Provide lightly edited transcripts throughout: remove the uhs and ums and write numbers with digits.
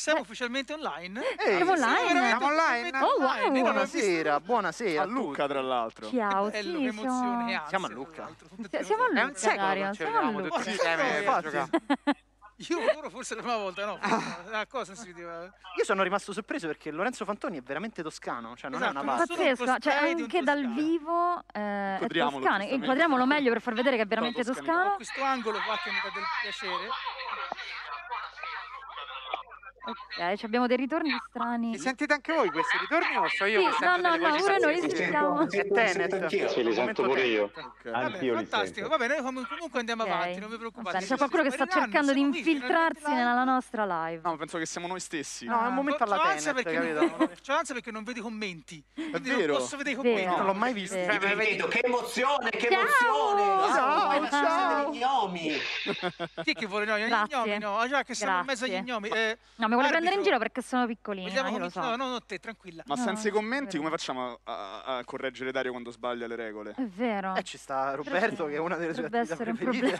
siamo ufficialmente online. Siamo online. Siamo online. Oh, wow. Buonasera, buonasera. A Lucca, tra l'altro. Ciao, è sì, l'emozione. Siamo a Lucca. Siamo a Lucca. È un secolo. Siamo tutti insieme. Io loro forse la prima volta, no? La cosa si vedeva. Io sono rimasto sorpreso perché Lorenzo Fantoni è veramente toscano, cioè non è una parte. Pazzesco, cioè anche dal vivo è toscano. Inquadriamolo meglio per far vedere che è veramente toscano. Questo angolo qua che mi dà del piacere. Ok, abbiamo dei ritorni strani. Li sentite anche voi questi ritorni o so io? Sì, no, no, no, ora noi li sentiamo. Sì, li sento pure io. Anch'io li sento. Va bene, comunque andiamo avanti, non vi preoccupate. C'è qualcuno che sta cercando di infiltrarsi nella nostra live. No, penso che siamo noi stessi. No, è un momento alla Tenet. C'ho ansia perché non vedo i commenti. È vero. Non posso vedere i commenti. Non l'ho mai visto. Che emozione, che emozione. Ciao, ciao. Chi è che vuole gnomi? Gnomi, no. Già che siamo in mezzo agli gnomi. Mi vuole prendere in giro perché sono piccolina, io lo so. No, no, no, te, tranquilla. Ma no, senza i commenti come facciamo a correggere Dario quando sbaglia le regole? È vero. Ci sta Roberto che è una delle sue attività preferite.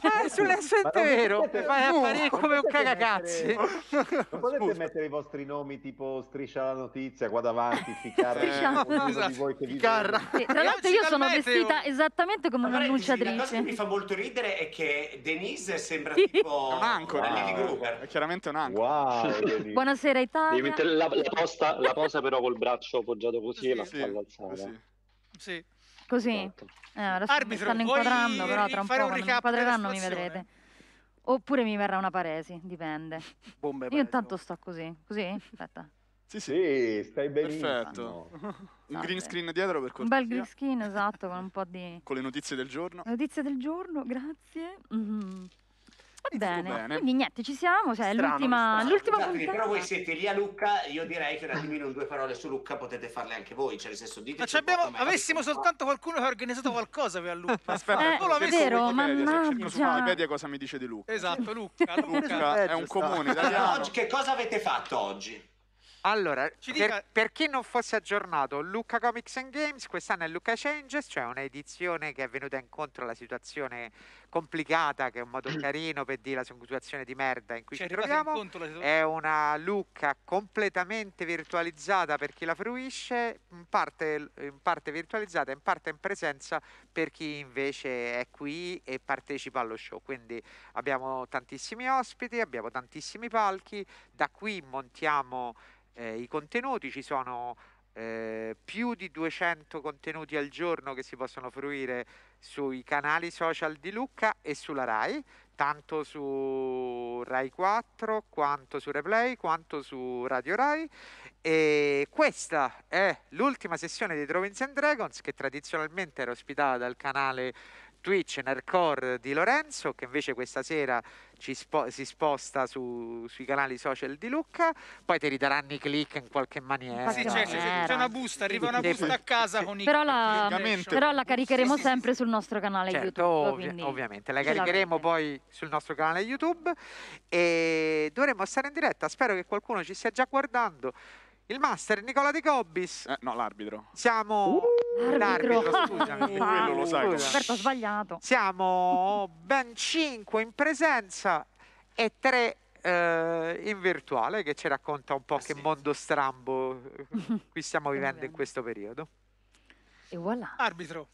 È vero, fai apparire come un cagacazzi. Non potete mettere i vostri nomi tipo Striscia la Notizia qua davanti, Ficarra. Tra l'altro io sono vestita esattamente come un'annunciatrice. La cosa che mi fa molto ridere è che Denise sembra tipo una Lilli Gruber. È chiaramente un'ancora. Buonasera Italia. La posa però col braccio appoggiato così e la spalla alzata. Sì. Così. Adesso mi stanno inquadrando, però tra un po' quando mi inquadreranno mi vedrete. Oppure mi verrà una paresi, dipende. Io intanto sto così. Così? Aspetta. Sì, sì, stai benissimo. Perfetto. Un green screen dietro per cortesia. Un bel green screen, esatto, con un po' di... Con le notizie del giorno. Notizie del giorno, grazie. Va bene. Quindi niente, ci siamo, cioè l'ultima puntata. Però voi siete lì a Lucca, io direi che un attimino due parole su Lucca potete farle anche voi, cioè nel senso diteci. Ma avessimo soltanto qualcuno che ha organizzato qualcosa per Lucca. Aspetta, è vero, mannaggia. Su Wikipedia cosa mi dice di Lucca. Esatto, Lucca. Lucca è un comune italiano. Che cosa avete fatto oggi? Allora, per chi non fosse aggiornato, Lucca Comics and Games quest'anno è Lucca Changes, cioè un'edizione che è venuta incontro alla situazione complicata, che è un modo carino per dire la situazione di merda in cui ci troviamo. È una Lucca completamente virtualizzata per chi la fruisce, in parte virtualizzata, in parte in presenza per chi invece è qui e partecipa allo show. Quindi abbiamo tantissimi ospiti, abbiamo tantissimi palchi, da qui montiamo i contenuti, ci sono più di 200 contenuti al giorno che si possono fruire sui canali social di Lucca e sulla Rai, tanto su Rai 4 quanto su Replay quanto su Radio Rai. E questa è l'ultima sessione di Drawings and Dragons, che tradizionalmente era ospitata dal canale Twitch Nerdcore di Lorenzo, che invece questa sera si sposta sui canali social di Lucca. Poi ti ridaranno i click in qualche maniera. Sì, c'è una busta, arriva una busta a casa con i click. Però la caricheremo sempre sul nostro canale YouTube. Ovviamente, la caricheremo poi sul nostro canale YouTube e dovremo stare in diretta. Spero che qualcuno ci stia già guardando. Il master Nicola De Gobbis. No, l'arbitro. Siamo... L'arbitro, scusami. Quello lo sai. Roberto ha sbagliato. Siamo ben 5 in presenza e 3 in virtuale, che ci racconta un po' che mondo strambo qui stiamo vivendo in questo periodo. E voilà. Arbitro.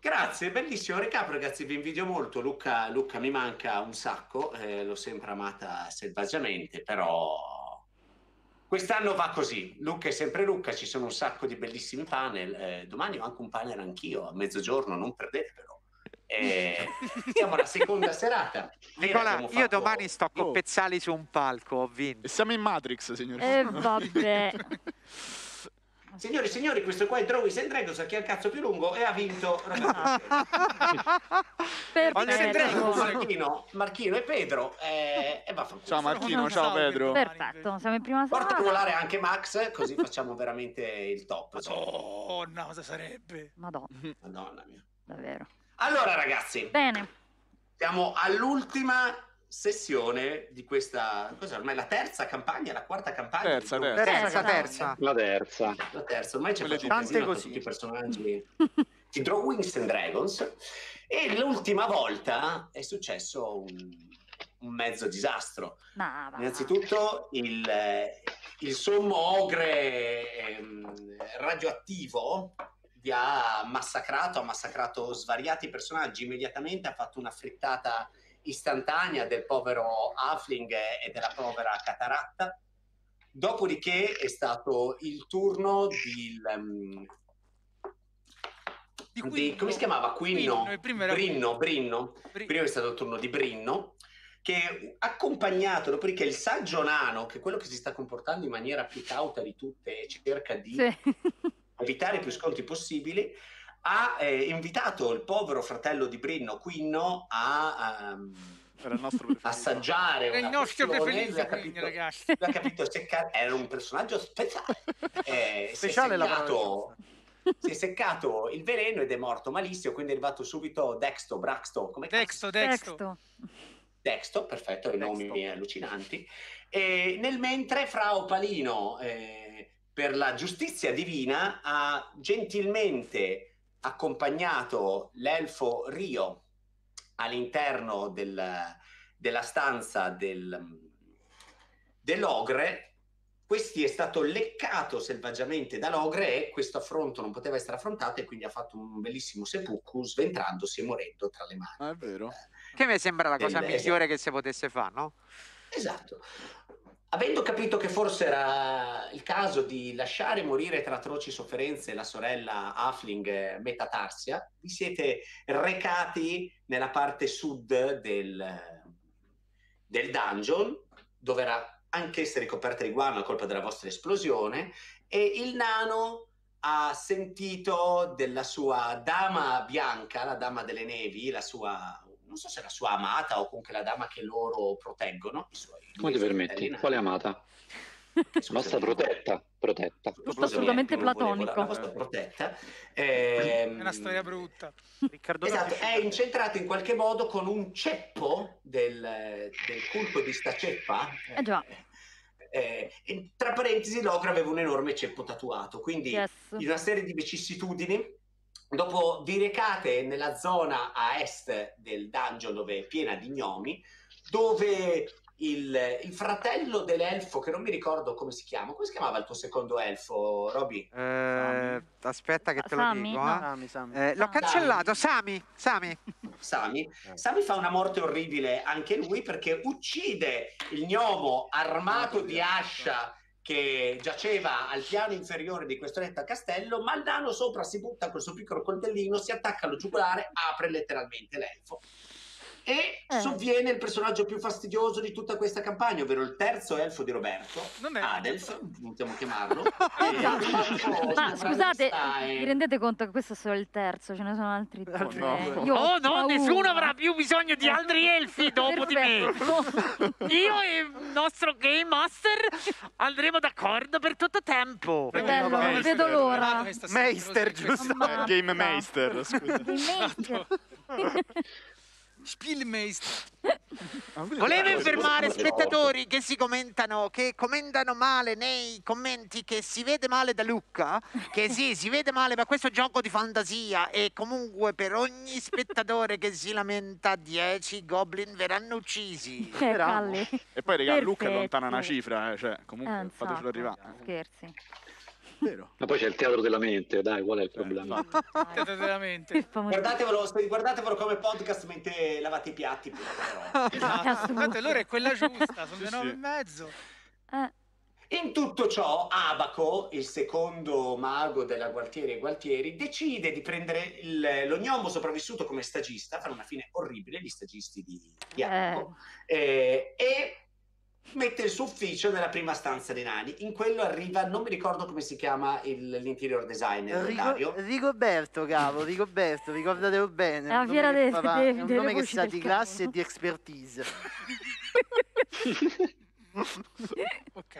Grazie, bellissimo recap ragazzi, vi invidio molto. Lucca mi manca un sacco, l'ho sempre amata selvaggiamente, però... Quest'anno va così, Lucca è sempre Lucca, ci sono un sacco di bellissimi panel, domani ho anche un panel anch'io, a mezzogiorno, non perdetelo. Siamo alla seconda serata. Nicola, io domani sto con Pezzali su un palco, ho vinto. E siamo in Matrix, signori. Vabbè. Signori, signori, questo qua è Drawings and Dragons, chi ha il cazzo più lungo e ha vinto. Marchino e Pedro. E va. Ciao Marchino, ciao Pedro. Perfetto, siamo in prima serata. Porta a volare anche Max, così facciamo veramente il top. Oh no, cosa sarebbe? Madonna mia. Davvero. Allora ragazzi. Bene. Siamo all'ultima sessione di questa cosa, ormai la terza campagna, la quarta campagna, la terza, ormai c'è tutti i personaggi di Drawings and Dragons, e l'ultima volta è successo un un mezzo disastro. Innanzitutto il sommo ogre radioattivo vi ha massacrato svariati personaggi. Immediatamente ha fatto una frittata istantanea del povero Halfling e della povera Cataratta. Dopodiché è stato il turno di come si chiamava? Brinno. Prima è stato il turno di Brinno, che accompagnato, dopodiché il saggio nano, che è quello che si sta comportando in maniera più cauta di tutte e cerca di evitare più scontri possibili, ha invitato il povero fratello di Brinno, Quinno, a assaggiare una pozione. Lui ha capito seccare, era un personaggio speciale, si è seccato il veleno ed è morto malissimo, quindi è arrivato subito Dexto, perfetto, i nomi allucinanti. E nel mentre Fra Opalino, per la giustizia divina, ha gentilmente accompagnato l'elfo Rio all'interno della stanza dell'ogre. Questi è stato leccato selvaggiamente dall'ogre e questo affronto non poteva essere affrontato e quindi ha fatto un bellissimo seppuku sventrandosi e morendo tra le mani. È vero. Che mi sembra la cosa migliore che si potesse fare, no? Esatto. Avendo capito che forse era il caso di lasciare morire tra atroci sofferenze la sorella Halfling metatarsia, vi siete recati nella parte sud del dungeon, dove era anch'essa ricoperta di guano a colpa della vostra esplosione, e il nano ha sentito della sua dama bianca, la dama delle nevi, la sua, non so se la sua amata o comunque la dama che loro proteggono. Come ti permetti? Quale amata? Nostra protetta. Assolutamente platonico. La vostra protetta. È una storia brutta. Riccardo Torti è incentrato in qualche modo con un ceppo del culto di sta ceppa. Già. Tra parentesi, l'ogre aveva un enorme ceppo tatuato, quindi in una serie di vicissitudini. Dopo vi recate nella zona a est del dungeon, dove è piena di gnomi, dove il fratello dell'elfo, che non mi ricordo come si chiama, come si chiamava il tuo secondo elfo, Roby? Aspetta che te lo dico. L'ho cancellato, Sami fa una morte orribile anche lui, perché uccide il gnomo armato di ascia che giaceva al piano inferiore di questo letto a castello, ma il nano sopra si butta col suo piccolo coltellino, si attacca allo giugolare, apre letteralmente l'elfo. E sovviene il personaggio più fastidioso di tutta questa campagna, ovvero il terzo elfo di Roberto, Adelf, possiamo chiamarlo. Ma scusate, vi rendete conto che questo è solo il terzo, ce ne sono altri due. Oh no, nessuno avrà più bisogno di altri elfi dopo di me. Io e il nostro Game Master andremo d'accordo per tutto tempo. Non vedo l'ora. Meister, giusto? Game Master, scusa. Spielmeister. Volevo informare spettatori che commentano male nei commenti che si vede male da Lucca, che sì, si vede male, ma questo gioco di fantasia, e comunque per ogni spettatore che si lamenta 10 goblin verranno uccisi. E poi raga, Lucca è lontana una cifra, cioè comunque fatecelo arrivare. Scherzi. Vero. Ma poi c'è il teatro della mente, dai, qual è il problema? Teatro della mente. Guardatevelo come podcast mentre lavate i piatti. Esatto. L'ora è quella giusta, sono le 9:30. In tutto ciò, Abaco, il secondo mago della Gualtieri e Gualtieri, decide di prendere lo gnomo sopravvissuto come stagista, fare una fine orribile gli stagisti di Abaco, e mette il suo ufficio nella prima stanza dei nani. In quello arriva, non mi ricordo come si chiama l'interior designer, Rigoberto, ricordatelo bene, è un nome che sa di classe e di expertise.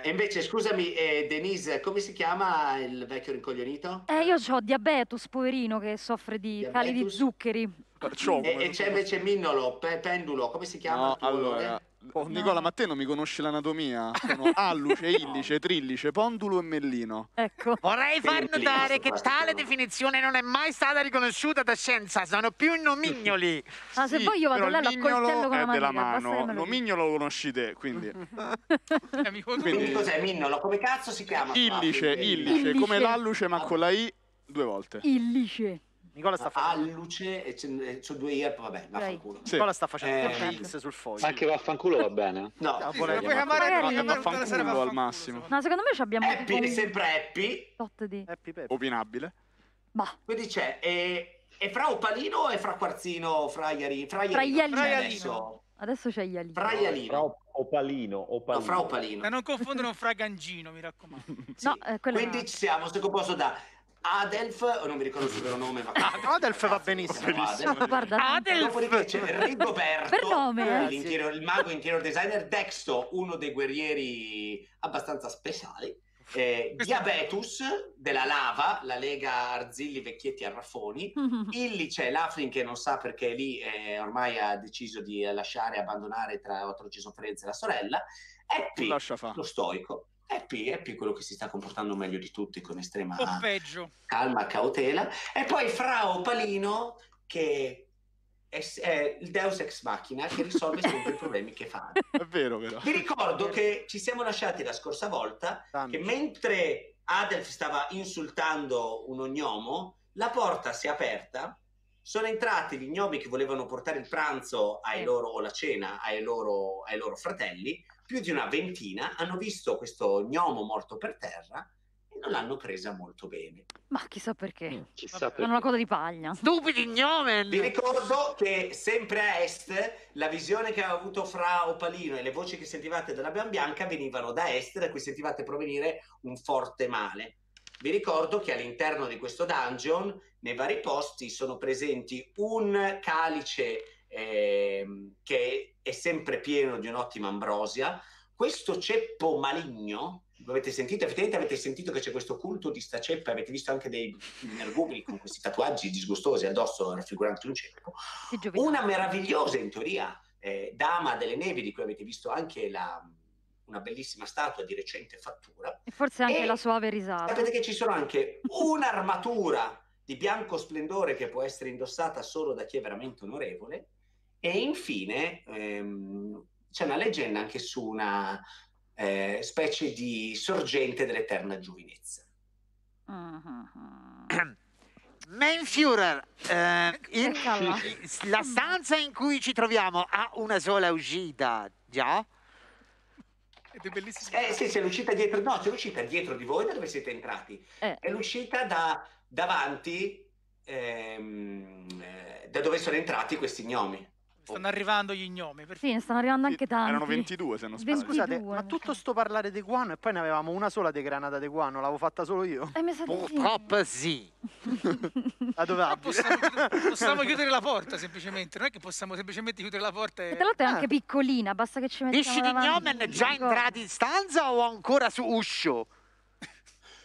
E invece scusami, Denise, come si chiama il vecchio rincoglionito? Io ho diabetes, poverino, che soffre di cali di zuccheri. Perciò, e c'è invece Minnolo, Pendulo, come si chiama? No, allora, Nicola, ma te non mi conosci l'anatomia? Sono alluce, illice, trillice, pondulo e mellino. Ecco. Vorrei far notare che tale definizione non è mai stata riconosciuta da scienza, sono più nomignoli. Ma se poi io vado là, l'accoltello con la della mano. Nomignolo lo conosci te, quindi. Quindi cos'è Minnolo? Come cazzo si chiama? Illice, come l'alluce ma con la I due volte. Illice. Nicola sta facendo alluce e c'ho due IEP, vabbè, vaffanculo. Sì. Nicola sta facendo X sul foglio. Anche vaffanculo va bene. No, sì, puoi chiamare vaffanculo al massimo. No, secondo me ci abbiamo Happy, un... sempre Happy. Happy Peppy. Opinabile. Ma quindi c'è e fra Opalino e fra Quarzino, fra Ialino. Adesso c'è Ialino. Fra Ialino. Opalino. No, fra Opalino. E non confondere con fra Gangino, mi raccomando. Sì. No, quindi ci siamo, se composto da Adelf, non mi ricordo il vero nome, ma Adelf va benissimo. Guarda, Adelf. Dopodiché c'è Rigoberto, per nome, il mago interior designer, Dexto, uno dei guerrieri abbastanza speciali, Diabetus della Lava, la Lega Arzilli Vecchietti Arrafoni, Illice Laflin, che non sa perché lì ormai ha deciso di lasciare, abbandonare tra atroci sofferenze la sorella, Happy, lo stoico. Happy quello che si sta comportando meglio di tutti, con estrema calma, cautela. E poi Fra Opalino, che è il Deus Ex Machina, che risolve sempre i problemi che fa. È vero, però. Vi ricordo che ci siamo lasciati la scorsa volta che mentre Adelf stava insultando un ognomo, la porta si è aperta, sono entrati gli gnomi che volevano portare il pranzo ai loro, o la cena ai loro fratelli, più di una ventina, hanno visto questo gnomo morto per terra e non l'hanno presa molto bene. Ma chissà perché. Hanno una coda di paglia. Stupidi gnomen! Vi ricordo che sempre a est la visione che aveva avuto Fra Opalino e le voci che sentivate dalla Dama Bianca venivano da est, da cui sentivate provenire un forte male. Vi ricordo che all'interno di questo dungeon, nei vari posti, sono presenti un calice che è sempre pieno di un'ottima ambrosia, questo ceppo maligno, avete sentito, effettivamente avete sentito che c'è questo culto di sta ceppa, avete visto anche dei mergumi con questi tatuaggi disgustosi addosso raffiguranti un ceppo, una meravigliosa in teoria dama delle nevi di cui avete visto anche una bellissima statua di recente fattura e forse anche la suave risata. Sapete che ci sono anche un'armatura di bianco splendore che può essere indossata solo da chi è veramente onorevole. E infine c'è una leggenda anche su una specie di sorgente dell'eterna giovinezza. Mein Führer, la stanza in cui ci troviamo ha una sola uscita, già? Ed è bellissimo. Sì, c'è l'uscita dietro. No, c'è l'uscita dietro di voi da dove siete entrati. È l'uscita da davanti da dove sono entrati questi gnomi. Stanno arrivando gli gnomi. Sì, stanno arrivando anche tanti. Erano 22 se non sbaglio. Scusate, ma tutto sto parlare di guano e poi ne avevamo una sola di granata di guano, l'avevo fatta solo io. Purtroppo sì. La dovevamo. Possiamo chiudere la porta semplicemente, non è che possiamo semplicemente chiudere la porta e... Tra l'altro è anche piccolina, basta che ci mettiamo davanti. Dici di gnomen già entrati in stanza o ancora su uscio?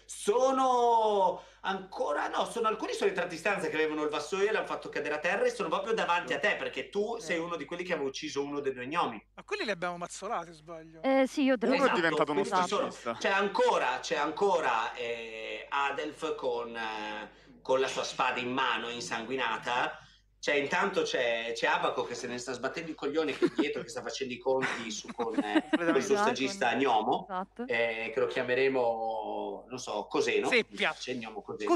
Sono ancora no, alcuni sono entrati in stanza che avevano il vassoio e l'hanno fatto cadere a terra e sono proprio davanti a te perché tu sei uno di quelli che aveva ucciso uno dei due gnomi. Ma quelli li abbiamo mazzolati, sbaglio? Sì, io devo... Uno è diventato uno stagista. C'è ancora Adelf con la sua spada in mano insanguinata. Intanto c'è Abaco che se ne sta sbattendo i coglioni qui dietro che sta facendo i conti con questo stagista gnomo. Esatto. Che lo chiameremo, non so, Coseno. Seppia. C'è il gnomo Coseno.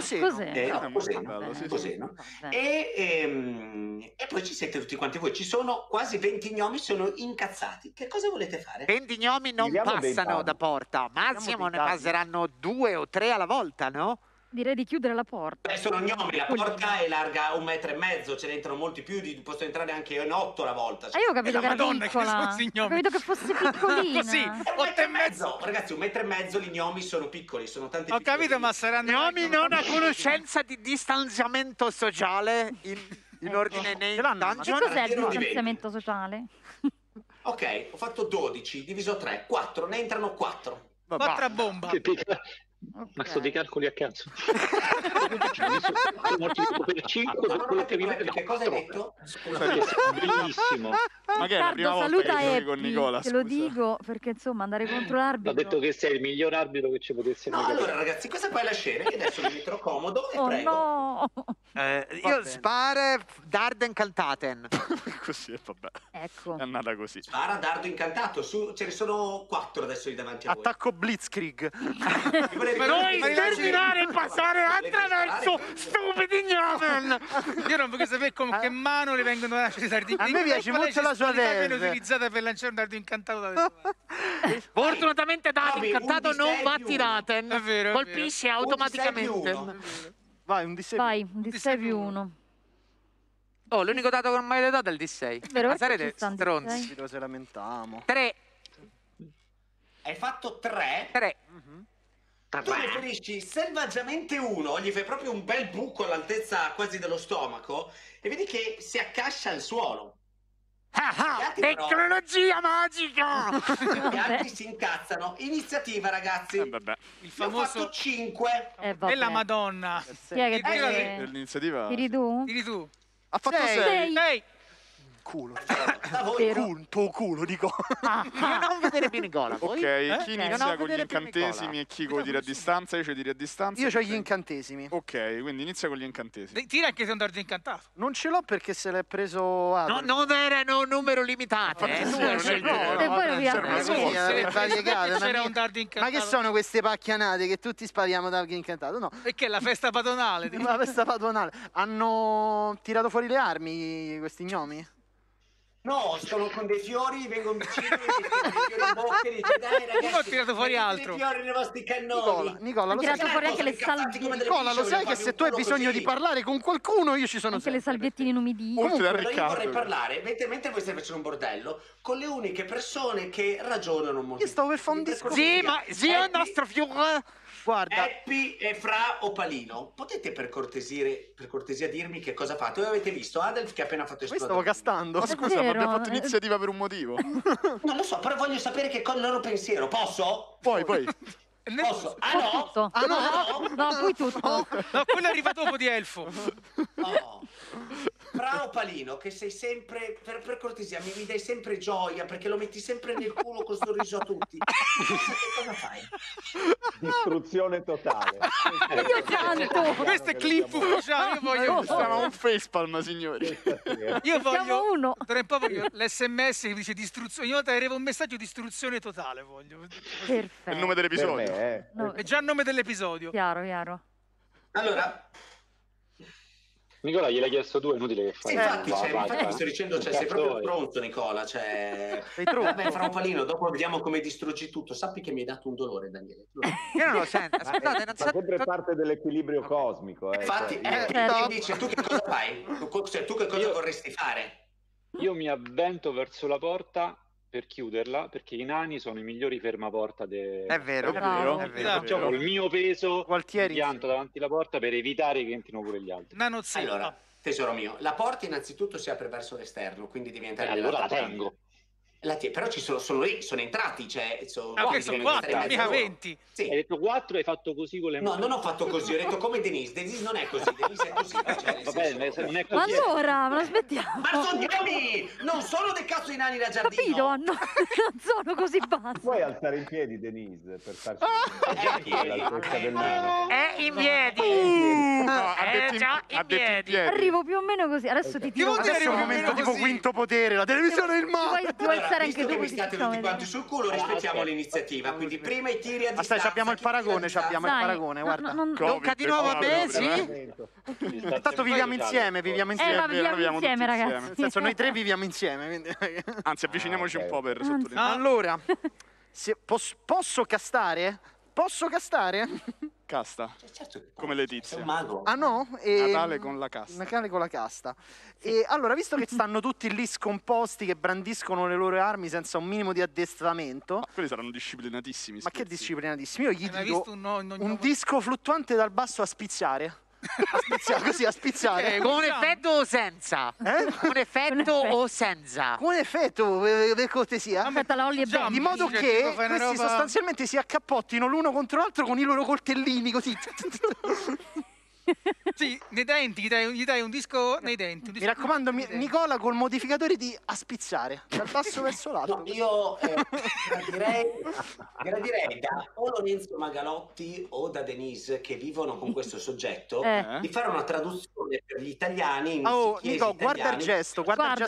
Coseno. E poi ci siete tutti quanti voi. Ci sono quasi 20 gnomi, sono incazzati. Che cosa volete fare? 20 gnomi non passano da porta. Massimo ne passeranno 2 o 3 alla volta, no? Direi di chiudere la porta. Sono gnomi, la porta è larga 1,5 metri, ce ne entrano molti più, possono entrare anche 8 alla volta. Io ho capito che era piccola, ho capito che fosse piccolina. Così, 1,5 metri. Ragazzi, 1,5 metri gli gnomi sono piccoli, sono tanti piccoli. Ho capito, ma saranno gnomi non a conoscenza di distanziamento sociale in ordine nei dungeon. Che cos'è il distanziamento sociale? Ok, ho fatto 12, diviso 3, 4, ne entrano 4. 4 a bomba. Okay. Ma sto dei calcoli a cazzo. Che cosa hai detto? Bellissimo. Ma che è la prima volta che giochi con Nicola? Te lo dico perché insomma andare contro l'arbitro. Ha detto che sei il miglior arbitro che ci potesse essere. No, allora ragazzi, questa poi è la scena che adesso mi metterò comodo e prego. No. Io spare dardo incantaten. Così, vabbè. Ecco. È andata così. Spara dardo incantato. Su, ce ne sono 4 adesso lì davanti a voi. Attacco Blitzkrieg. Noi terminare e passare attraverso stupidi gnomen. Io non voglio sapere con che mano le vengono lasciate i dardi. A me piace molto la sua leva. Viene utilizzata per lanciare un dardo incantato da adesso. Fortunatamente dardo incantato non va tirato. Colpisce automaticamente. Vai, un D6. Vai, un D6 più 1. Oh, l'unico dato che non mai le dato è il D6. Ma sarete stronzi. Lo se lamentiamo. 3. Hai fatto 3? 3. Tu ne ferisci selvaggiamente uno, gli fai proprio un bel buco all'altezza quasi dello stomaco e vedi che si accascia al suolo. Tecnologia magica! Gli altri si incazzano. Iniziativa, ragazzi. Vabbè. Il famoso... Ho fatto 5. E la Madonna. Sì, che l'iniziativa... Tiri tu? Tiri tu. Ha fatto 6. Culo. Il tuo culo, Nicola. Non vedere più Nicola. Ok, chi inizia con gli incantesimi e chi vuol dire a distanza? Io ci tiro a distanza. Io ho gli incantesimi. Ok, quindi inizia con gli incantesimi. Tira anche se un dardo incantato. Non ce l'ho perché se l'è preso Adam. No, non erano numero limitato. C'era un dardo incantato. Ma che sono queste pacchianate che tutti spariamo dardo incantato? No. Perché è la festa padronale. La festa padronale. Hanno tirato fuori le armi questi gnomi? No, sono con dei fiori, vengono vicini, con dei fiori in bocca e dice, dai ragazzi, ho tirato fuori altro. Fiori nei vostri cannoni. Nicola, lo sai, che se tu hai bisogno di parlare con qualcuno, io ci sono sempre. Anche le salviettine inumidite. Io vorrei parlare, mentre voi state facendo un bordello, con le uniche persone che ragionano molto. Io stavo per fare un discorso. Sì, ma io il nostro fiore... Guarda, Eppi e Fra Opalino, potete per cortesia dirmi che cosa fate? Voi avete visto Adelf che ha appena fatto esplodere. Stavo castando. Ma scusa, ma abbiamo fatto iniziativa per un motivo. Non lo so, però voglio sapere che con il loro pensiero. Posso? Poi. Posso? No, poi tutto. No, quello è arrivato dopo di Elfo. No. Fra Opalino, che sei sempre, per cortesia, mi dai sempre gioia perché lo metti sempre nel culo con sorriso a tutti. Cosa fai? Distruzione totale. Io canto. Questo è clip ufficiale. Io voglio. Siamo un facepalm, signori. Io voglio uno. Tra un po' voglio l'SMS che dice distruzione. Io arrivo un messaggio di distruzione totale. Voglio. Perfetto. È il nome dell'episodio. No. È già il nome dell'episodio. Chiaro. Allora. Nicola gliel'hai chiesto tu, è inutile che fai. Infatti sto dicendo, sei proprio pronto Nicola, sei troppo. Vabbè, Fra Opalino, dopo vediamo come distruggi tutto. Sappi che mi hai dato un dolore, Daniele. Io non lo sento, aspettate, non so. È sempre parte dell'equilibrio cosmico. Infatti, dice, tu che cosa fai? Cioè, tu che cosa vorresti fare? Io mi avvento verso la porta per chiuderla, perché i nani sono i migliori fermaporta del... È vero. Col mio peso pianto davanti alla porta per evitare che entrino pure gli altri. Allora, tesoro mio, la porta innanzitutto si apre verso l'esterno, quindi diventa... Allora la tengo. Però ci sono lì, sono entrati, sono 4, mica 20. Sì. Hai detto 4 e hai fatto così con le mani. No, non ho fatto così, ho detto come Denise. Denise non è così, Denise è così. Non è così. Allora, ma aspettiamo. Ma sono nani! Non sono dei cazzo di nani da giardino. Capito? No, non sono così bassi. Puoi alzare in piedi, Denise, per farci l'altezza del nano. È in piedi. È già in piedi. Arrivo più o meno così. Adesso ti tiro. Adesso è un momento tipo quinto potere, la televisione del mare. Visto che vi state tutti quanti sul culo, rispettiamo l'iniziativa. Quindi prima i tiri a distanza. Abbiamo il paragone, guarda. Tocca di nuovo a me, sì. Intanto viviamo insieme, ragazzi. Nel senso, noi tre viviamo insieme. Anzi, avviciniamoci un po' per sottolineare. Allora, posso castare? Posso castare? Casta, certo, come Letizia. Ah no? Natale con la casta. Natale con la casta. E allora, visto che stanno tutti lì scomposti, che brandiscono le loro armi senza un minimo di addestramento... Ma quelli saranno disciplinatissimi. Ma che disciplinatissimi? Io gli dico un disco fluttuante dal basso a spizzare. Così a spizzare. Con un effetto o senza? Un effetto o senza? Con un effetto, per cortesia. Aspetta, la Olly è bella. Di modo che questi sostanzialmente si accappottino l'uno contro l'altro con i loro coltellini, così. Sì, nei denti, gli dai un disco nei denti. Un disco, mi raccomando, Nicola col modificatore di a spizzare dal basso verso l'alto. No, io gradirei da o Lorenzo Magalotti o da Denise, che vivono con questo soggetto, di fare una traduzione per gli italiani. Oh, Nico, guarda il gesto, guarda il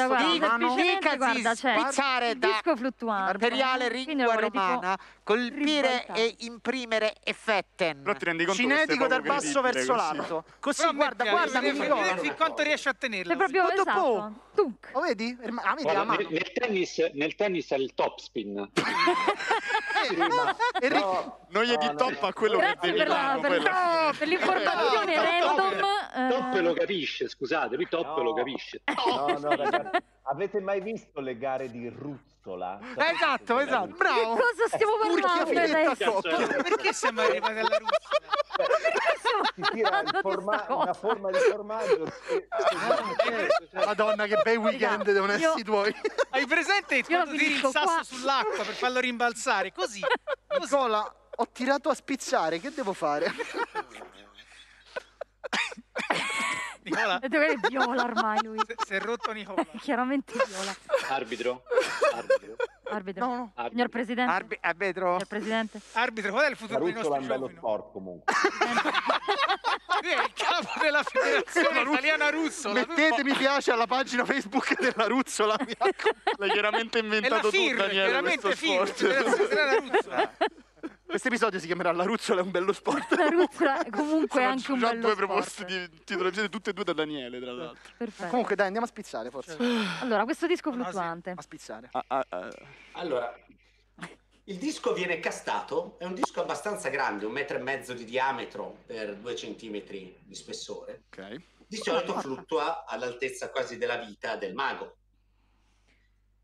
gesto, spizzare da disco fluttuante, materiale lingua romana, colpire e imprimere effetten, cinetico dal basso verso l'alto. Così, però guarda, guarda, fin quanto riesce a tenerlo. È proprio esatto. Lo vedi? Guarda, nel tennis è il topspin. Non gli di top a quello che devi fare. Per l'informazione random. Top lo capisce, scusate, lui top lo capisce. No, ragazzi, avete mai visto le gare di Ruzzola? Esatto. Bravo. Che cosa stiamo parlando? Perché siamo arrivati alla Ruzzola? Si tira una forma di formaggio. Madonna, che bei weekend devono essere i tuoi. Hai presente quando tiri il sasso sull'acqua per farlo rimbalzare? Così. Nicola, ho tirato a spizzare, che devo fare? Nicola è viola ormai lui. Si è rotto Nicola. Chiaramente viola. Arbitro. No. Signor Presidente. Arbitro, qual è il futuro dei nostri giochi? È un bello sport comunque. È il capo della federazione italiana Ruzzola. Mettete mi piace alla pagina Facebook della Ruzzola. L'hai chiaramente inventato tu, Daniele, questo sport. Questo episodio si chiamerà La Ruzzola è un bello sport. La Ruzzola comunque è anche un bello sport. Ho già due proposte di titolazione, tutte e due da Daniele, tra l'altro. Perfetto. Comunque dai, andiamo a spizzare forse. Allora, questo disco fluttuante. A spizzare. Allora, il disco viene castato, è un disco abbastanza grande, 1,5 metri di diametro per 2 centimetri di spessore. Ok. Di solito fluttua all'altezza quasi della vita del mago.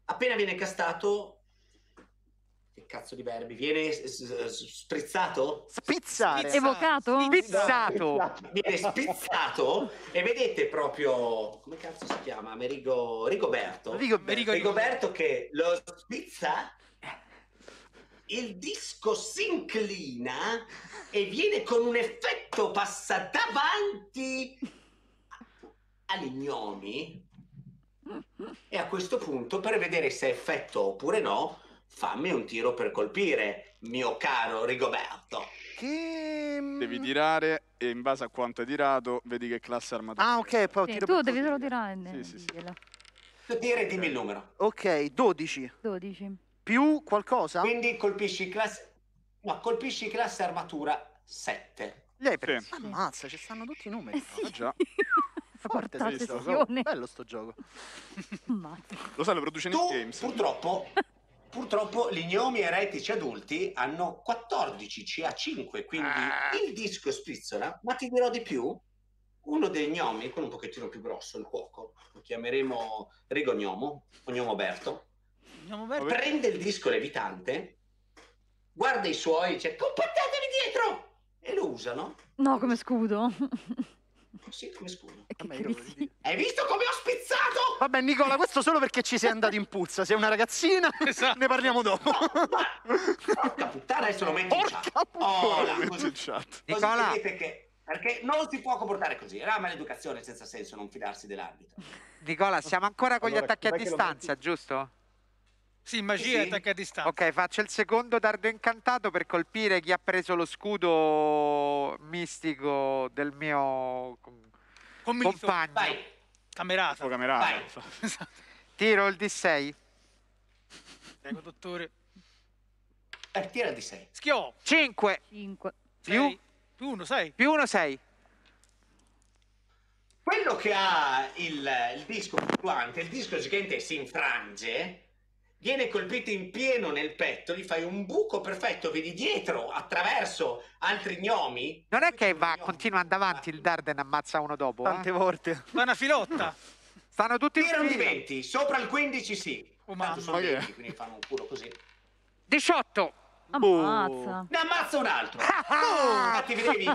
Appena viene castato... Cazzo di verbi, viene sprizzato? Spizzato! Evocato? Spizzato! Viene spizzato e vedete proprio, come cazzo si chiama? Rigoberto che lo spizza, il disco si inclina e viene con un effetto passato davanti agli gnomi, e a questo punto, per vedere se è effetto oppure no, fammi un tiro per colpire, mio caro Rigoberto. Devi tirare e in base a quanto hai tirato vedi che classe armatura. Ah, ok, poi sì, tu devi solo tirare. Dimmi il numero. Ok, 12. 12. Più qualcosa? Quindi colpisci classe... No, colpisci classe armatura 7. Lei per... Sì. Ammazza, ci stanno tutti i numeri. Già. Forte, bello sto gioco. Lo sai, lo produce in Games. Purtroppo gli gnomi eretici adulti hanno 14 CA5, quindi il disco spizzola, ma ti dirò di più, uno dei gnomi, quello un pochettino più grosso, il cuoco, lo chiameremo Rigognomo, o Gnomoberto, prende il disco levitante, guarda i suoi e dice "Comportatevi dietro!" e lo usano. No, come scudo. Sì, come scudo. Hai visto come ho spizzato? Vabbè, Nicola, questo solo perché ci sei andato in puzza. Sei una ragazzina, ne parliamo dopo. Porca puttana, adesso lo metti in chat. Nicola, perché non si può comportare così. È una maleducazione senza senso non fidarsi dell'arbitro. Nicola, siamo ancora con gli attacchi a distanza, giusto? Sì, magia e attacchi a distanza. Ok, faccio il secondo dardo incantato per colpire chi ha preso lo scudo mistico del mio compagno. Vai. Camerato. Vai. Tiro il D6. Prego, dottore. Tira il D6. Schio. 5. 5. Più 1, 6. Più 1, 6. Quello che ha il disco fluttuante, il disco gigante si infrange... Viene colpito in pieno nel petto, gli fai un buco perfetto, vedi dietro, attraverso altri gnomi. Non è che va, continua avanti il dardo e ne ammazza uno dopo. Tante volte. Ma una filotta. Stanno tutti in fila. Erano di 20, sopra il 15 sì. Oh, tanto sono 20, quindi fanno un culo così. 18. Ammazza. Ne ammazza un altro. Infatti vedevi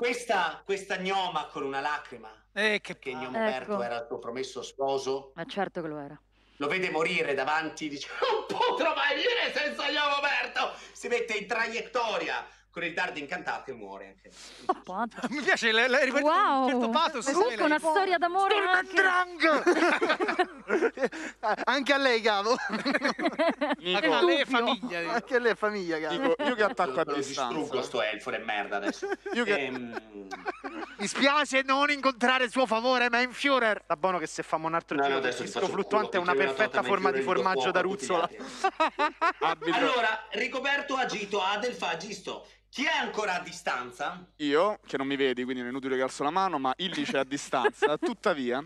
questa gnoma con una lacrima, che gnome Umberto, ecco, era il tuo promesso sposo. Ma certo che lo era. Lo vede morire davanti, dice, non potrò mai vivere senza gnome Umberto. Si mette in traiettoria con il dardo incantato e muore anche. Oh, mi piace, l'hai ripetuto un certo pathos. È comunque una storia d'amore anche... anche a lei, Gavo. A lei è famiglia. Anche a lei è famiglia, Gavo. Dico, io che attacco a distanza. Lo distruggo sto elfo, è merda adesso. Io che... mi spiace non incontrare il suo favore, ma in Führer. La buono che se fa monartro il disco fluttuante è una perfetta forma di formaggio da ruzzola. Allora, ricoperto agito adelfagisto. Chi è ancora a distanza? Io, che non mi vedi, quindi è inutile che alzo la mano, ma Illice è a distanza. Tuttavia,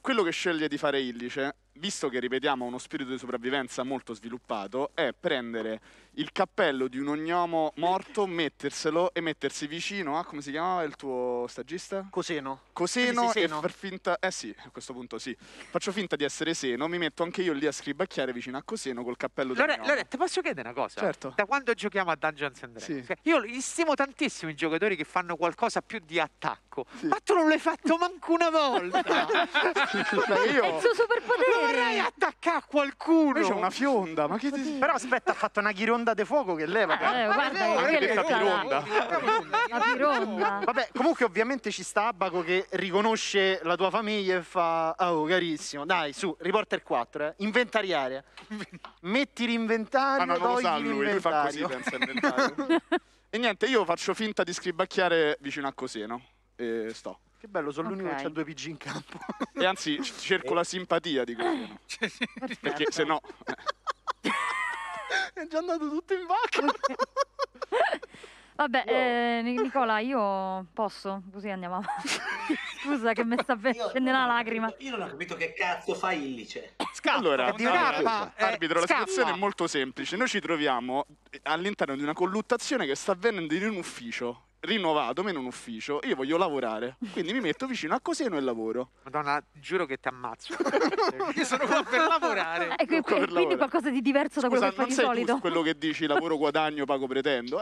quello che sceglie di fare Illice, visto che ripetiamo uno spirito di sopravvivenza molto sviluppato, è prendere il cappello di un ognomo morto, metterselo e mettersi vicino a, come si chiamava il tuo stagista? Coseno. Coseno e far finta, eh sì, a questo punto sì, faccio finta di essere Seno, mi metto anche io lì a scribacchiare vicino a Coseno col cappello di ognomo. Lore, ti posso chiedere una cosa? Certo. Da quando giochiamo a Dungeons and Dragons, sì, io li stimo tantissimo i giocatori che fanno qualcosa più di attacco, sì, ma tu non l'hai fatto manco una volta. Io... è il suo superpotere. Vorrei attaccare qualcuno. C'è una fionda, ma che ti... Però aspetta, ha fatto una ghironda di fuoco che leva. Guarda, ghironda. Vabbè, comunque ovviamente ci sta Abaco che riconosce la tua famiglia e fa, oh carissimo, dai su, riporta il 4, inventariare. Metti l'inventario. Ma no, non lo sa lui, lui fa così, pensa inventario. E niente, io faccio finta di scribacchiare vicino a Coseno e sto. Che bello, sono l'unico che ha due PG in campo. E anzi, cerco la simpatia di Coseno. Perché se no... è già andato tutto in vacca. Vabbè, Nicola, io posso? Così andiamo avanti. Scusa che mi sta scendendo una lacrima. Io non ho capito che cazzo fa Illice. Scappa, allora, arbitro, la situazione è molto semplice. Noi ci troviamo all'interno di una colluttazione che sta avvenendo in un ufficio. Rinnovato, meno un ufficio, io voglio lavorare, quindi mi metto vicino a Coseno e lavoro. Madonna, giuro che ti ammazzo. Io sono qua per lavorare. Quindi qualcosa di diverso da quello che fai di solito. Scusa, non sei tu quello che dici lavoro guadagno, pago pretendo.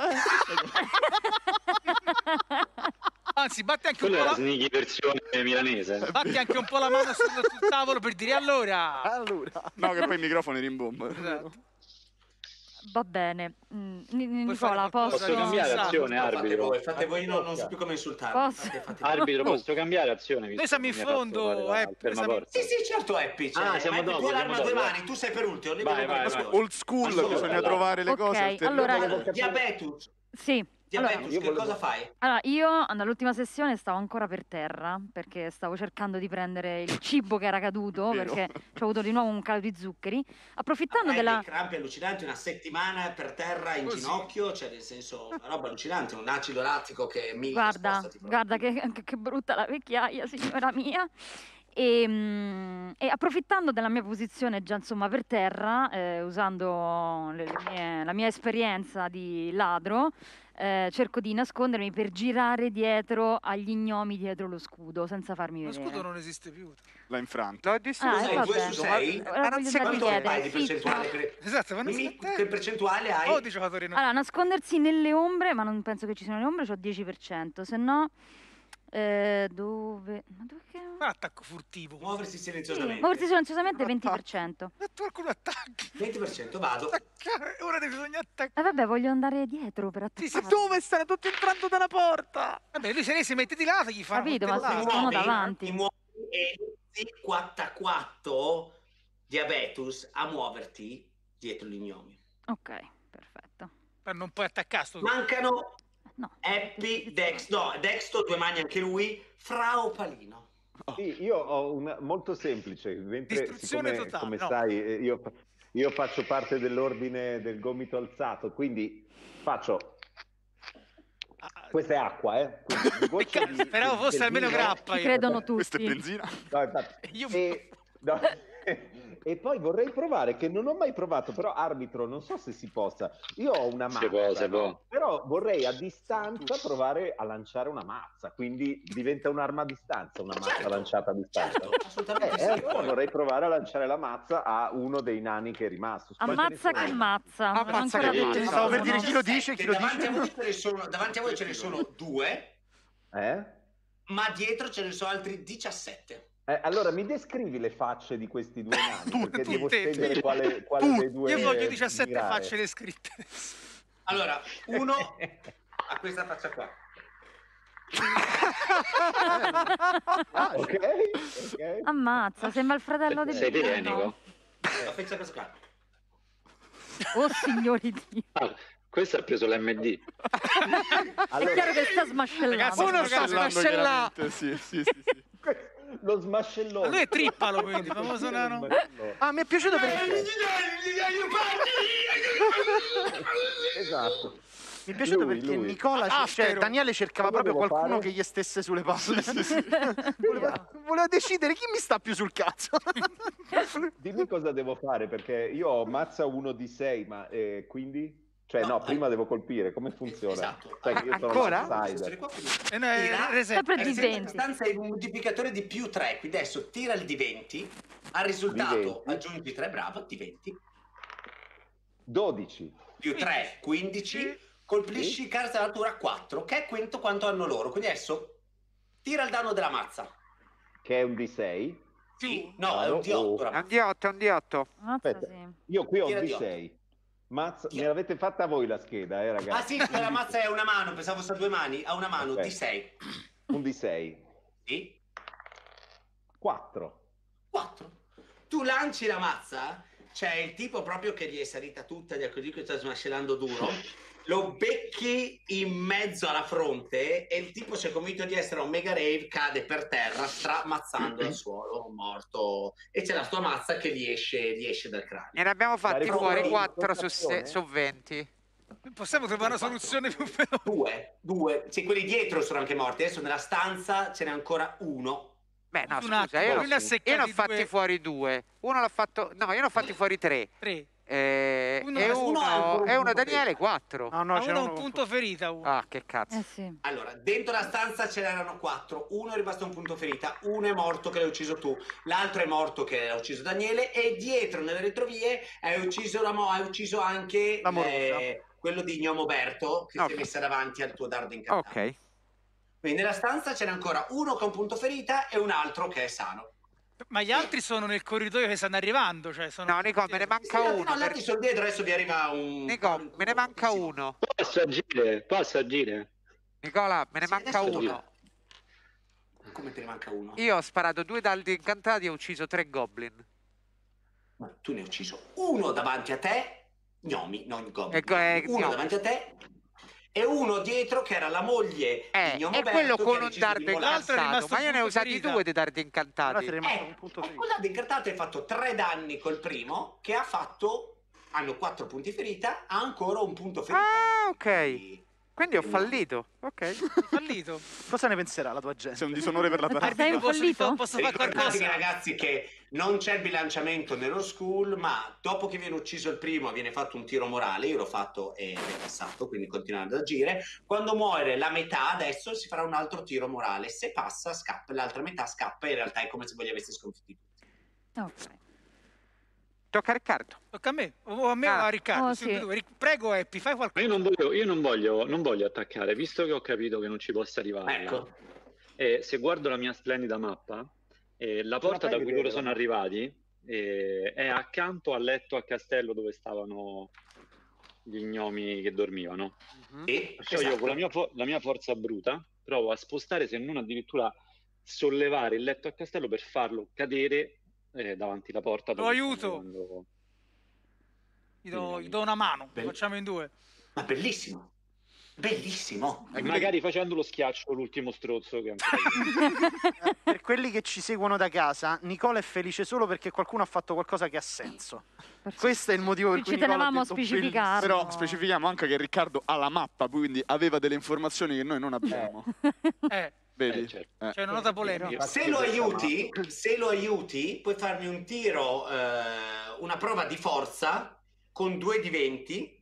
Anzi, batte anche un po' la Sneaky versione milanese. Batti anche un po' la mano sul tavolo per dire allora. No, che poi il microfono rimbomba. Esatto. Va bene, Nicola, posso cambiare azione, arbitro? Fate voi, non so più come insultare. Arbitro, posso cambiare azione? Pesami in fondo, sì, certo, Happy. Cioè, siamo dopo. Con l'arma a due mani, tu sei per ultimo. Vai. Old school, bisogna trovare le cose. Allora, diabetes. Sì. Diabetes, che cosa fai? Allora, io nell'ultima sessione stavo ancora per terra, perché stavo cercando di prendere il cibo che era caduto, perché ho avuto di nuovo un calo di zuccheri. Approfittando della... dei crampi allucinanti, una settimana per terra in ginocchio, cioè nel senso, una roba allucinante, un acido lattico che mi... Guarda che brutta la vecchiaia, signora mia. E approfittando della mia posizione già insomma per terra, usando la mia esperienza di ladro, cerco di nascondermi per girare dietro agli ignomi, dietro lo scudo, senza farmi vedere. Lo scudo non esiste più. L'ha infranto. L'ha 2 su 6? Che percentuale hai? Allora, nascondersi nelle ombre, ma non penso che ci siano le ombre, ho 10%, se no... attacco furtivo. Muoversi silenziosamente. Sì, muoversi silenziosamente 20%. Ma tu qualcuno attacchi. 20% vado. Attaccare. Ora bisogna attaccare. Vabbè, voglio andare dietro per attaccare. Sì, dove stanno tutti entrando dalla porta? Vabbè, lui se ne si mette di lato, gli fa. Capito, ma sono davanti. Ti muovi e 54 diabetes a muoverti dietro gli gnomi. Ok, perfetto. Ma non puoi attaccare sto. Mancano. No. Happy, Dex, no, Dexto, due mani anche lui, Frao Palino. Sì, io ho una molto semplice, mentre, siccome, totale, come sai, io faccio parte dell'ordine del gomito alzato, quindi faccio... Questa è acqua, Però fosse almeno grappa. Ci credono tutti. Questa è benzina. No, infatti. E poi vorrei provare, che non ho mai provato, però arbitro, non so se si possa. Io ho una mazza, però vorrei a distanza provare a lanciare una mazza, quindi diventa un'arma a distanza, una mazza lanciata a distanza. Assolutamente. Allora vorrei provare a lanciare la mazza a uno dei nani che è rimasto. Ammazza che mazza. Ammazza che mazza. Stavo per dire chi lo dice, chi lo dice. Davanti a voi ce ne sono 2. Ma dietro ce ne sono altri 17. Allora mi descrivi le facce di questi due nani? Perché devo scegliere quale dei due. Io voglio 17 mirare. Facce descritte. Allora, uno ha questa faccia qua. Okay. Ammazza, sembra il fratello del Sei pirenico? La faccia questa qua. Oh signori Dio. Ah, questo ha preso l'MD. Allora, è chiaro che sta smascellando. Uno sta smascellando. Sì. Lo smascellone. Lui è trippalo, quindi famoso nano. Ah, mi è piaciuto perché esatto. Mi è piaciuto perché Nicola Daniele cercava proprio qualcuno che gli stesse sulle palle. Voleva decidere chi mi sta più sul cazzo. Dimmi cosa devo fare, perché io ho mazza 1d6, ma quindi cioè no, prima devo colpire, come funziona? Esatto. Cioè, io sono ancora? Sempre il D20. È un moltiplicatore di più 3, quindi adesso tira il D20, al risultato D20. Aggiungi 3, bravo, D20. 12. Più 3, 15, colpisci carta natura 4, che è quinto quanto hanno loro, quindi adesso tira il danno della mazza. Che è un D6? Sì, no, è un D8. È un D8. Aspetta, io qui ho un D6. Mazza, me l'avete fatta voi la scheda, ragazzi? Ah sì, perché la mazza è una mano, pensavo fosse due mani, ha una mano, D6. Un D6. Sì. 4. 4. Tu lanci la mazza, c'è il tipo proprio che gli è salita tutta, gli accorgi che sta smascellando duro, lo becchi in mezzo alla fronte e il tipo si è convinto di essere un mega rave, cade per terra, stramazzando al suolo, morto, e c'è la sua mazza che gli esce dal cranio. Ne abbiamo fatti fuori 4 su 20. Possiamo trovare una soluzione più veloce. Due. Sì, quelli dietro sono anche morti, adesso nella stanza ce n'è ancora uno. Beh, no, scusa, io ne ho fatti fuori 2. Uno l'ha fatto... No, io ne ho fatti fuori 3. Uno Daniele 4. No, c'era un punto ferita. Ah, che cazzo. Allora, dentro la stanza ce n'erano 4. Uno è rimasto un punto ferita. Uno è morto che l'hai ucciso tu. L'altro è morto che l'ha ucciso Daniele. E dietro, nelle retrovie, hai ucciso anche quello di Gnomo Berto che si è messa davanti al tuo dardo incantato. Ok. Quindi nella stanza c'era ancora uno che ha un punto ferita e un altro che è sano. Ma gli altri sono nel corridoio che stanno arrivando, cioè sono... No, Nico, me ne manca uno. No, gli altri sono dietro, adesso vi arriva un... Nico, me ne manca uno. Posso agire? Nicola, me ne manca uno. Come te ne manca uno? Io ho sparato 2 dardi incantati e ho ucciso 3 goblin. Ma tu ne hai ucciso uno davanti a te, gnomi, non goblin. Uno davanti a te... E uno dietro che era la moglie di Gnomo Berto, quello con un dardo incantato. Ma io ne ho usati 2 di dardi incantati. Con dardo incantato hai fatto 3 danni col primo, che ha fatto... Hanno 4 punti ferita, ha ancora un punto ferita. Ah, ok. Quindi ho fallito. Fallito. Cosa ne penserà la tua gente? Sei un disonore per la tua gente. Posso fare qualcosa? Ragazzi, che non c'è il bilanciamento nello school, ma dopo che viene ucciso il primo viene fatto un tiro morale. Io l'ho fatto e è passato, quindi continuando ad agire. Quando muore la metà, adesso si farà un altro tiro morale. Se passa, scappa. L'altra metà scappa. In realtà è come se voi li aveste sconfitti tutti. Ok. Tocca a Riccardo. Tocca a me. O a me o a Riccardo. Prego, Eppi, fai qualcosa. Io non voglio attaccare, visto che ho capito che non ci possa arrivare. Ecco. Se guardo la mia splendida mappa, la porta da cui loro sono arrivati è accanto al letto a castello dove stavano gli gnomi che dormivano. Io con la mia forza bruta provo a spostare, se non addirittura sollevare il letto a castello per farlo cadere davanti alla porta. Lo aiuto! Gli do una mano, facciamo in 2. Ma bellissimo! Bellissimo! E magari facendo lo schiaccio l'ultimo strozzo che Per quelli che ci seguono da casa, Nicola è felice solo perché qualcuno ha fatto qualcosa che ha senso. Questo è il motivo per cui Nicola ha detto specificato. Però specifichiamo anche che Riccardo ha la mappa, quindi aveva delle informazioni che noi non abbiamo. C'è una nota polemica. Se lo aiuti, puoi farmi un tiro, una prova di forza con 2 D20.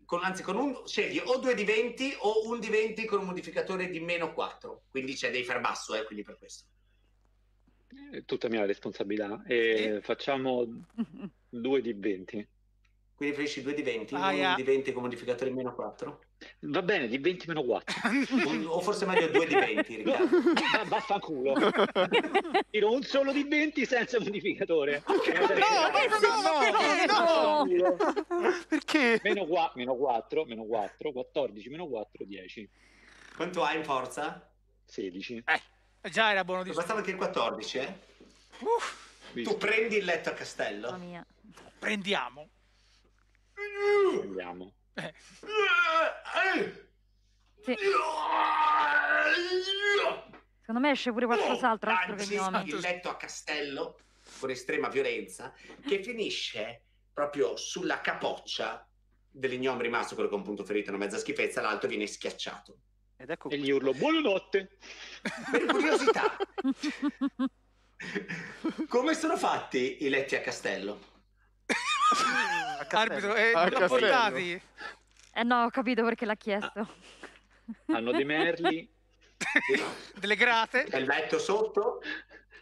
Scegli o 2 D20 o un D20 con un modificatore di -4. Quindi c'è dei ferbasso, quindi per questo. Tutta mia responsabilità. Facciamo 2 D20. Quindi preferisci 2 D20, non un D20 con modificatore di -4? Va bene, di 20 meno 4. O forse meglio 2 di 20. No, vaffanculo. Tiro un solo di 20 senza modificatore. No, perché? Meno 4, 14, meno 4, 10. Quanto hai in forza? 16. Già era buono di... Bastava anche il 14, eh? Tu prendi il letto a castello. Mia. Prendiamo. Sì. Secondo me esce pure qualcos'altro. Il letto a castello con estrema violenza, che finisce proprio sulla capoccia dell'ignomo rimasto, quello che ha un punto ferito, una mezza schifezza. L'altro viene schiacciato ed ecco e gli urlo buonanotte. Per curiosità, come sono fatti i letti a castello? Arbitro, portati. No, ho capito perché l'ha chiesto. Hanno dei merli, delle grate. C'è il letto sotto.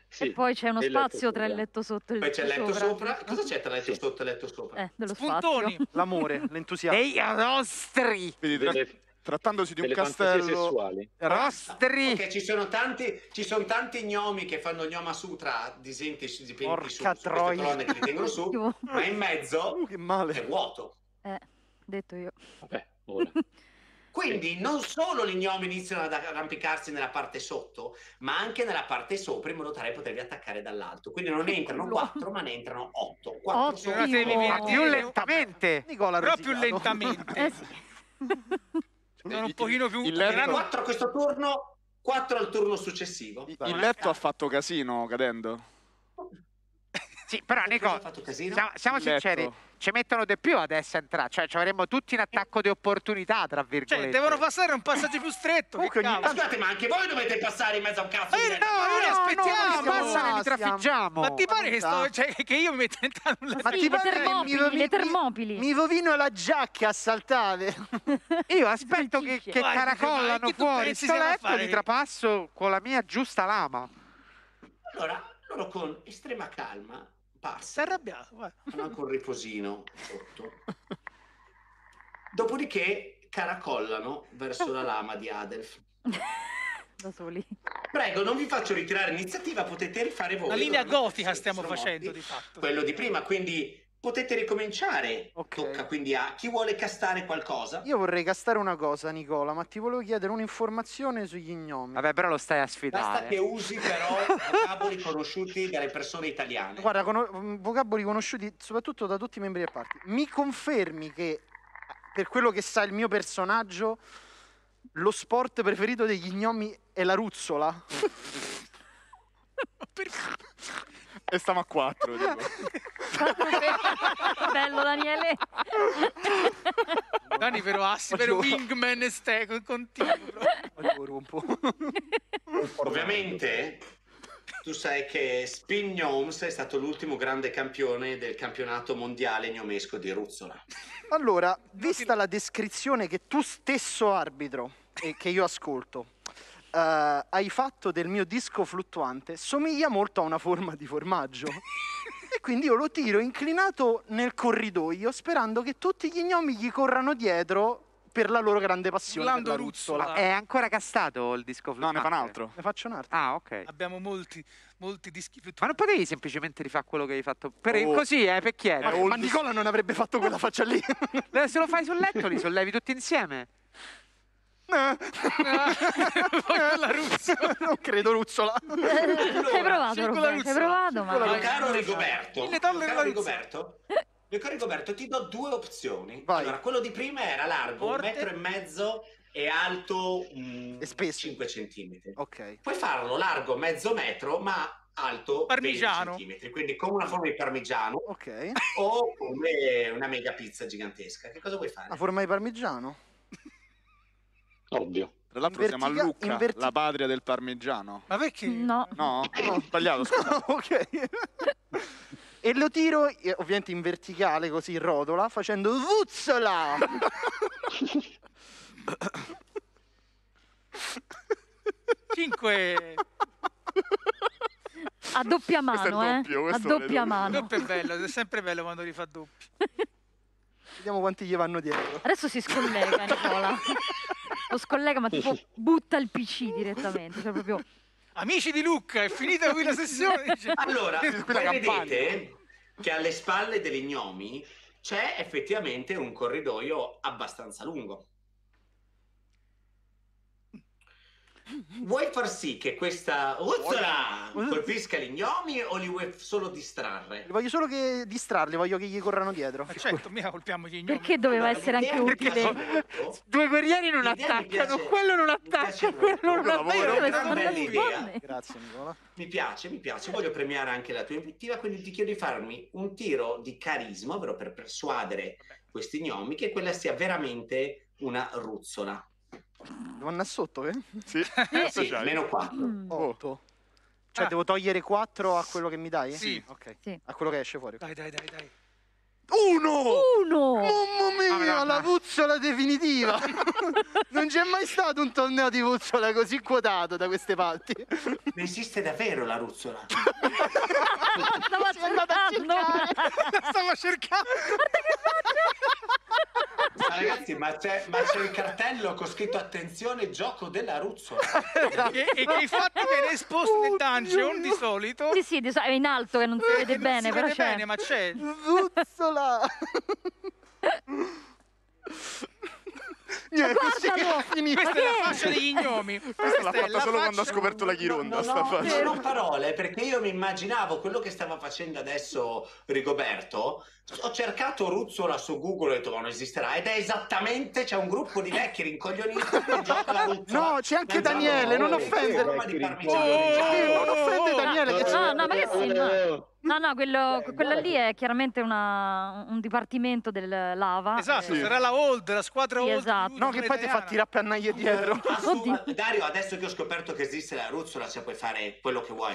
Sì. E poi c'è uno spazio tra il letto sotto e il letto sopra. Poi c'è il letto sopra. Cosa c'è tra il letto sotto e il letto sopra? Dello Spuntoni. Spazio. L'amore, l'entusiasmo. Ehi, rostri! Quindi, trattandosi di un castello... Rostri! Perché ci sono tanti gnomi che fanno gnoma sutra, disenti di penti su, queste colonne che li tengono su, ma in mezzo che male. È vuoto. Detto io. Vabbè, ora. Quindi non solo gli gnomi iniziano ad arrampicarsi nella parte sotto, ma anche nella parte sopra, in modo tale da potervi attaccare dall'alto. Quindi non ne entrano 4, ma ne entrano 8. 8 sono più lentamente. Nicola, però più lentamente. Sì. Un pochino più. Il letto... 4 questo turno, 4 al turno successivo. Il letto ha fatto casino cadendo. Sì, però Nico, siamo sinceri, ci mettono di più adesso a entrare, cioè ci avremmo tutti in attacco di opportunità, tra virgolette. Cioè, devono passare un passaggio più stretto. Scusate, ma anche voi dovete passare in mezzo a un cazzo. No, aspettiamo, trafiggiamo. Ma ti pare che io mi metto in tanto... Ma ti pare le Termopili? Mi rovino la giacca a saltare. Io aspetto che caracollano fuori sto letto, mi trapasso con la mia giusta lama. Allora... Loro con estrema calma passa. Arrabbiato, fanno anche un riposino sotto. Dopodiché caracollano verso la lama di Adelf. Da soli. Prego, non vi faccio ritirare l'iniziativa, potete rifare voi. La linea gotica stiamo facendo di fatto. Quello di prima, quindi potete ricominciare. Okay. Tocca quindi a chi vuole castare qualcosa. Io vorrei castare una cosa, Nicola, ma ti volevo chiedere un'informazione sugli gnomi. Vabbè, però lo stai a sfidare. Basta che usi però vocaboli conosciuti dalle persone italiane. Guarda, vocaboli conosciuti soprattutto da tutti i membri del party. Mi confermi che, per quello che sa il mio personaggio, lo sport preferito degli gnomi è la ruzzola? E stiamo a 4. Bello Daniele. Dani però assi per wingman e steak continuo. Ovviamente tu sai che Spin Gnomes è stato l'ultimo grande campione del campionato mondiale gnomesco di Ruzzola. Allora, vista la descrizione che tu stesso arbitro e che io ascolto, hai fatto del mio disco fluttuante, somiglia molto a una forma di formaggio. E quindi io lo tiro inclinato nel corridoio, sperando che tutti gli gnomi gli corrano dietro per la loro grande passione per la ruzzola. È ancora castato il disco fluttuante? No, ne fa un altro. Ne faccio un altro. Ah, ok. Abbiamo molti dischi fluttuanti. Ma non potevi semplicemente rifare quello che hai fatto? Così, pecchiere. Ma Nicola non avrebbe fatto quella faccia lì. Se lo fai sul letto, li sollevi tutti insieme. No. La ruzzola. Non credo ruzzola. Hai provato, Roberto, hai provato, ma caro Rigoberto. Rigoberto, ti do due opzioni. Vai. Allora, quello di prima era largo, 1,5 metri e alto 5 centimetri. Ok. Puoi farlo largo mezzo metro, ma alto parmigiano. 20 centimetri, quindi come una forma di parmigiano. Ok. O come una mega pizza gigantesca. Che cosa vuoi fare? La forma di parmigiano? Ovvio. Tra l'altro siamo a Lucca, la patria del parmigiano. Ma perché? No. No? Ho sbagliato, scusa. Ok. E lo tiro ovviamente in verticale, così in rotola, facendo ruzzola! A doppia mano, questo è doppio, a doppia mano. Doppio è bello, è sempre bello quando li fa doppi. Vediamo quanti gli vanno dietro. Adesso si scollega Nicola. Lo scollega, ma tipo butta il PC direttamente, cioè proprio... Amici di Lucca, è finita qui la sessione. Allora, vedete che alle spalle degli gnomi c'è effettivamente un corridoio abbastanza lungo. Vuoi far sì che questa Ruzzola colpisca gli gnomi o li vuoi solo distrarre? Li voglio solo che distrarli, voglio che gli corrano dietro. Ma certo, mica colpiamo gli gnomi. Perché doveva essere anche utile? Due guerrieri non attaccano, quello non attacca, quello non attacca. Grazie Nicola. Mi piace, voglio premiare anche la tua invettiva, quindi ti chiedo di farmi un tiro di carisma, ovvero per persuadere questi gnomi che quella sia veramente una Ruzzola. Donna sotto, eh? Sì, sì, meno 4. 8. Cioè, devo togliere 4 a quello che mi dai? Sì. Ok. Sì. A quello che esce fuori. Dai, dai, dai, dai. 1! Mamma mia, la Ruzzola definitiva! Non c'è mai stato un torneo di Ruzzola così quotato da queste parti. Ma esiste davvero la Ruzzola? Stavo cercando! Stavo cercando! Ma ragazzi, ma c'è il cartello con scritto attenzione gioco della Ruzzola. E che i fatti viene esposto nel dungeon di solito. Sì, sì, è in alto che non si vede bene, però c'è. Ma c'è. Ruzzola. Questa è la faccia degli gnomi. Questa l'ha fatta solo quando ha scoperto la ghironda. Non ho parole, perché io mi immaginavo quello che stava facendo adesso Rigoberto. Ho cercato Ruzzola su Google e ho detto ma non esisterà, ed è esattamente, c'è un gruppo di vecchi rincoglioniti che gioca la Ruzzola. No, c'è anche Daniele, non offende. Non offende Daniele. No, ma che sei? No, quella lì è chiaramente un dipartimento del L.A.V.A. Esatto, sarà la Old, la squadra Old. Esatto. No, che poi ti fa tirare pennaglie dietro. Dario, adesso che ho scoperto che esiste la Ruzzola, cioè puoi fare quello che vuoi.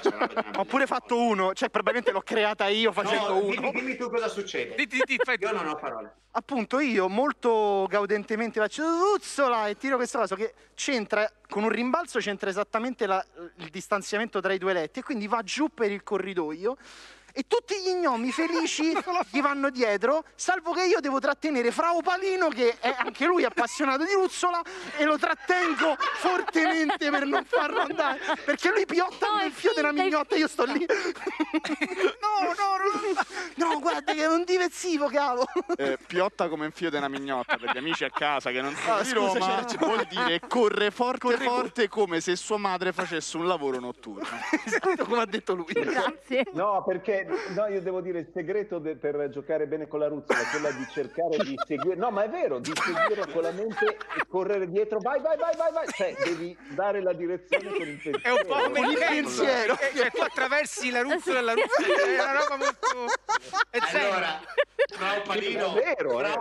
Ho pure fatto uno, cioè probabilmente l'ho creata io facendo uno. Dimmi tu cosa succede. Io non ho parole. Appunto, io molto gaudentemente faccio Ruzzola e tiro questo coso che c'entra, con un rimbalzo c'entra esattamente il distanziamento tra i due letti e quindi va giù per il corridoio. E tutti gli gnomi felici gli vanno dietro, salvo che io devo trattenere Frau Palino, che è anche lui appassionato di Ruzzola, e lo trattengo fortemente per non farlo andare, perché lui piotta nel fio della mignotta, io sto lì. No, guarda che è un diversivo, cavo. Piotta come un fio della mignotta, per gli amici a casa che non sanno di Roma, vuol dire corre forte forte come se sua madre facesse un lavoro notturno. Esatto, come ha detto lui. Grazie. No, perché no, io devo dire, il segreto per giocare bene con la Ruzzola è quello di cercare di seguire, no ma è vero, di seguire con la mente e correre dietro, vai, cioè devi dare la direzione con il pensiero. È un po' un pensiero, cioè tu attraversi la Ruzzola e la Ruzzola, è una roba molto... Allora,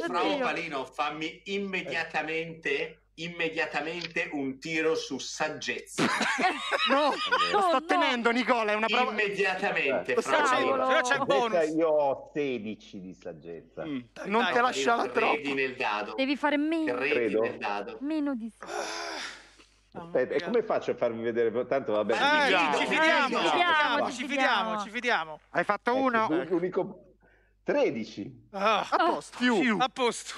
Frau Palino, fammi immediatamente un tiro su saggezza. No, lo sto tenendo Nicola, è una prova. Immediatamente, però c'è il bonus. Io ho 16 di saggezza. Non te lasciare troppo. Credi nel dado. Devi fare meno. Credo. Nel dado. Meno di 16. Aspetta, e come faccio a farmi vedere? Tanto va bene. Ci fidiamo. Hai fatto uno. L'unico 13. A posto.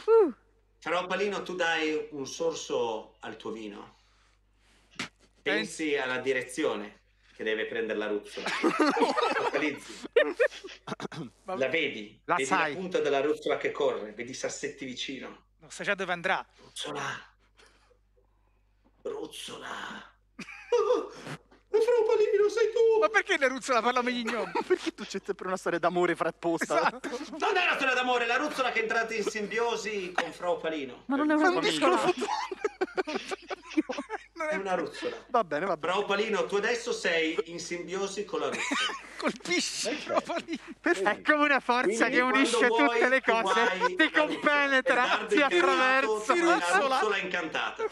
Però Palino, tu dai un sorso al tuo vino. Pensi alla direzione che deve prendere la Ruzzola. La vedi? La vedi sai. La punta della Ruzzola che corre, vedi i sassetti vicino. Non sai già dove andrà. Ruzzola. Frau Palino, sei tu! Ma perché la Ruzzola parla meglio ignoto? Perché tu c'è sempre una storia d'amore frapposta? Esatto. Non è una storia d'amore, la Ruzzola che è entrata in simbiosi con Frau Palino. Ma non è una Ruzzola. Non è una Ruzzola. Va bene, va bene. Frau Palino, tu adesso sei in simbiosi con la Ruzzola. Colpisci Frau Palino. È come una forza che unisce tutte le cose. Ti compenetra, ti attraversa. La Ruzzola incantata.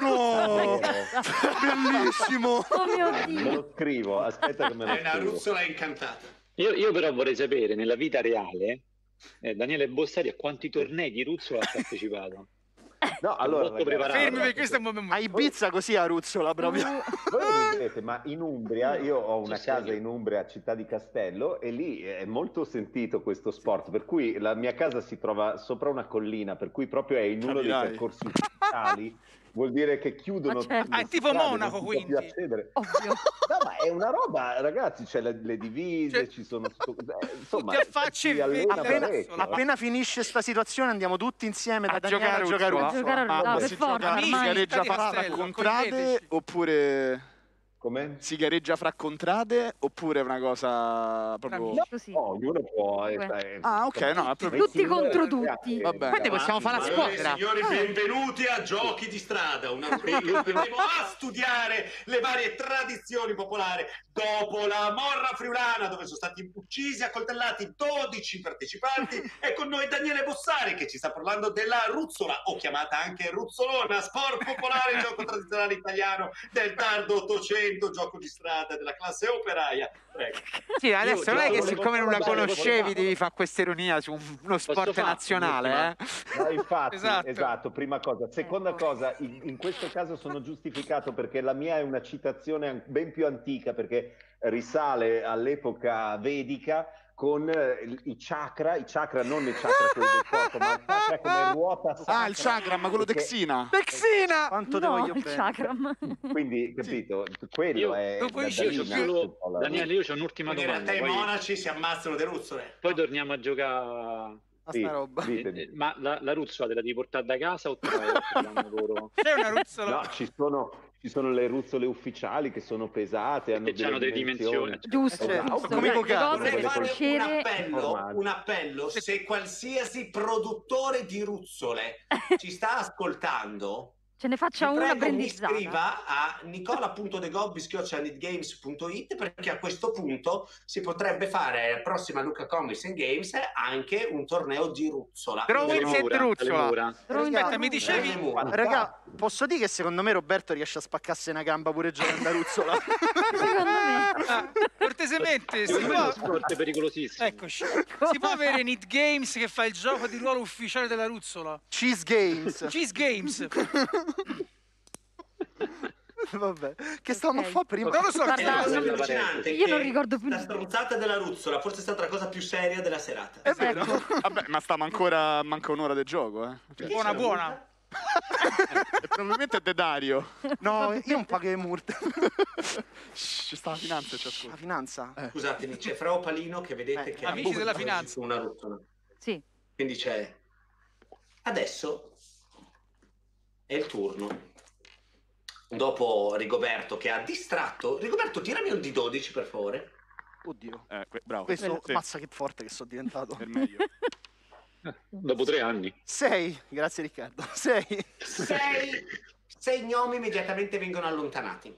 No! Bellissimo! Me lo scrivo, aspetta che me lo scrivo. È una Ruzzola incantata. Io però vorrei sapere, nella vita reale, Daniele Bossari a quanti tornei di Ruzzola ha partecipato? No, allora, fermi, perché stiamo a Ibiza così a Ruzzola proprio. Voi ridete, ma in Umbria, io ho una casa in Umbria, a Città di Castello, e lì è molto sentito questo sport, per cui la mia casa si trova sopra una collina, per cui proprio è in uno dei percorsi ufficiali. Vuol dire che chiudono... Ah, è tipo Monaco, quindi. Ovvio. No, ma è una roba, ragazzi, c'è le divise, cioè... ci sono... insomma, appena finisce sta situazione andiamo tutti insieme da Daniele a giocare a si gareggia fra contrade oppure è una cosa proprio... No, ognuno può... Ah, ok, no, proprio... Tutti contro tutti. Vabbè. Quindi possiamo fare la squadra. Signori, benvenuti a Giochi di Strada, una video andremo a studiare le varie tradizioni popolari dopo la Morra Friulana, dove sono stati uccisi, accoltellati 12 partecipanti, e con noi Daniele Bossari, che ci sta parlando della Ruzzola, o chiamata anche Ruzzolona, sport popolare, gioco tradizionale italiano del tardo Ottocento, gioco di strada della classe operaia. Prego. Sì, adesso non è che siccome non la conoscevi devi fare questa ironia su uno sport nazionale, no, infatti. Esatto, prima cosa. Seconda cosa, in questo caso sono giustificato perché la mia è una citazione ben più antica, perché risale all'epoca vedica, con i chakra, non il chakra quello del corpo, ma il chakra come ruota sacra. Ah, il chakra, ma quello Dexina. Dexina! Quanto no, te voglio bene. Quindi, capito, quello è... Daniele, io ho un'ultima domanda. I monaci si ammazzano le ruzzole. Poi torniamo a giocare... Sì, roba. Ma la ruzzola te la devi portare da casa o te la lavoro? C'è una ruzzola? No, ci sono le ruzzole ufficiali che sono pesate, hanno delle dimensioni. Giusto, vorrei fare un appello: se qualsiasi produttore di ruzzole ci sta ascoltando, ce ne faccia una brandizzata. Mi scriva a nicola.degobbis@games.it, perché a questo punto si potrebbe fare alla prossima Lucca Comics and Games anche un torneo di ruzzola. Drawings e Ruzzola. Aspetta, mi dicevi, raga, posso dire che secondo me Roberto riesce a spaccarsi una gamba pure giocando a ruzzola. Secondo me. Cortesemente, si può... sport pericolosissimo. Eccoci. Si può avere Need Games che fa il gioco di ruolo ufficiale della ruzzola. Cheese Games. Cheese Games. Vabbè, che stavamo a fare prima? Non lo so, io non ricordo più. La stronzata della ruzzola forse è stata la cosa più seria della serata. È vero. Vabbè, ma manca un'ora del gioco, eh. Cioè, buona. Probabilmente è De Dario. No, io un pago di murte. Ci sta la finanza, la finanza. Scusatemi, c'è Frau Palino che vedete che amici della finanza, una ruzzola. Sì. Quindi c'è. Adesso è il turno. Dopo Rigoberto che ha distratto. Rigoberto, tirami un D12 per favore. Oddio, bravo. Questo mazza che forte che sono diventato. Per meglio. Dopo 3 anni. 6, grazie Riccardo. 6 gnomi immediatamente vengono allontanati.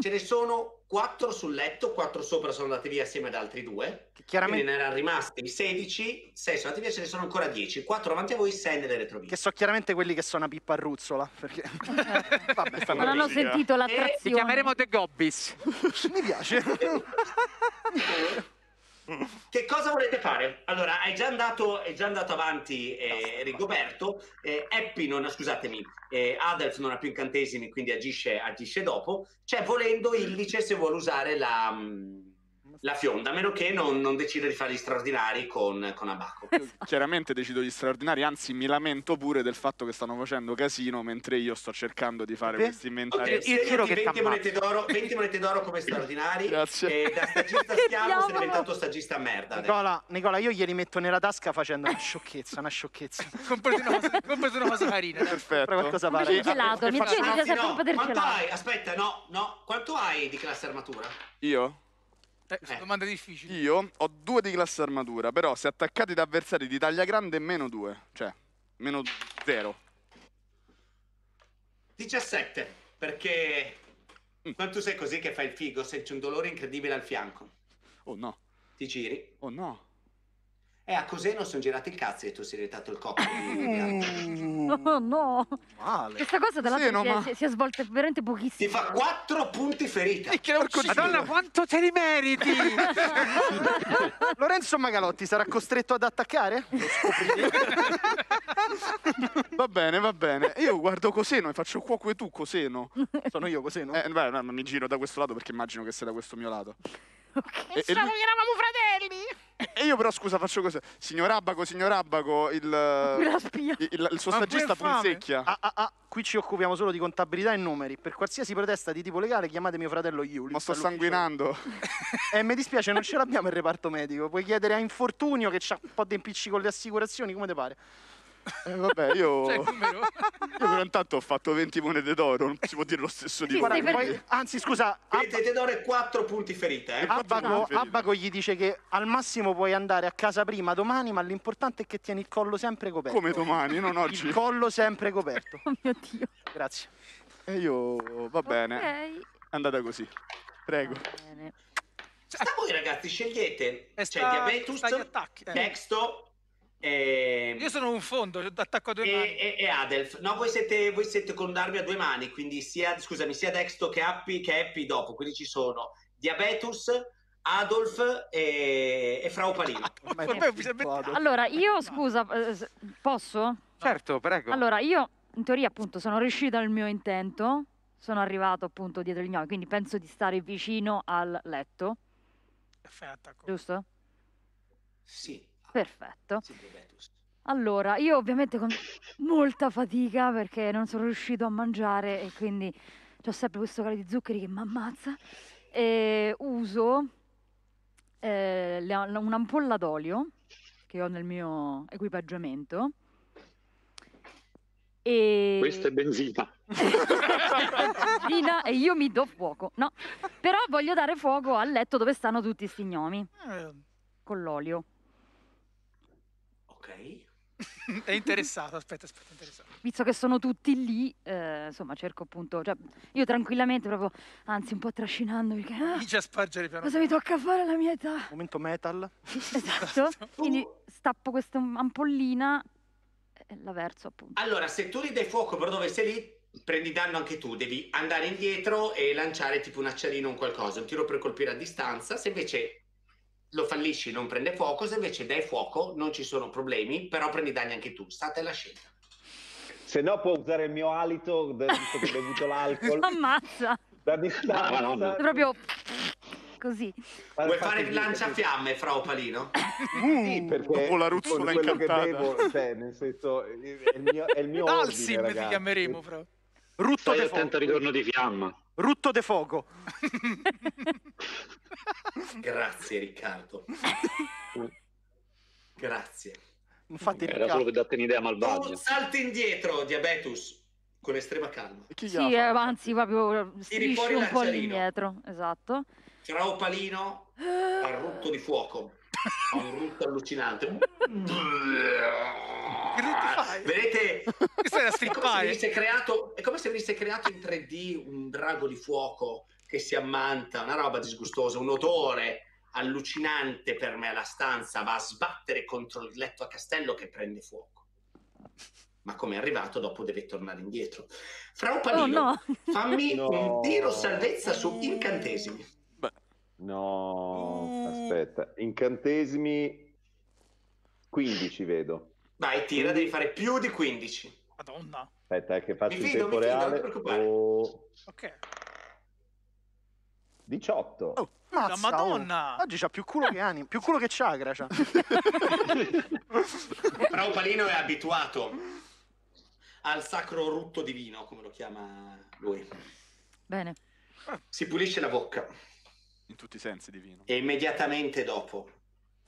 Ce ne sono 4 sul letto, 4 sopra sono andati via assieme ad altri 2. Chiaramente... Quindi ne erano rimasti 16, 6 sono andati via, ce ne sono ancora 10. 4 davanti a voi, 6 nelle retrovie. Che so chiaramente quelli che sono a pippa a ruzzola. Perché... Vabbè, non hanno sentito l'attrazione. Li chiameremo The Gobbis. Mi piace. Che cosa volete fare? Allora, è già andato avanti Rigoberto, Adolf non ha più incantesimi, quindi agisce dopo. Cioè, volendo, Illice se vuole usare la fionda, a meno che non decida di fare gli straordinari con Abaco. Chiaramente decido gli straordinari, anzi mi lamento pure del fatto che stanno facendo casino mentre io sto cercando di fare questi inventari. Okay, io giro 20 monete d'oro come straordinari. Grazie. E da stagista schiavo sei diventato stagista merda. Nicola, io glieli metto nella tasca facendo una sciocchezza, una sciocchezza. Comprate una cosa carina. Perfetto. Qualcosa pare. Gelato, mi piace del quanto gelato. Hai? Aspetta, no. Quanto hai di classe armatura? Io? Domanda difficile. Io ho 2 di classe armatura, però se attaccati da avversari di taglia grande -2, cioè -0. 17, perché non tu sei così che fai il figo, se c'è un dolore incredibile al fianco. Oh no. Ti giri. Oh no. E a Coseno sono girati il cazzo e tu sei diventato il cocco di... No, no. Male. Questa cosa dall'altro si è svolta veramente pochissimo. Ti fa 4 punti ferita. Madonna, quanto te li meriti. Lorenzo Magalotti sarà costretto ad attaccare? Va bene, va bene. Io guardo Coseno e faccio cuoco e tu Coseno. Sono io Coseno? Beh, no, mi giro da questo lato perché immagino che sia da questo mio lato. Okay. E lui... eravamo fratelli. E io però scusa faccio così. Signor Abbaco, il suo stagista punzecchia. Qui ci occupiamo solo di contabilità e numeri. Per qualsiasi protesta di tipo legale chiamate mio fratello Iuli. Ma sto sanguinando. Mi dispiace, non ce l'abbiamo il reparto medico. Puoi chiedere a Infortunio che c'ha un po' di impicci con le assicurazioni, come te pare. Vabbè, io però intanto ho fatto 20 monete d'oro, non si può dire lo stesso di voi. Anzi, scusa, monete d'oro e 4 punti ferita. Abbaco gli dice che al massimo puoi andare a casa prima domani, ma l'importante è che tieni il collo sempre coperto. Come domani, non oggi. Il collo sempre coperto. Oh mio Dio. Grazie. E io, va bene. Okay. Andata così. Prego. Va bene. Sta a voi ragazzi, scegliete. C'è Diabetus, Texto. Io sono un fondo, attacco a due mani. E Adelf, no, voi siete con l'armi a due mani, quindi sia, scusami, sia Dexto che Happy dopo, quindi ci sono Diabetus, Adolf e Frau Palino. Allora, io scusa, posso? Certo, prego. Allora, io in teoria appunto sono riuscita al mio intento, sono arrivato appunto dietro gli gnocchi, quindi penso di stare vicino al letto. Perfetto. Giusto? Sì. Perfetto. Allora, io ovviamente con molta fatica perché non sono riuscito a mangiare e quindi ho sempre questo calo di zuccheri che mi ammazza. E uso un'ampolla d'olio che ho nel mio equipaggiamento. E... questa è benzina. Benzina e io mi do fuoco. No, però voglio dare fuoco al letto dove stanno tutti sti gnomi con l'olio. Ok. È interessato, aspetta, interessato. Visto che sono tutti lì, insomma, cerco appunto, cioè, io tranquillamente proprio, anzi un po' trascinandomi, perché inizia a spargere piano. Cosa mi tocca fare alla mia età? Momento metal. Esatto. Quindi stappo questa ampollina e la verso appunto. Allora, se tu li dai fuoco per dove sei lì, prendi danno anche tu, devi andare indietro e lanciare tipo un acciarino o un qualcosa, un tiro per colpire a distanza, se invece... lo fallisci, non prende fuoco, se invece dai fuoco non ci sono problemi, però prendi danni anche tu, state alla scelta. Se no può usare il mio alito, visto che ho bevuto l'alcol. Ammazza! Da distanza. No. Proprio così. Vuoi fare il lanciafiamme, Frau Palino? Sì, perché dopo la ruzzola incantata. Bevo, cioè, nel senso, è il mio ordine, ragazzi. Ti chiameremo, Frau. Rutto de fuoco. Ritorno di fiamma. Rutto de fuoco. Grazie Riccardo. Grazie. Infatti, era Riccardo. Solo per darti un'idea malvagia. Tu salti indietro, Diabetus, con estrema calma. Sì, anzi, proprio strisci un po' indietro. Esatto. Frau Palino al rutto di fuoco. Ha un rutto allucinante. Che rutto fai? Vedete? È come se venisse creato in 3D un drago di fuoco che si ammanta, una roba disgustosa, un odore allucinante permea la stanza, va a sbattere contro il letto a castello che prende fuoco. Ma come è arrivato, dopo deve tornare indietro. Frau Palino, fammi un tiro salvezza su incantesimi. Beh. Aspetta, incantesimi 15 vedo. Vai, tira, devi fare più di 15. Madonna. Aspetta, che faccio il tempo reale. Ok. 18. Oh, mazza, Madonna! Oggi c'ha più culo che anima, più culo che chakra. Però Palino è abituato al sacro rutto divino, come lo chiama lui. Bene. Si pulisce la bocca. In tutti i sensi divino. E immediatamente dopo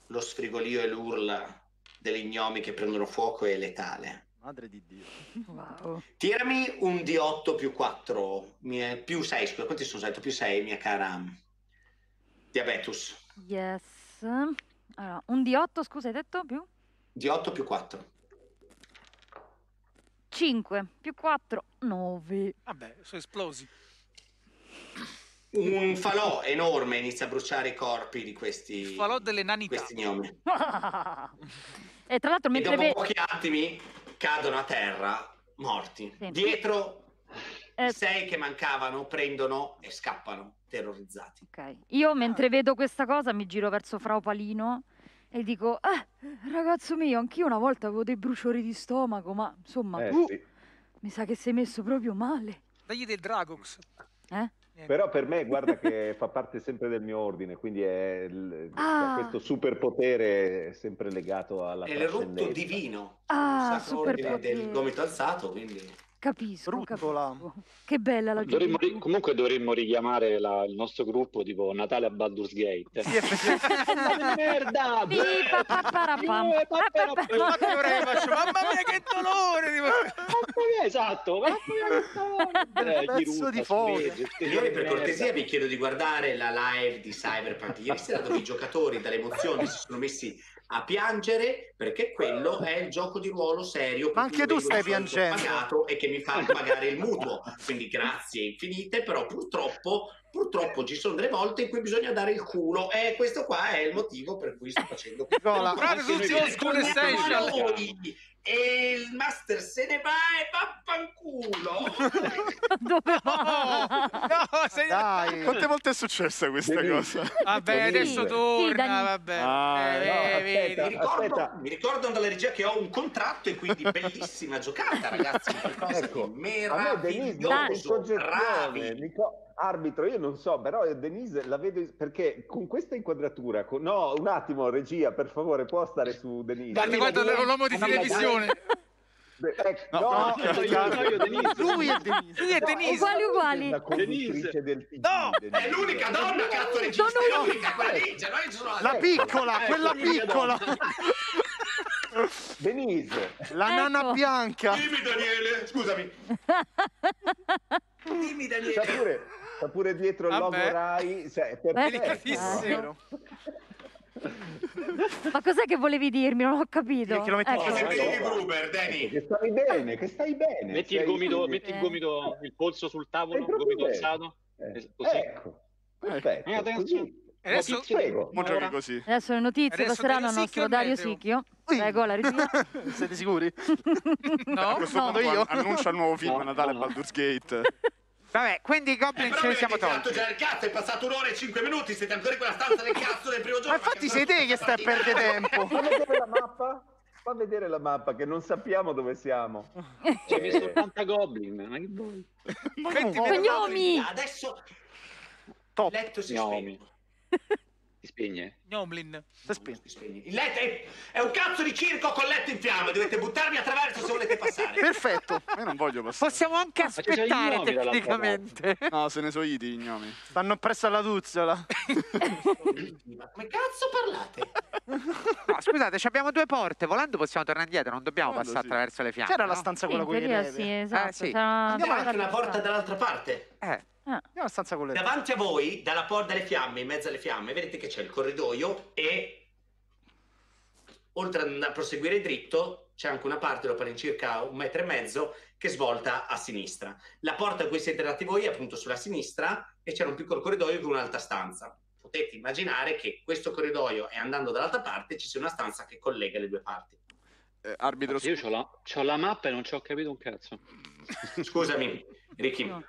lo sfrigolio e l'urla degli gnomi che prendono fuoco è letale. Madre di Dio. Wow. Tirami un D8 più 4, più 6, scusa, quanti sono stato? Più 6, mia cara Diabetus. Yes. Allora, un D8, scusa, hai detto più? D8 più 4. 5, più 4, 9. Vabbè, sono esplosi. un falò enorme inizia a bruciare i corpi di questi falò delle nanità, questi gnomi. E tra l'altro mentre dopo pochi attimi cadono a terra morti. Sì. Dietro sei che mancavano prendono e scappano terrorizzati. Okay. Io mentre vedo questa cosa mi giro verso Frau Palino e dico: ragazzo mio, anch'io una volta avevo dei bruciori di stomaco, ma insomma sì, mi sa che sei messo proprio male. Dagli del Dragox. Però per me, guarda che fa parte sempre del mio ordine, quindi è questo superpotere sempre legato alla trascendenza. È il rutto divino, il sacro ordine del gomito alzato, quindi... Capisco, capisco. Che bella la dovremmo comunque dovremmo richiamare il nostro gruppo tipo Natale a Baldur's Gate. Sì, merda! Mamma mia che dolore! Esatto, pezzo di foto. Signori, per cortesia vi chiedo di guardare la live di Cyberpunk ieri sera, dove i giocatori dalle emozioni si sono messi a piangere, perché quello è il gioco di ruolo serio. Ma anche tu stai piangendo. Pagato e che mi fa pagare il mutuo, quindi grazie infinite, però purtroppo ci sono delle volte in cui bisogna dare il culo, e questo qua è il motivo per cui sto facendo questo. E il master se ne va e vaffanculo. Dove va? Dai. Quante volte è successa questa cosa? Vabbè, adesso torna. Vabbè. Mi ricordo dalla regia che ho un contratto e quindi bellissima giocata, ragazzi. Ecco, meraviglioso, bravi. Arbitro, io non so, però Denise la vedo perché con questa inquadratura, no, un attimo, regia, per favore, può stare su Denise. Guarda, l'uomo di televisione. Lui è Denise. Uguali. No, è l'unica donna che ha fatto regista, è l'unica quella ninja. La piccola, quella piccola. Denise. La nana bianca. Dimmi Daniele, scusami. Dimmi Daniele. Sta pure dietro il logo Rai, cioè, delicatissimo. Ma cos'è che volevi dirmi? Non ho capito. Che lo metti Gruber, Dani. Che stai bene. Metti il gomito, il polso sul tavolo, il gomito alzato. Così. Ecco. Perfetto. Adesso giochi così. Adesso le notizie passeranno al nostro Dario Sicchio. Prego, la regia. Siete sicuri? No. A questo punto io annuncio il nuovo film Natale Baldur's Gate. Vabbè, quindi i Goblin ce ne siamo tolti. Già il cazzo, è passato 1 ora e 5 minuti, siete ancora in quella stanza del cazzo del primo giorno. Ma infatti sei te che stai a perdere tempo. Fa vedere la mappa che non sappiamo dove siamo. C'è messo 80 Goblin, ma che vuoi? Cognomi! Adesso top. Letto si spegne. Si spegne? Gnomlin. Si spegne. Il letto è un cazzo di circo con letto in fiamme, dovete buttarmi attraverso se volete passare. Perfetto, io non voglio passare. Possiamo anche aspettare tecnicamente. No, se ne so io di gnomi. Stanno presso alla Duzzola. Ma come cazzo parlate? No, scusate, abbiamo 2 porte, volando possiamo tornare indietro, non dobbiamo passare attraverso le fiamme. C'era la stanza quella con i neve. Sì, esatto. Andiamo anche una porta dall'altra parte. Andiamo a stanza con le davanti a voi, dalla porta alle fiamme, in mezzo alle fiamme, vedete che c'è il corridoio e oltre a proseguire dritto c'è anche una parte dopo all'incirca 1,5 metri che svolta a sinistra. La porta a cui siete andati voi è appunto sulla sinistra e c'era un piccolo corridoio con un'altra stanza. Potete immaginare che questo corridoio e andando dall'altra parte ci sia una stanza che collega le due parti. Arbitro, io c'ho la mappa e non ci ho capito un cazzo. Scusami, Ricky. No.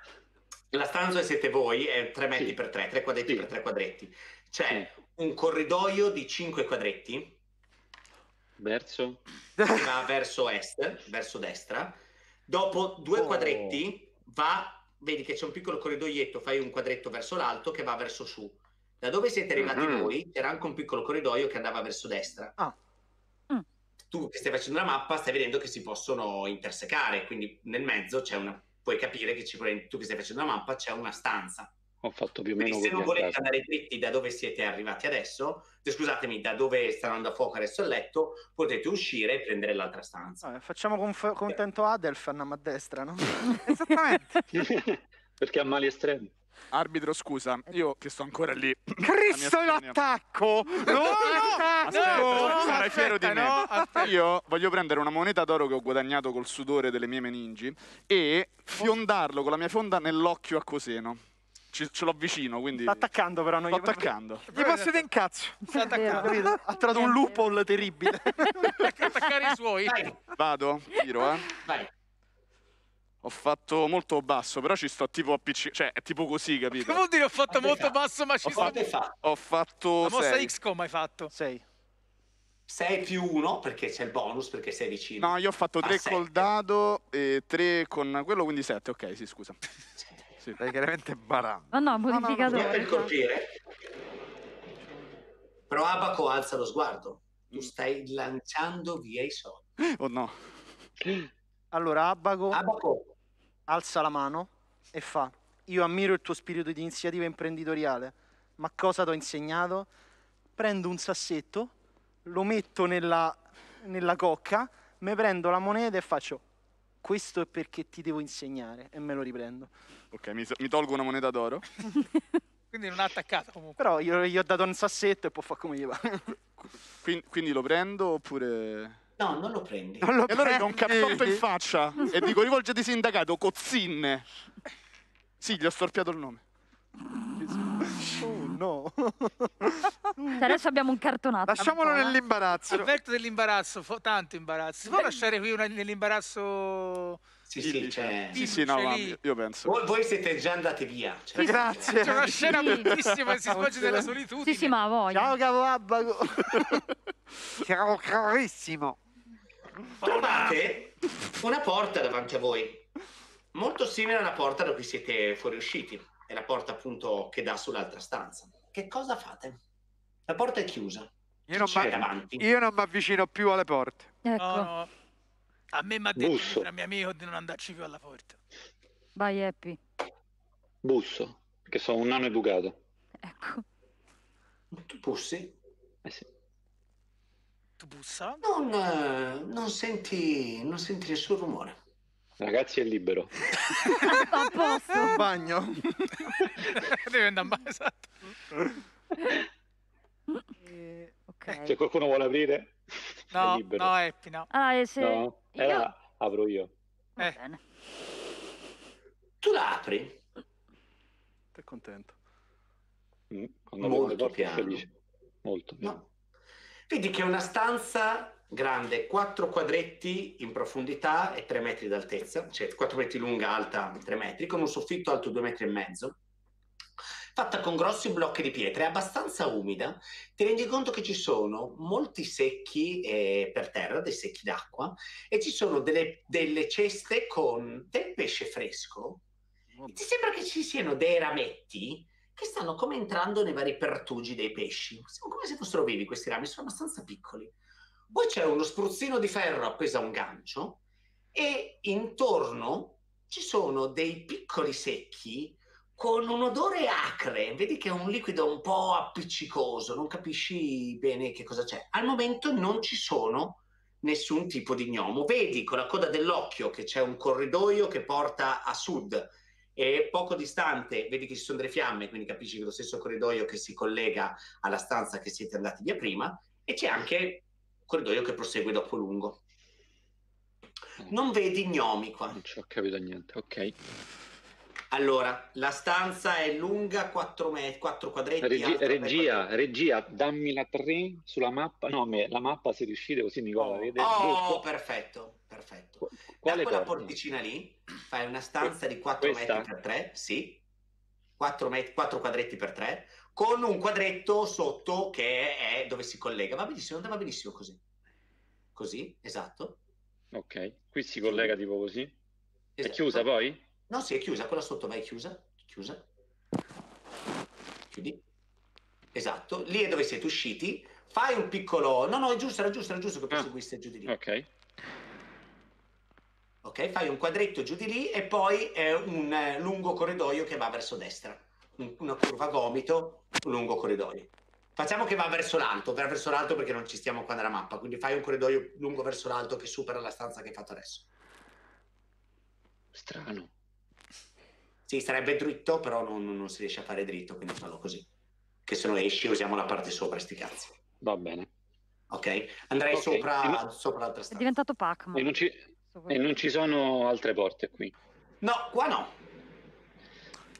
La stanza siete voi, è 3 metri per 3, 3 quadretti per 3 quadretti. C'è un corridoio di 5 quadretti. Verso? Va verso est, verso destra. Dopo 2 quadretti va, vedi che c'è un piccolo corridoietto, fai un quadretto verso l'alto che va verso su. Da dove siete arrivati voi c'era anche un piccolo corridoio che andava verso destra. Tu che stai facendo la mappa stai vedendo che si possono intersecare, quindi nel mezzo c'è una... Puoi capire che tu che stai facendo la mappa c'è una stanza. Ho fatto più o meno. Quindi se non volete andare dritti da dove siete arrivati adesso, scusatemi, da dove stanno andando a fuoco adesso il letto, potete uscire e prendere l'altra stanza. Facciamo contento Adelf, andiamo a destra, no? Esattamente. Perché ha mali estremi. Arbitro, scusa, io che sto ancora lì. Cristo, l'attacco! No, sarai fiero di me. Io voglio prendere una moneta d'oro che ho guadagnato col sudore delle mie meningi e fiondarlo con la mia fonda nell'occhio a Coseno. ce l'ho vicino, quindi... Sta attaccando però, non sta attaccando. Gli passate in cazzo. Sta attaccando. Ha tirato un loophole terribile. Attaccare i suoi. Vai. Vado, tiro, eh. Vai. Ho fatto molto basso, però ci sto tipo appiccicato. Cioè, è tipo così, capito? Che vuol dire ho fatto molto basso, ma ci sto... Ho fatto... La mossa XCOM hai fatto? 6. 6 più 1 perché c'è il bonus, perché sei vicino. No, io ho fatto 3 col dado e 3 con quello, quindi 7. Ok, sì, scusa. Sì, dai, chiaramente barano. No, no, modificatore. No, no, no. Per colpire. Però Abaco alza lo sguardo. Tu stai lanciando via i soldi. Oh no. Allora, Abaco alza la mano e fa: io ammiro il tuo spirito di iniziativa imprenditoriale, ma cosa ti ho insegnato? Prendo un sassetto, lo metto nella cocca, me prendo la moneta e faccio questo è perché ti devo insegnare, e me lo riprendo. Ok, mi tolgo una moneta d'oro. Quindi non ha attaccato comunque. Però io gli ho dato un sassetto e può fare come gli va. Quindi lo prendo oppure... No, non lo prendi. Non lo e allora gli do un cazzotto in faccia e dico rivolgiti sindacato, cozzinne. Sì, gli ho storpiato il nome. No. Adesso abbiamo un cartonato. Lasciamolo nell'imbarazzo. Avverto dell'imbarazzo, tanto imbarazzo. Si può lasciare qui nell'imbarazzo? Sì, sì, c'è. Sì, sì, no, io penso. Voi siete già andati via. Cioè, sì, grazie. C'è una scena bellissima che si svolge nella solitudine. Sì, sì, ma voi. Ciao, cavo Abbago. Ciao, carissimo. Trovate una porta davanti a voi, molto simile alla porta da cui siete fuoriusciti. È la porta appunto che dà sull'altra stanza. Che cosa fate? La porta è chiusa. Io non mi avvicino più alle porte. Ecco. No. A me mi ha detto il mio amico di non andarci più alla porta. Vai, Happy. Busso, che sono un nano educato. Ecco. Tu bussi? Eh sì. Tu bussa? Non senti nessun rumore. Ragazzi, è libero. A posto. Un bagno. Deve andare a bagno, esatto. Okay. Se qualcuno vuole aprire, no, è libero. No, Happy, no. Ah, se... no. Apro io. Bene. Tu la apri? Sei contento? Quando molto piano. Felice. Molto piano. No. Vedi che è una stanza... grande, 4 quadretti in profondità e 3 metri d'altezza, cioè 4 metri lunga, alta 3 metri, con un soffitto alto 2 metri e mezzo, fatta con grossi blocchi di pietra, è abbastanza umida, ti rendi conto che ci sono molti secchi per terra, dei secchi d'acqua, e ci sono delle ceste con del pesce fresco, e ti sembra che ci siano dei rametti che stanno come entrando nei vari pertugi dei pesci, sono come se fossero vivi questi rami, sono abbastanza piccoli. Poi c'è uno spruzzino di ferro appeso a un gancio e intorno ci sono dei piccoli secchi con un odore acre. Vedi che è un liquido un po' appiccicoso, non capisci bene che cosa c'è. Al momento non ci sono nessun tipo di gnomo. Vedi con la coda dell'occhio che c'è un corridoio che porta a sud e poco distante vedi che ci sono delle fiamme, quindi capisci che è lo stesso corridoio che si collega alla stanza che siete andati via prima, e c'è anche... corridoio che prosegue dopo lungo. Non vedi gnomi qua. Non ci ho capito niente, ok. Allora, la stanza è lunga 4 quadretti. Regia, dammi la 3 sulla mappa. No, la mappa se riuscite così Nicola. Oh, perfetto. Da quella porticina lì fai una stanza di 4 metri per 3, sì. 4 quadretti per 3. Con un quadretto sotto che è dove si collega. Va benissimo, andava benissimo così. Così, esatto. Ok, qui si collega tipo così. Esatto. È chiusa poi? No, sì, è chiusa, quella sotto vai chiusa. Chiusa. Chiudi. Esatto, lì è dove siete usciti. Fai un piccolo... No, è giusto, era giusto che proseguiste giù di lì. Ok. Ok, fai un quadretto giù di lì e poi un lungo corridoio che va verso destra. Una curva gomito, un lungo corridoio. Facciamo che va verso l'alto perché non ci stiamo qua nella mappa, quindi fai un corridoio lungo verso l'alto che supera la stanza che hai fatto adesso. Strano. Sì, sarebbe dritto, però non si riesce a fare dritto, quindi fallo così. Che se no esci usiamo la parte sopra, sti cazzi. Va bene. Ok, andrei sopra l'altra stanza. È diventato Pac-Man. E non ci sono altre porte qui? No, qua no.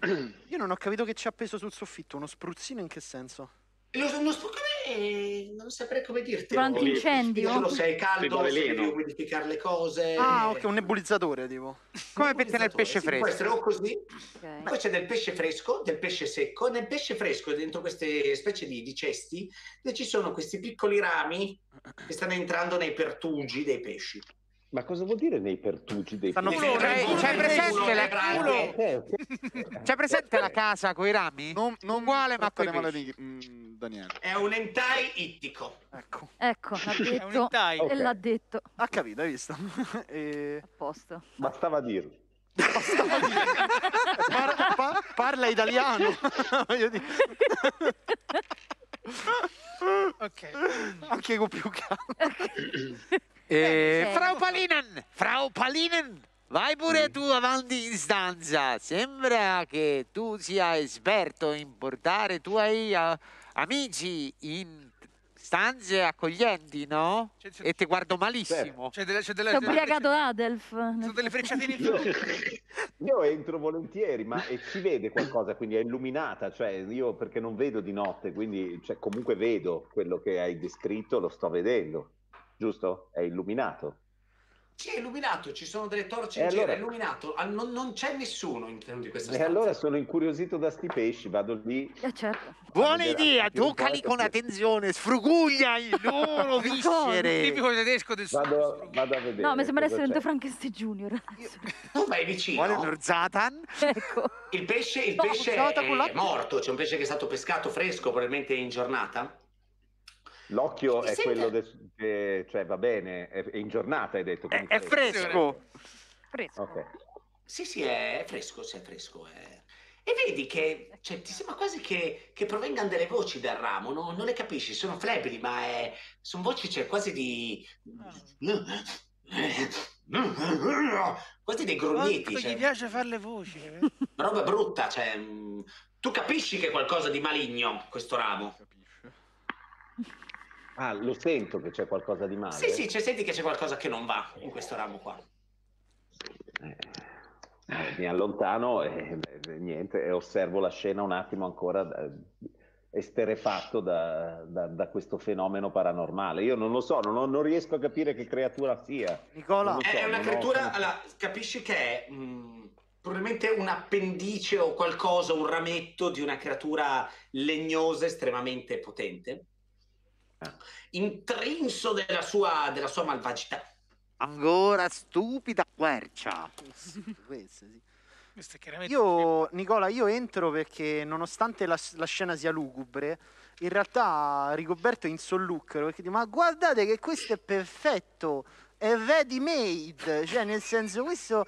Io non ho capito che ci ha appeso sul soffitto, uno spruzzino in che senso? Uno spruzzino, non saprei come dirti. Un antincendio? Solo se è caldo, se devi umidificare le cose. Ah, ok, un nebulizzatore tipo. Come pettare il pesce fresco? Può essere o così. Okay. Poi c'è del pesce fresco, del pesce secco. Nel pesce fresco, dentro queste specie di cesti, ci sono questi piccoli rami che stanno entrando nei pertugi dei pesci. Ma cosa vuol dire nei pertugi dei pesci? C'è presente la casa con i rami? Non uguale, ma con i Daniele. È un hentai ittico. Ecco, l'ha detto. È un hentai. Okay. E l'ha detto. Ha capito, hai visto? A posto. Bastava dirlo. Bastava dirlo. Parla italiano. Voglio dire. Ok. Anche con più calma. Frau Palinen, vai pure tu avanti in stanza. Sembra che tu sia esperto in portare tuoi amici in stanze accoglienti, no? E ti guardo malissimo. C'è ubriacato Adelf. Sono delle frecciatine in più. Io entro volentieri, ma si vede qualcosa, quindi è illuminata, cioè io perché non vedo di notte, quindi cioè, comunque vedo quello che hai descritto, lo sto vedendo. Giusto? È illuminato. Sì, è illuminato, ci sono delle torce in giro, è illuminato, non c'è nessuno all'interno di questa stanza. E allora sono incuriosito da sti pesci, vado lì. Certo. Buona idea, toccali con attenzione, sfruguglia il loro viscere. Tipico tedesco del sud. Vado a vedere. No, mi sembra essere dentro Frankenstein Junior. Tu vai vicino. Vuole Zatan? Ecco. Il pesce è morto, c'è un pesce che è stato pescato fresco, probabilmente in giornata. L'occhio è quello che, cioè, va bene, è in giornata, hai detto. È fresco. Fresco. Okay. Sì, è fresco, sì, è fresco. È... E vedi che, cioè, ti sembra quasi che provengano delle voci dal ramo, no? Non le capisci, sono flebili, ma sono voci, cioè, quasi di... quasi dei grugniti. Gli piace fare le voci. Una roba brutta, cioè... Tu capisci che è qualcosa di maligno, questo ramo. Ah, lo sento che c'è qualcosa di male. Sì, senti che c'è qualcosa che non va in questo ramo qua. Mi allontano e niente, e osservo la scena un attimo ancora esterrefatto da questo fenomeno paranormale. Io non lo so, non riesco a capire che creatura sia. Nicola, è una creatura, allora, capisci che è probabilmente un appendice o qualcosa, un rametto di una creatura legnosa estremamente potente. Intrinso della sua malvagità. Ancora stupida quercia. Io, Nicola, io entro perché nonostante la scena sia lugubre, in realtà Rigoberto è in sollucro perché dice: ma guardate che questo è perfetto, è ready made, cioè nel senso questo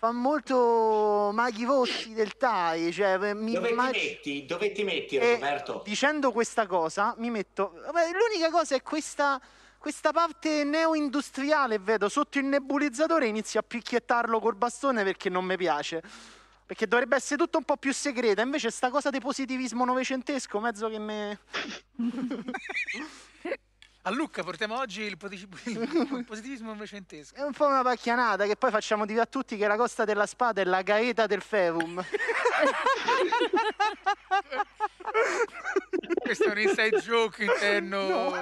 fa molto maghi vostri del Thai, cioè dove ti metti Roberto? Dicendo questa cosa mi metto, l'unica cosa è questa parte neo-industriale, vedo sotto il nebulizzatore, inizio a picchiettarlo col bastone perché non mi piace, perché dovrebbe essere tutto un po' più segreta, invece sta cosa di positivismo novecentesco mezzo che me... A Lucca portiamo oggi il positivismo novecentesco. È un po' una pacchianata che poi facciamo dire a tutti che la costa della spada è la gaeta del Ferum. Questo è un inside joke interno.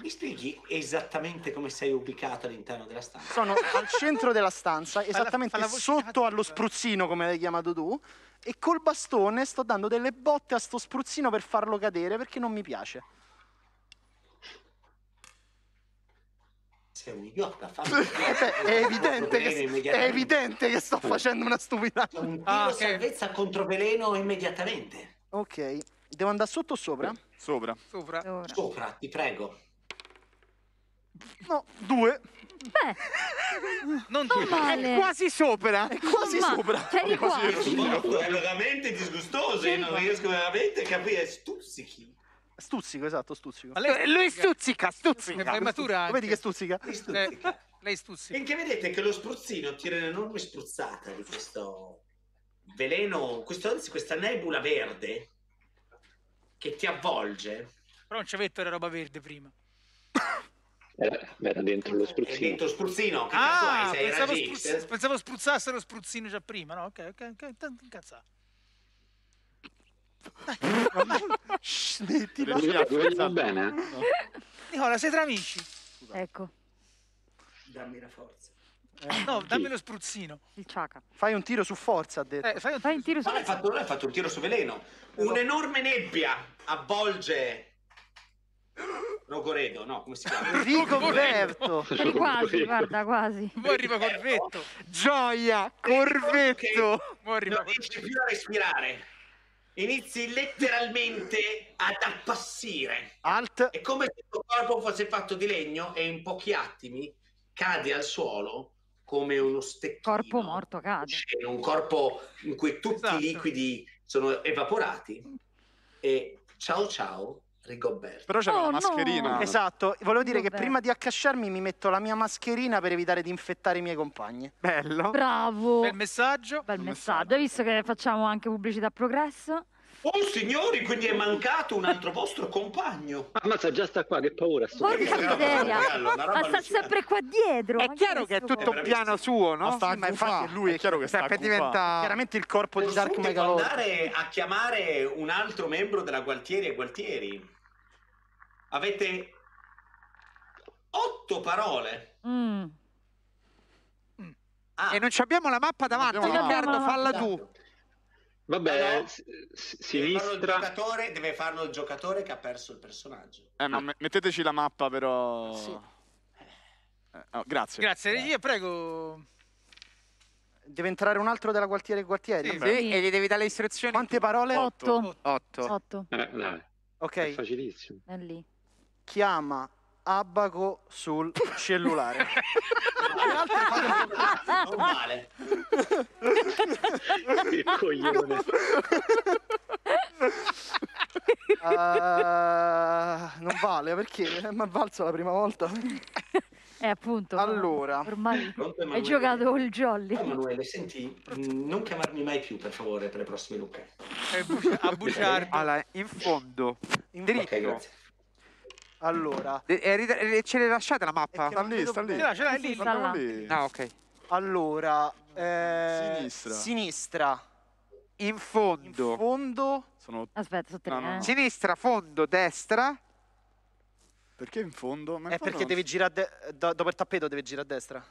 Mi spieghi esattamente come sei ubicato all'interno della stanza? Sono al centro della stanza, esattamente sotto allo spruzzino, come l'hai chiamato tu. E col bastone sto dando delle botte a sto spruzzino per farlo cadere perché non mi piace. Sei un idiota, è evidente che sto facendo una stupidata. Un tiro salvezza contro veleno immediatamente. Ok, devo andare sotto o sopra? Sopra, ti prego. No, 2. Beh, non male. È quasi sopra. È quasi sopra. Cioè, è veramente disgustoso. Io non riesco veramente a capire. Stuzzichi. Stuzzico, esatto, stuzzico. Lui stuzzica. È prematura. Vedi che stuzzica? Lei stuzzica. E che vedete che lo spruzzino tira un'enorme spruzzata di questo veleno, questa nebula verde che ti avvolge. Però un ciavetto era roba verde prima. Era dentro lo spruzzino. È dentro spruzzino. Che ah, sei pensavo spruzzassero lo spruzzino già prima, no? Ok, incazzato. Smetti, va bene. No. Nicola, sei tra amici. Scusate. Ecco. Dammi la forza. No, dammi lo spruzzino. Il ciaca. Fai un tiro su forza, ha detto. Fai un tiro su forza. Lei ha fatto un tiro su veleno. Un'enorme nebbia avvolge Rogoredo, no, come si chiama? Rigoberto. Quasi, guarda, quasi. Mo' arriva Corvetto. Gioia, Corvetto. Okay. Non riesci più a respirare. Inizi letteralmente ad appassire. Alt. È come se il tuo corpo fosse fatto di legno e in pochi attimi cadi al suolo come uno stecchino. Corpo morto cade. Un corpo in cui tutti i liquidi sono evaporati. E ciao ciao Rigoberto. Però c'è una mascherina. No. Esatto, volevo dire che prima di accasciarmi mi metto la mia mascherina per evitare di infettare i miei compagni. Bello. Bravo. Bel messaggio. Bel messaggio, visto che facciamo anche pubblicità progresso. Oh signori, quindi è mancato un altro vostro compagno. Ammazza, già sta qua, che paura. Porca miseria, ma sta sempre qua dietro. È chiaro che è tutto un piano suo, no? Ma infatti lui è chiaro che sta diventa chiaramente il corpo di Dark Megalotti. Andare a chiamare un altro membro della Gualtieri e Gualtieri. Avete 8 parole. Ah. E non abbiamo la mappa davanti, Riccardo, falla tu. Vabbè, allora, sinistra. Deve farlo il giocatore che ha perso il personaggio. Ma metteteci la mappa, però. Sì. Oh, grazie. Grazie, regia, prego. Deve entrare un altro della Gualtieri e Gualtieri. Sì, sì. E gli devi dare le istruzioni. Quante parole? 8. Ok. È facilissimo. È lì. Chiama Abaco sul cellulare. Non vale. Che coglione. Non vale perché mi ha valso la prima volta. Appunto. Allora, ormai hai giocato il jolly. Emanuele, senti, non chiamarmi mai più, per favore, per le prossime Lucche. A bugiardo. Allora, in fondo. In diritto. Ok, grazie. Allora, ce l'hai lasciata la mappa? Sta lì. Ce l'hai lì, lì. Ah, ok. Allora, sinistra. In fondo. Aspetta, sono 3. No. Sinistra, fondo, destra. Perché in fondo? Ma in fondo perché devi girare dopo il tappeto devi girare a destra.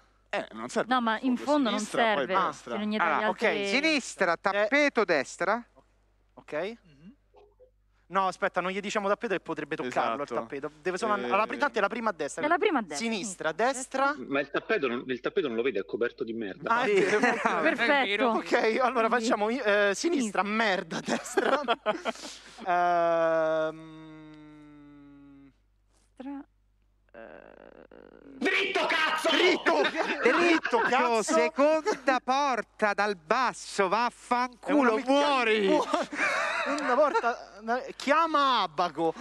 Non serve. No, ma in fondo sinistra, non serve. Ok, sinistra, tappeto, destra. Ok. No, aspetta, non gli diciamo tappeto che potrebbe toccarlo, esatto. Il tappeto. Deve solo tanto è la prima a destra. È la prima a destra. Sinistra, destra. Ma il tappeto non lo vede, è coperto di merda. Ah, è vero. Perfetto. Ok, allora facciamo sinistra, merda, destra. Dritto cazzo! Dritto cazzo! Seconda porta dal basso, vaffanculo, muori! Una porta. Chiama Abaco.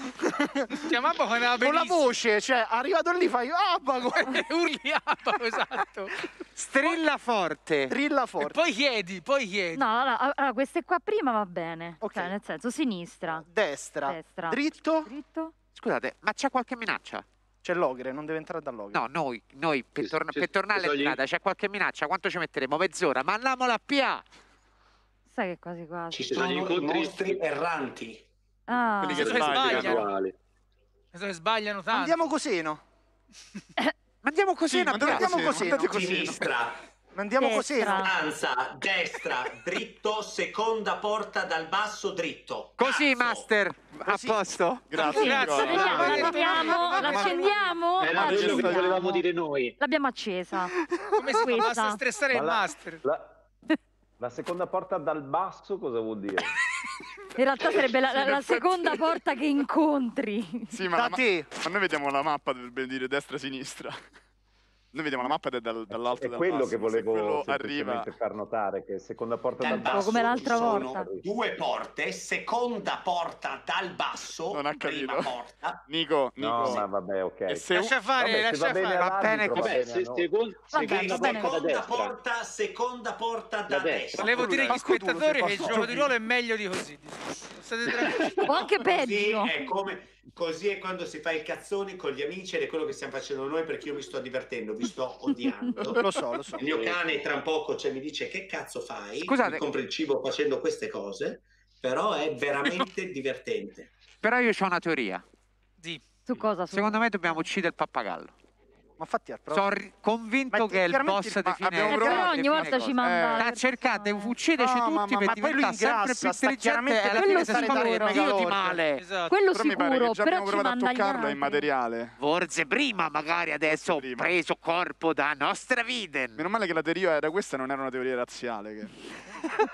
Chiama Abaco con la voce, cioè arrivato lì fai Abaco. Urli Abaco, esatto. Strilla forte. E poi chiedi. No, allora queste qua prima va bene. Ok, cioè, nel senso sinistra. Destra. Dritto. Scusate, ma c'è qualche minaccia? C'è l'ogre, non deve entrare dall'ogre. No, noi per tornare all'entrata c'è qualche minaccia, quanto ci metteremo? Mezz'ora, ma andiamola a PA! Sai che quasi. Ci sono gli incontri mostri erranti. Ah, quelli che sbagliano. Tanto. Andiamo Coseno. Andiamo Coseno. Sinistra. Andiamo Coseno. Stanza, destra, dritto, seconda porta dal basso, dritto. Così, master. Così. A posto. Grazie. L'accendiamo. Era quello che volevamo dire noi. L'abbiamo accesa. Come si fa? Basta stressare il master. La seconda porta dal basso cosa vuol dire? In realtà sarebbe la seconda porta che incontri. Sì, ma noi vediamo la mappa, dovrebbe dire destra-sinistra. Noi vediamo la mappa dall'alto. È dal quello basso, che volevo semplicemente far notare, che seconda porta dal basso, come l'altra volta, due porte, seconda porta dal basso, non ha capito. Prima porta. Nico. No, ma vabbè, ok. Se... Lascia fare, va bene così. Seconda porta da destra. Volevo dire agli spettatori che il gioco di ruolo è meglio di così. O anche peggio. Sì, è come... Così è quando si fa il cazzone con gli amici, ed è quello che stiamo facendo noi, perché io mi sto divertendo, vi sto odiando. Lo so. Il mio cane tra un poco mi dice: che cazzo fai? Scusate. Mi compri il cibo facendo queste cose, però è veramente divertente. Però io ho una teoria. Sì. Su cosa? Secondo me dobbiamo uccidere il pappagallo. Ma infatti sono convinto che il boss define. Però ogni volta ci manda. Cercate, uccideci tutti per diventare sempre più intelligente. Alla fine si spaventa, io di male. Esatto. Quello però sicuro, mi pare che già però abbiamo provato a toccarlo in materiale. Forse prima, magari adesso ho preso corpo da nostra viden. Meno male che la teoria era questa, non era una teoria razziale. Che...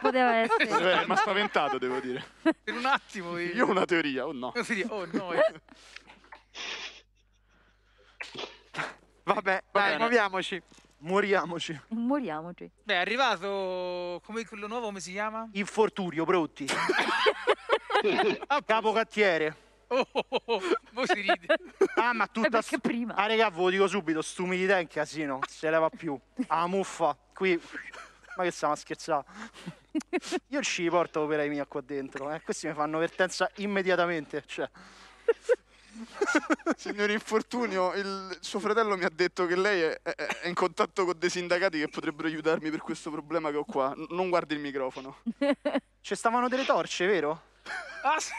poteva essere. Mi ha spaventato, devo dire. Per un attimo. Io ho una teoria, o no? Oh no. Vabbè, dai, muoviamoci. Moriamoci. Beh, è arrivato come quello nuovo, come si chiama? Infortunio Brutti. Capocattiere. Voi si ride. Ah, ma tutta prima. Ah, raga, ve lo dico subito, st'umidità è un casino, non se ne va più. Ah, muffa, qui. Ma che stiamo a scherzare? Io ci porto operai mia qua dentro, questi mi fanno vertenza immediatamente, cioè. Signor Infortunio, suo fratello mi ha detto che lei è in contatto con dei sindacati che potrebbero aiutarmi per questo problema che ho qua. Non guardi il microfono. Ci stavano delle torce, vero? Ah, sì.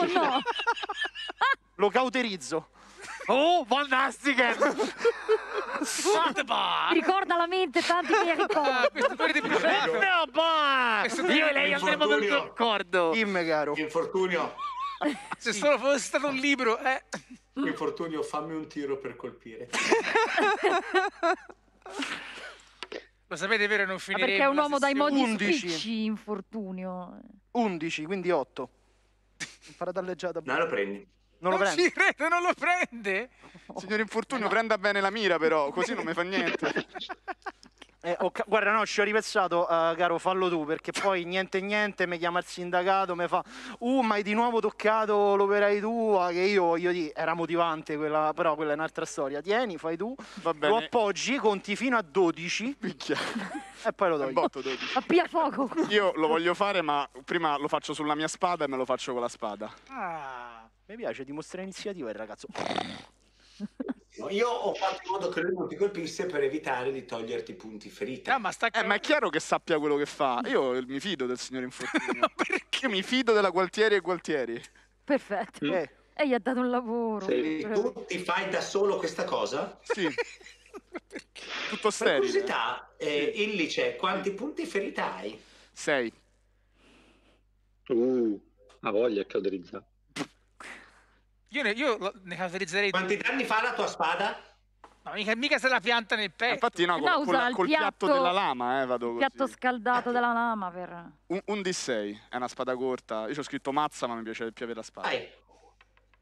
Oh no! Lo cauterizzo. Oh, fantastiche! Ricorda la mente tanti che ricorda. Io e lei andremo per un accordo. Dimmi, caro. Infortunio. Se solo fosse stato un libro, Infortunio, fammi un tiro per colpire. Lo sapete, vero? Non finiremo. Perché è un uomo dai modi 11. Infortunio 11, quindi 8. Paradalleggiata. No, lo prendi. Non lo prende. Signor Infortunio, prenda bene la mira, però così non mi fa niente. Guarda, no, ci ho ripensato, caro, fallo tu, perché poi niente, mi chiama il sindacato, mi fa ma hai di nuovo toccato l'operai tua, che io di era motivante quella, però quella è un'altra storia. Tieni, fai tu, lo appoggi, conti fino a 12. Picchia. E poi lo togli. Botto 12. Appia fuoco. Io lo voglio fare, ma prima lo faccio sulla mia spada e me lo faccio con la spada. Ah, mi piace dimostrare iniziativa il ragazzo. Io ho fatto in modo che lui non ti colpisse per evitare di toglierti punti ferita. Ma è chiaro che sappia quello che fa. Io mi fido del signor Infortunio. No, perché? Io mi fido della Gualtieri&Gualtieri. Perfetto. E gli ha dato un lavoro. Tu ti fai da solo questa cosa? Sì. Tutto serio. Per curiosità, Illice, quanti punti ferita hai? 6. Ha voglia è cauterizzata. Io ne caratterizzerei. Quanti danni fa la tua spada? Ma mica se la pianta nel petto. Infatti no, col piatto della lama, vado così. Il piatto scaldato della lama per... Un D6, è una spada corta. Io ho scritto mazza, ma mi piace più avere la spada.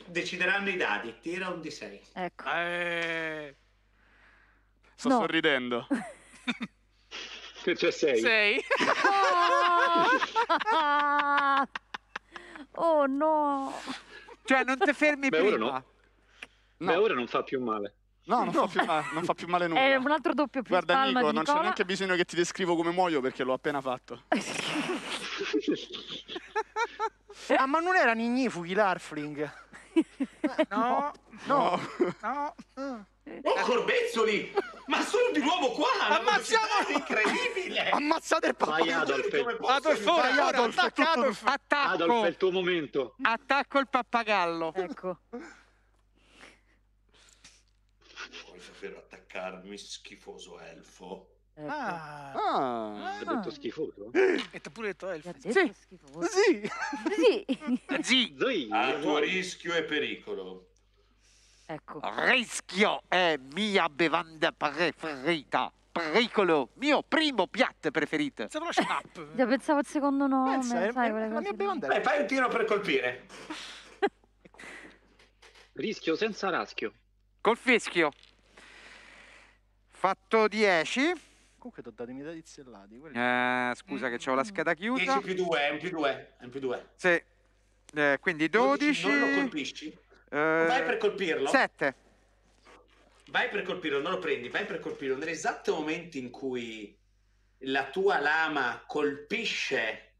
Decideranno i dadi, tira un D6. Ecco. Sto sorridendo. Che c'è 6? 6. Oh no! Cioè non ti fermi prima. Ora non fa più male. No, non fa più male nulla. È un altro doppio più. Guarda Nico, non c'è neanche bisogno che ti descrivo come muoio, perché l'ho appena fatto. Ma non erano ignifughi l'Arfling? No. Oh, Corbezzoli! Ma sono di nuovo qua! Ammazziamo! Incredibile! Ammazzate il papà! Vai Adolf! Adolf, è il tuo momento! Attacco il pappagallo! Ecco! Vuoi davvero attaccarmi, schifoso elfo? Ecco. Ti ha detto schifoso? E ti ha pure detto elfo? Sì! A tuo rischio e pericolo! Ecco. Rischio è mia bevanda preferita. Pericolo, mio primo piatto preferito. Già pensavo al secondo nome. La mia bevanda. Beh, fai un tiro per colpire. Rischio senza raschio. Col fischio. Fatto 10. Comunque ti ho dato i miei dati zellati. Scusa che c'ho la scheda chiusa. 10 più 2, è un più 2. È un più 2. Sì. Quindi 12. Non lo colpisci. Vai per colpirlo. 7. Vai per colpirlo, non lo prendi. Vai per colpirlo. Nell'esatto momento in cui la tua lama colpisce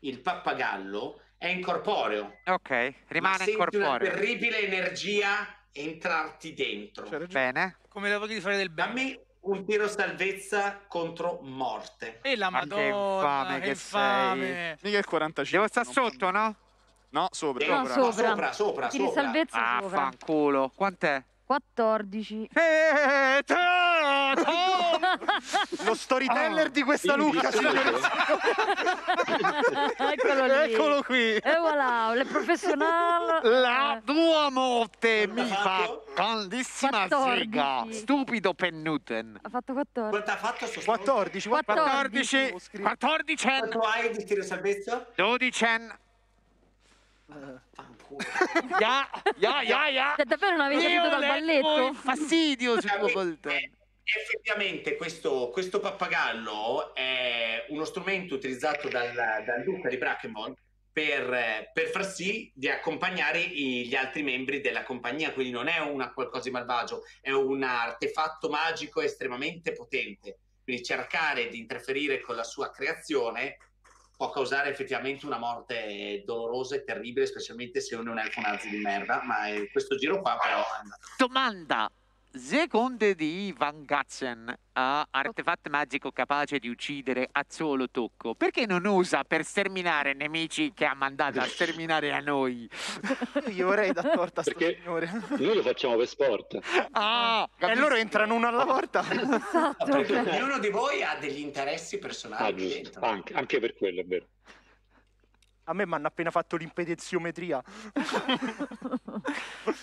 il pappagallo, è incorporeo. Ok, rimane incorporeo. Una terribile energia entrarti dentro. Cioè, bene. Come la voglio fare del bene. Dammi un tiro salvezza contro morte. E la madonna, che infame. Mica il 45. Devo stare sotto, no? No, sopra. No, sopra. Tiri salvezza sopra. Ah, fanculo. Quant'è? 14. Lo storyteller di questa Lucca. Eccolo qui. E voilà, il professionale. La tua morte mi fa grandissima sega. Stupido Pennuten. Ha fatto 14. Quanto ha fatto? 14. Quanto hai di tiro salvezza? 12. Cioè, davvero non avevi capito dal balletto? Il fastidio sul tuo coltello. Effettivamente questo pappagallo è uno strumento utilizzato dal Lucca di Brackenbone per far sì di accompagnare gli altri membri della compagnia, quindi non è una qualcosa di malvagio, è un artefatto magico estremamente potente, quindi cercare di interferire con la sua creazione può causare effettivamente una morte dolorosa e terribile, specialmente se uno è un elfo nazi di merda, ma questo giro qua però è andato. Domanda! Secondo di Van Gatzen, artefatto magico capace di uccidere a solo tocco, perché non usa per sterminare nemici che ha mandato a sterminare a noi? Io vorrei dar torta a sto signore. Noi lo facciamo per sport. Ah, e loro entrano uno alla volta. Ognuno di voi ha degli interessi personali. Anche per quello, è vero. A me mi hanno appena fatto l'impedenziometria.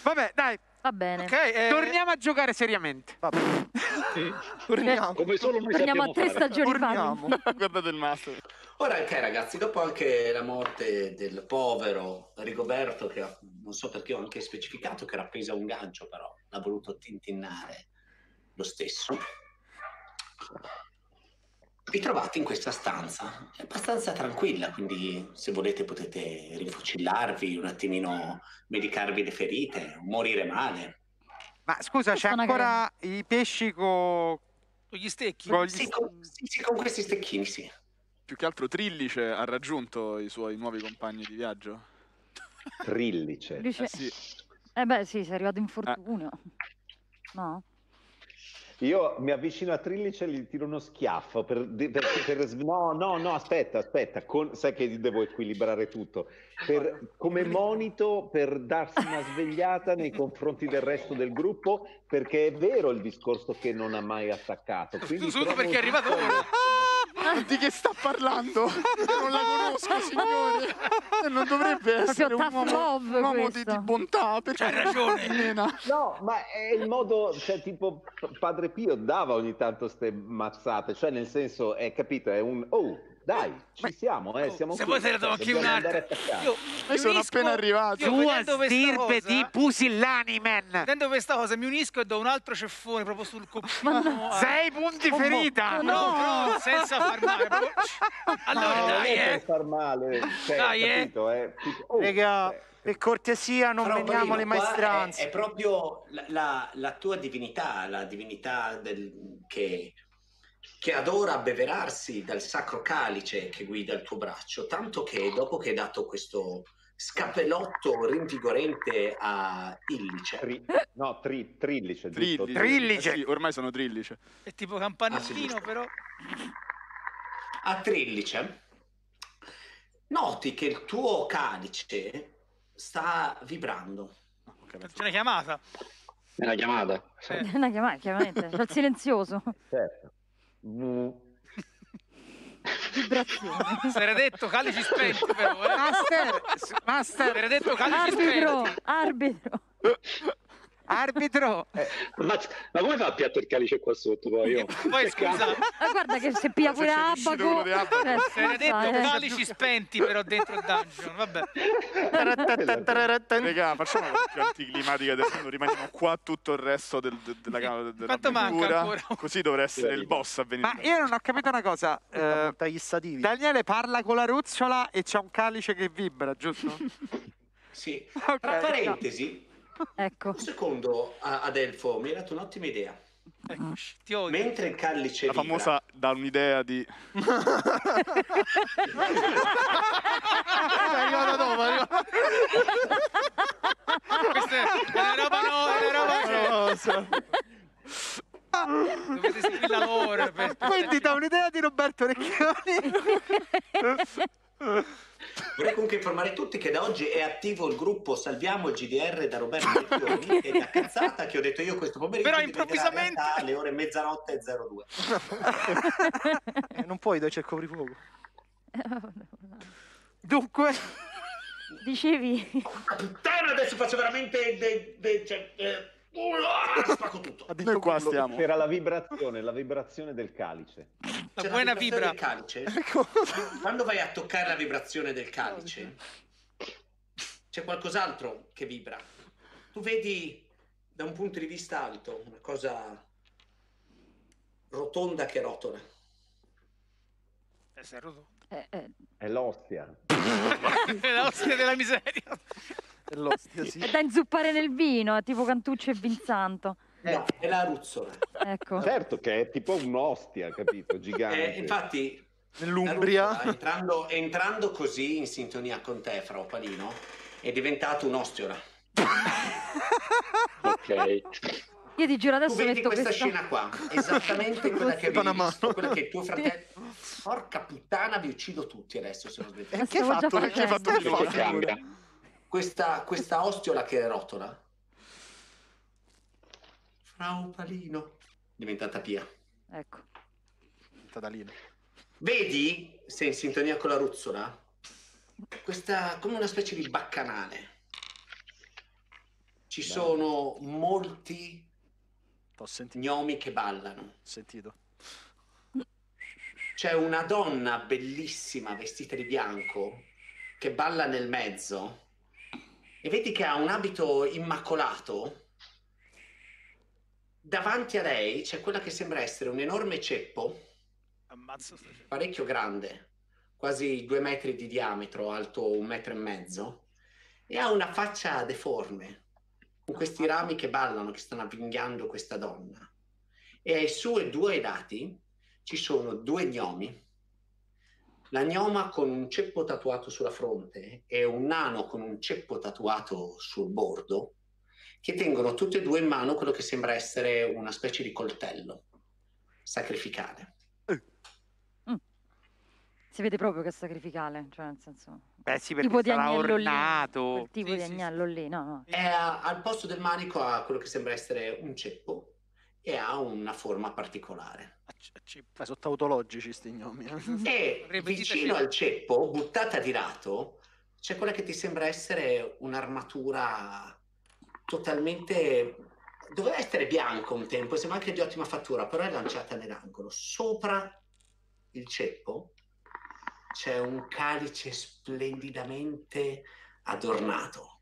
Vabbè, dai. Va bene. Okay, torniamo a giocare seriamente. Sì. Torniamo. Come solo noi torniamo a 3 stagioni. Torniamo. Guardate il master. Ora, ok, ragazzi, dopo anche la morte del povero Rigoberto, che non so perché ho anche specificato che era appeso a un gancio, però l'ha voluto tintinnare lo stesso. Vi trovate in questa stanza, è abbastanza tranquilla, quindi se volete potete rinfucillarvi un attimino, medicarvi le ferite, morire male. Ma scusa, c'è ancora i pesci con gli stecchi? Con questi stecchini, sì. Più che altro Trillice ha raggiunto i suoi nuovi compagni di viaggio. Trillice? Sì. Beh sì, sei arrivato infortunio. No? Io mi avvicino a Trillice e gli tiro uno schiaffo no, aspetta, sai che devo equilibrare tutto come monito per darsi una svegliata nei confronti del resto del gruppo, perché è vero il discorso che non ha mai attaccato, quindi solo perché è arrivato di che sta parlando? Non la conosco, signore, non dovrebbe essere un uomo di bontà, perché hai ragione. No, ma è il modo, cioè tipo Padre Pio dava ogni tanto ste mazzate, cioè nel senso, è capito, è un dai, ci siamo, siamo qui. Se poi te la do anche un'altra. Io sono appena arrivato. Tua stirpe di pusillanime. Vedendo questa cosa mi unisco e do un altro ceffone proprio sul coppino. 6 punti ferita. No, senza far male. Allora, dai, per far male. Dai, capito, Raga, per cortesia non veniamo le maestranze. È proprio la tua divinità, la divinità che adora abbeverarsi dal sacro calice che guida il tuo braccio, tanto che dopo che hai dato questo scappellotto rinvigorente a Illice... Trillice. Trillice. Sì, ormai sono Trillice. È tipo campanellino, però... A Trillice noti che il tuo calice sta vibrando. C'è una chiamata. È una chiamata. Sì. È una chiamata, chiaramente. Dal silenzioso. Certo. Vibrazione. Detto calici spenti, però Master, detto calici spenti. Arbitro. Arbitro! Ma come fa a piatto il calice qua sotto poi? Io? Poi scusa, ma guarda che se pia pure Abaco. Se ne è detto calici spenti però dentro il dungeon, vabbè. Raga, facciamo più anticlimatica del mondo, rimaniamo qua tutto il resto della camera. Quanto manca ancora? Così dovrà essere il boss a venire. Ma io non ho capito una cosa. Daniele parla con la ruzziola e c'è un calice che vibra, giusto? Sì, okay, tra parentesi, ecco. Un secondo, Adelfo, mi hai dato un'ottima idea. Ecco, ti odio. Mentre il calice la vibra, famosa dà un'idea di... Questa è roba nuova, è roba nuova. Dovete seguire il lavoro per... Quindi da un'idea di Roberto Recchioni. Vorrei comunque informare tutti che da oggi è attivo il gruppo Salviamo il GDR da Roberto Recchioni e la cazzata che ho detto io questo pomeriggio. Però improvvisamente alle ore mezzanotte e 02. Non puoi darci il coprifuoco. Oh, no. Dunque dicevi puttana, adesso faccio veramente spacco tutto. Noi qua stiamo. C'era la vibrazione del calice. La buona vibra. Calice. Quando vai a toccare la vibrazione del calice, c'è qualcos'altro che vibra. Tu vedi da un punto di vista alto una cosa rotonda che rotola. È l'ostia. È l'ostia della miseria. Sì. È da inzuppare nel vino, è tipo Cantuccio e Vinsanto. No, è la ruzzola. Ecco. Certo che è tipo un'ostia, capito? Gigante. Infatti, nell'Umbria, entrando così in sintonia con te, Fra Opalino, è diventato un'ostiola. Ok. Io ti giuro adesso metto questa scena qua, esattamente quella che avevi visto, quella che tuo fratello... Porca puttana, vi uccido tutti adesso se non smettete. Che hai fatto? Che hai fatto? Questa ostiola che rotola, Fra Opalino, diventata Pia. Ecco. Diventata Lina. Vedi, sei in sintonia con la ruzzola, questa come una specie di baccanale. Ci sono molti gnomi che ballano. Ho sentito. C'è una donna bellissima vestita di bianco che balla nel mezzo. E vedi che ha un abito immacolato. Davanti a lei c'è quella che sembra essere un enorme ceppo, parecchio grande, quasi 2 metri di diametro, alto 1,5 metri, e ha una faccia deforme, con questi rami che ballano, che stanno avvinghiando questa donna. E ai suoi 2 lati ci sono 2 gnomi. La gnoma con un ceppo tatuato sulla fronte e un nano con un ceppo tatuato sul bordo, che tengono tutti e 2 in mano quello che sembra essere una specie di coltello sacrificale. Si vede proprio che è sacrificale, cioè nel senso... Beh sì, perché tipo sarà ornato. Il tipo di agnello lì, no, no. Al posto del manico ha quello che sembra essere un ceppo e ha una forma particolare. Sono tautologici sti gnomi. E vicino al ceppo, buttata di lato, c'è quella che ti sembra essere un'armatura totalmente... Doveva essere bianco un tempo, sembra anche di ottima fattura, però è lanciata nell'angolo. Sopra il ceppo c'è un calice splendidamente adornato.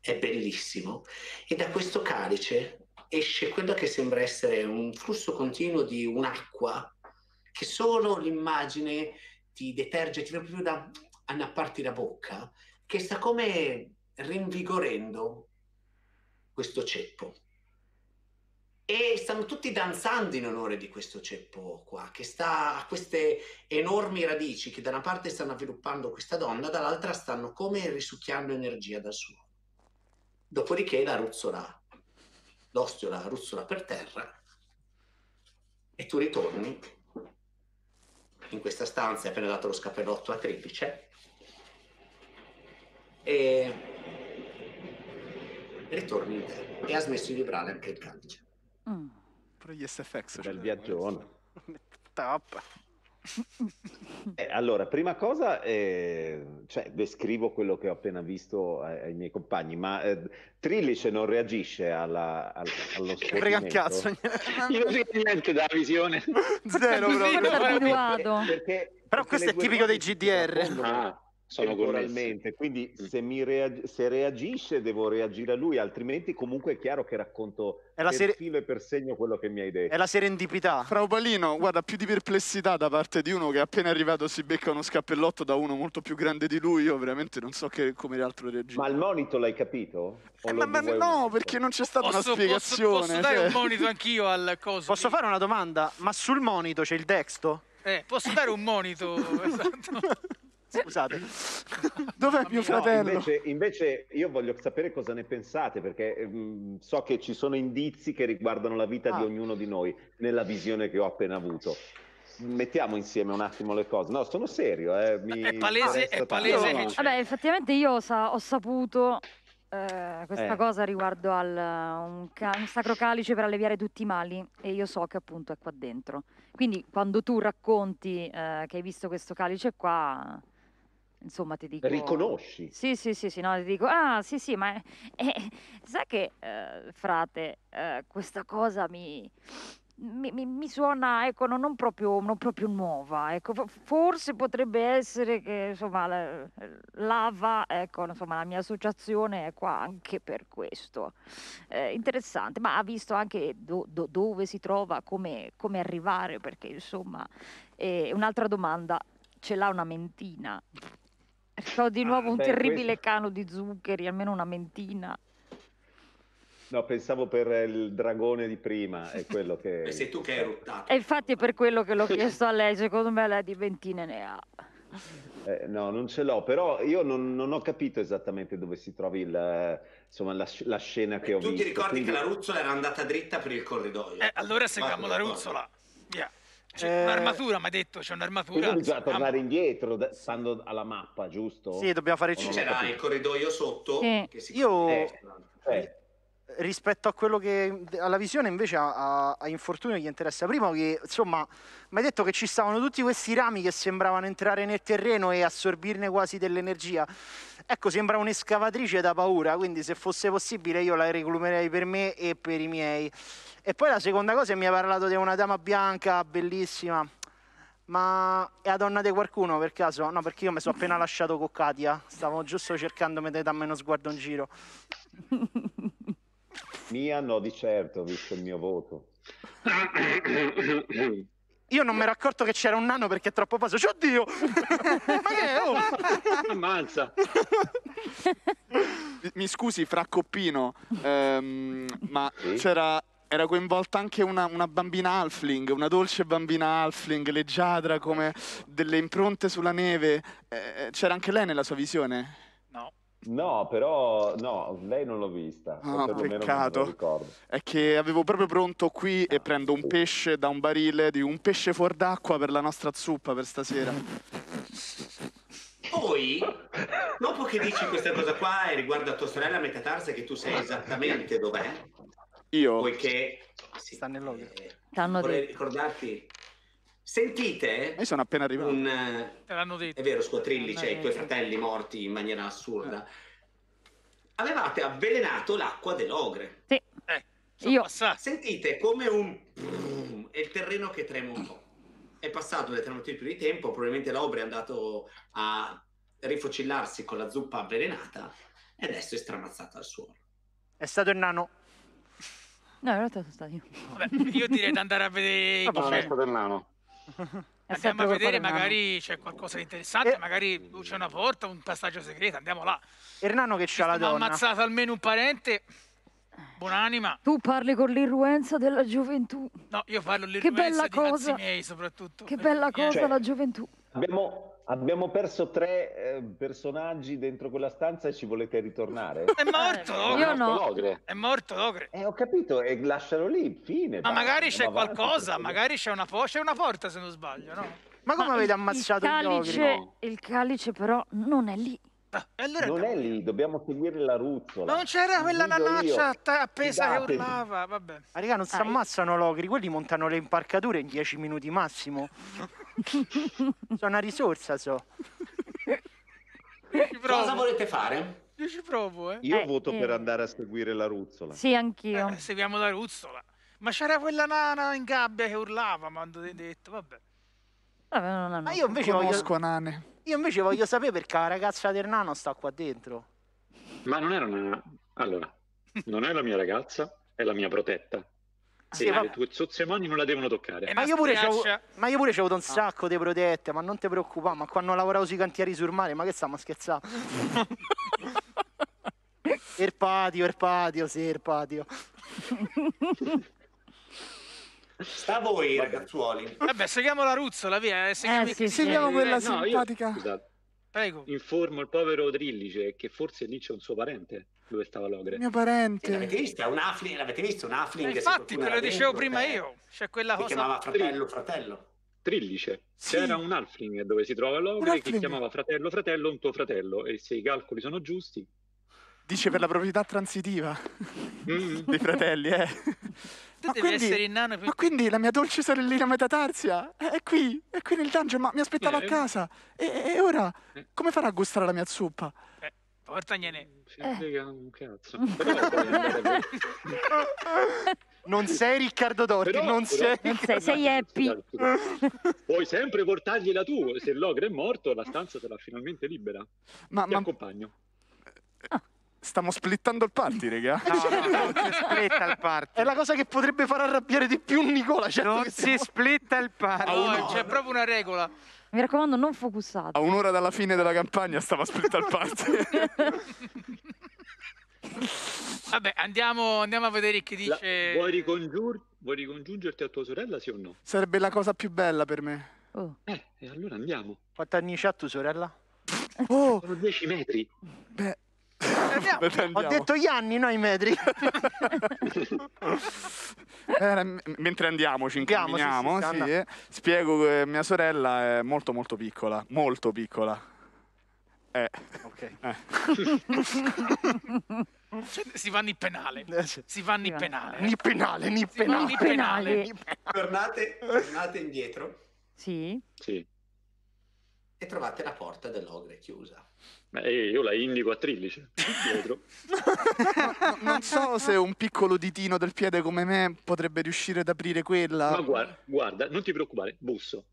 È bellissimo. E da questo calice esce quello che sembra essere un flusso continuo di un'acqua che solo l'immagine ti deterge, ti viene proprio da annapparti la bocca, che sta come rinvigorendo questo ceppo. E stanno tutti danzando in onore di questo ceppo qua, che sta a queste enormi radici che da una parte stanno avviluppando questa donna, dall'altra stanno come risucchiando energia dal suolo. Dopodiché la ruzzola. L'ostiola ruzzola per terra e tu ritorni in questa stanza. Hai appena dato lo scappellotto a Triplice e ritorni in te e ha smesso di vibrare anche il calice. Però gli SFX, bel viaggione. Top. Allora, prima cosa, cioè, descrivo quello che ho appena visto ai miei compagni, ma Trillice non reagisce allo scorrimento. Frega un cazzo. Io non so niente dalla visione. Zero, però. Però questo è tipico dei GDR. Sono coralmente, quindi se reagisce devo reagire a lui, altrimenti comunque è chiaro che racconto per filo e per segno quello che mi hai detto. È la serendipità. Frau Palino, guarda, più di perplessità da parte di uno che appena arrivato si becca uno scappellotto da uno molto più grande di lui, io veramente non so come l'altro reagire. Ma il monito l'hai capito? No, perché non c'è stata una spiegazione. Posso dare un monito anch'io al coso? Posso fare una domanda? Ma sul monito c'è il dexto? Posso dare un monito? Esatto. Scusate, dov'è mio fratello? Invece io voglio sapere cosa ne pensate, perché so che ci sono indizi che riguardano la vita di ognuno di noi nella visione che ho appena avuto. Mettiamo insieme un attimo le cose. No, sono serio, è palese. Che vabbè, effettivamente io ho saputo questa cosa riguardo al un sacro calice per alleviare tutti i mali, e io so che appunto è qua dentro. Quindi quando tu racconti che hai visto questo calice qua, insomma, ti dico... Riconosci? Sì, no, ti dico, sì, ma sai che, frate, questa cosa mi suona, ecco, non proprio nuova, ecco, forse potrebbe essere che, insomma, L.A.V.A., ecco, insomma, la mia associazione è qua anche per questo. Interessante, ma ha visto anche dove si trova, come arrivare, perché, insomma, un'altra domanda, ce l'ha una mentina? So di nuovo un terribile cano di zuccheri, almeno una mentina. No, pensavo per il dragone di prima, è quello che... Sei tu che hai ruttato. E infatti è per quello che l'ho chiesto a lei, secondo me lei di ventine ne ha. No, non ce l'ho, però io non ho capito esattamente dove si trovi insomma, la scena che ho visto. Tu ti ricordi che la Ruzzola era andata dritta per il corridoio. Allora seguiamo la Ruzzola. Via. C'è un'armatura, mi ha detto, c'è un'armatura. Bisogna tornare indietro, stando alla mappa, giusto? Sì, dobbiamo fare ciò. C'era il corridoio sotto. Che si rispetto a quello che alla visione invece a Infortunio gli interessa prima, che insomma mi hai detto che ci stavano tutti questi rami che sembravano entrare nel terreno e assorbirne quasi dell'energia. Ecco, sembra un'escavatrice da paura, quindi se fosse possibile io la reclumerei per me e per i miei. E poi la seconda cosa, mi ha parlato di una dama bianca bellissima, ma è la donna di qualcuno per caso? No, perché io mi sono appena lasciato con Katia, stavo giusto cercandomi di darmi uno sguardo in giro. Mia no, di certo, visto il mio voto. Io non mi ero accorto che c'era un nano perché è troppo basso. Oddio! Ma che è? Ammazza! Mi scusi, fra Coppino, ma sì? Era coinvolta anche una bambina halfling, una dolce bambina halfling, leggiadra come delle impronte sulla neve. C'era anche lei nella sua visione? No. No, però no, lei non l'ho vista. Peccato. Non è che avevo proprio pronto qui e prendo un pesce da un barile, di un pesce fuor d'acqua per la nostra zuppa per stasera. Poi, dopo che dici questa cosa qua e riguardo a tua sorella Metatarsa, che tu sai esattamente dov'è. Io? Poiché sta nell'odio. Vorrei ricordarti... Sentite? Io sono appena arrivato. Te l'hanno detto. È vero, Trillice e i tuoi fratelli morti in maniera assurda. Avevate avvelenato l'acqua dell'ogre. Sì. Io. Sentite come un... È il terreno che trema un po'. È passato determinato più di tempo, probabilmente l'ogre è andato a rifocillarsi con la zuppa avvelenata e adesso è stramazzata al suolo. È stato il nano. No, in realtà sono stato io. Vabbè, io direi di andare a vedere... Ma non è stato il nano. Andiamo a vedere, magari c'è qualcosa di interessante, magari c'è una porta, un passaggio segreto, andiamo là. Ernano che c'ha la donna. Ha ammazzato almeno un parente, buonanima. Tu parli con l'irruenza della gioventù. No, io parlo con l'irruenza dei cazzi miei soprattututto. Che bella cosa, cioè, la gioventù. Abbiamo perso 3 personaggi dentro quella stanza e ci volete ritornare? È morto l'ogre. Io no. È morto l'ogre. Ho capito, e lascialo lì, fine. Ma magari c'è qualcosa, magari c'è una porta se non sbaglio, no? Ma come avete ammazzato l'ogre? No. Il calice però non è lì. Allora non è lì, dobbiamo seguire la Ruzzola. Ma non c'era quella nanaccia appesa che urlava, vabbè. Ma raga, non si ammazzano l'ogri, quelli montano le impalcature in 10 minuti massimo. Sono una risorsa, so. Cosa volete fare? Io ci provo, eh. Io voto per andare a seguire la Ruzzola. Sì, anch'io. Seguiamo la Ruzzola. Ma c'era quella nana in gabbia che urlava, mi hanno detto, vabbè. Vabbè, non ma io invece conosco nane. Io invece voglio sapere perché la ragazza del nano sta qua dentro. Ma non era una... Allora, non è la mia ragazza, è la mia protetta. Sì, ma... le tue zozze mani non la devono toccare. Ma io pure c'ho avuto un sacco di protette, ma non ti preoccupare, ma quando lavoravo sui cantieri sul mare, ma che stiamo a scherzare? il patio. Sta a voi, ragazzuoli. Vabbè, seguiamo la Ruzzola, via. Seguiamo quella simpatica. No, scusate. Prego. Informo il povero Trillice che forse lì c'è un suo parente, dove stava l'ogre. Mio parente. L'avete vista? Un affling, l'avete visto? Un affling. Infatti, te lo dicevo prima io. C'è quella cosa. Si chiamava fratello. Trillice. Sì. C'era un affling dove si trova l'ogre che chiamava fratello un tuo fratello. E se i calcoli sono giusti. Dice per la proprietà transitiva dei fratelli, eh. Tu ma, quindi la mia dolce sorellina metatarsia è qui nel dungeon, ma mi aspettava a casa. E ora, come farà a gustare la mia zuppa? Portagliene. Un cazzo. Non sei Riccardo Torti, sei Happy. Puoi sempre portargli la tua, se l'ogre è morto la stanza sarà finalmente libera. Ti accompagno. Stiamo splittando il party, raga. No, non si splitta il party. È la cosa che potrebbe far arrabbiare di più Nicola. Certo, non si splitta il party. No, c'è proprio una regola. Mi raccomando, non focussate. A un'ora dalla fine della campagna stava splitta il party. Vabbè, andiamo a vedere chi dice... Vuoi ricongiungerti a tua sorella, sì o no? Sarebbe la cosa più bella per me. E allora andiamo. Quanti anni c'ha tua sorella? Sono 10 metri. Beh... Ho detto gli anni, no i metri. Mentre andiamo, ci incamminiamo. Spiego che mia sorella è molto molto piccola. Molto piccola. Si vanno in penale. Tornate indietro. Sì. E trovate la porta dell'ogre chiusa. Io la indico a Trillice dietro. Non so se un piccolo ditino del piede come me potrebbe riuscire ad aprire quella. Ma guarda, non ti preoccupare, busso.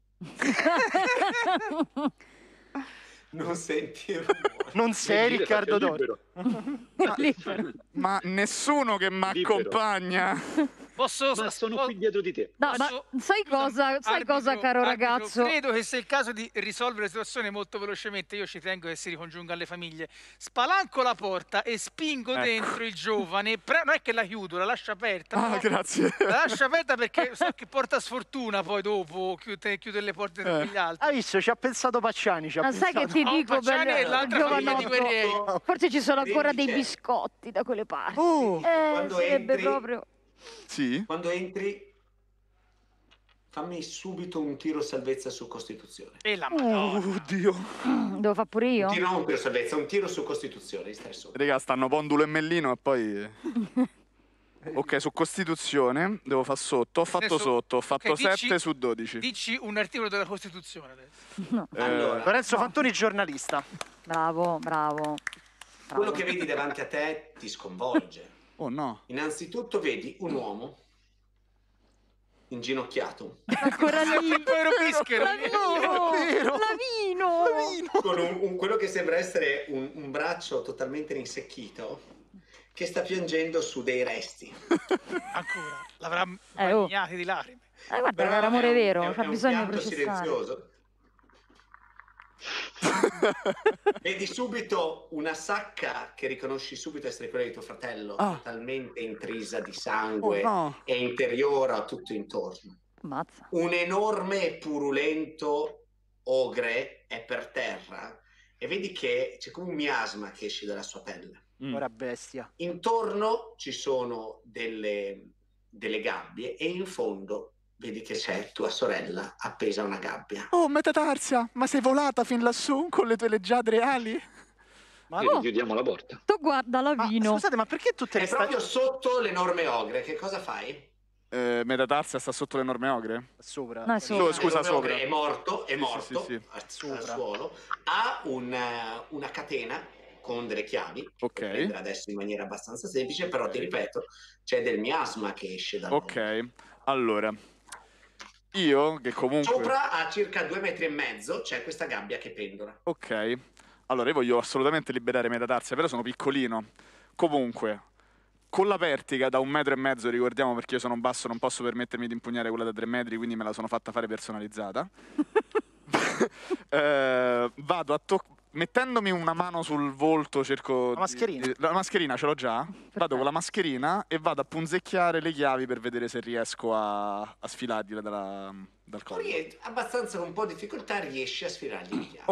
Non senti rumore. Non sei Riccardo Torti. Ma nessuno che mi accompagna. Sono qui dietro di te. No, ma sai cosa, caro ragazzo? Credo che sia il caso di risolvere la situazione molto velocemente. Io ci tengo che si ricongiunga alle famiglie. Spalanco la porta e spingo dentro il giovane. Non è che la chiudo, la lascio aperta. Grazie. La lascio aperta perché so che porta sfortuna poi dopo. Chiude le porte per gli altri. Hai visto? Ci ha pensato Pacciani. Sai che ti dico? Pacciani e l'altra famiglia di guerrieri. Forse ci sono ancora dei biscotti da quelle parti. Sarebbe proprio... Sì. Quando entri, fammi subito un tiro salvezza su Costituzione. E la Madonna. Oddio. Devo fare pure io? No, un tiro salvezza, un tiro su Costituzione. Raga, stanno Pondulo e Mellino e poi... Ok, su Costituzione devo far sotto. Ho fatto sotto, ho fatto 7 su 12. Dici un articolo della Costituzione adesso. No. Allora, Lorenzo Fantoni, giornalista. Bravo. Quello che vedi davanti a te ti sconvolge. Oh no. Innanzitutto vedi un uomo inginocchiato. Ancora lì, Lavino. Con quello che sembra essere un braccio totalmente rinsecchito che sta piangendo su dei resti. Ancora, l'avrà bagnati di lacrime. Guarda, per amore vero, c'ha bisogno di processare. Silenzioso. Vedi subito una sacca che riconosci subito essere quella di tuo fratello, totalmente intrisa di sangue e interiora tutto intorno. Mazza. Un enorme e purulento ogre è per terra e vedi che c'è come un miasma che esce dalla sua pelle. Ora bestia. Intorno ci sono delle gabbie e in fondo vedi che c'è tua sorella appesa a una gabbia. Oh, metatarsia, ma sei volata fin lassù con le tue leggiadre ali? Ma no, chiudiamo la porta. Tu guarda, Lavino. Scusate, ma perché tutte le proprio sotto l'enorme ogre, che cosa fai? Metatazza sta sotto l'enorme ogre? Sopra. No, sopra. No, scusa, sopra. Ogre è morto sì, sì, sì. Al suolo. Ha una catena con delle chiavi. Ok. Adesso in maniera abbastanza semplice, però ti ripeto, c'è del miasma che esce da. Ok, mondo. Allora. Io che comunque... Sopra a circa 2 metri e mezzo c'è questa gabbia che pendola. Ok. Allora io voglio assolutamente liberare Metatazza, però sono piccolino. Comunque... Con la vertiga da 1,5 metri, ricordiamo, perché io sono basso, non posso permettermi di impugnare quella da 3 metri, quindi me la sono fatta fare personalizzata. Vado a toccare, mettendomi una mano sul volto, cerco... La mascherina? La mascherina ce l'ho già. Vado con la mascherina e vado a punzecchiare le chiavi per vedere se riesco a sfilargliela dal collo. Abbastanza con un po' di difficoltà riesci a sfilargli le chiavi.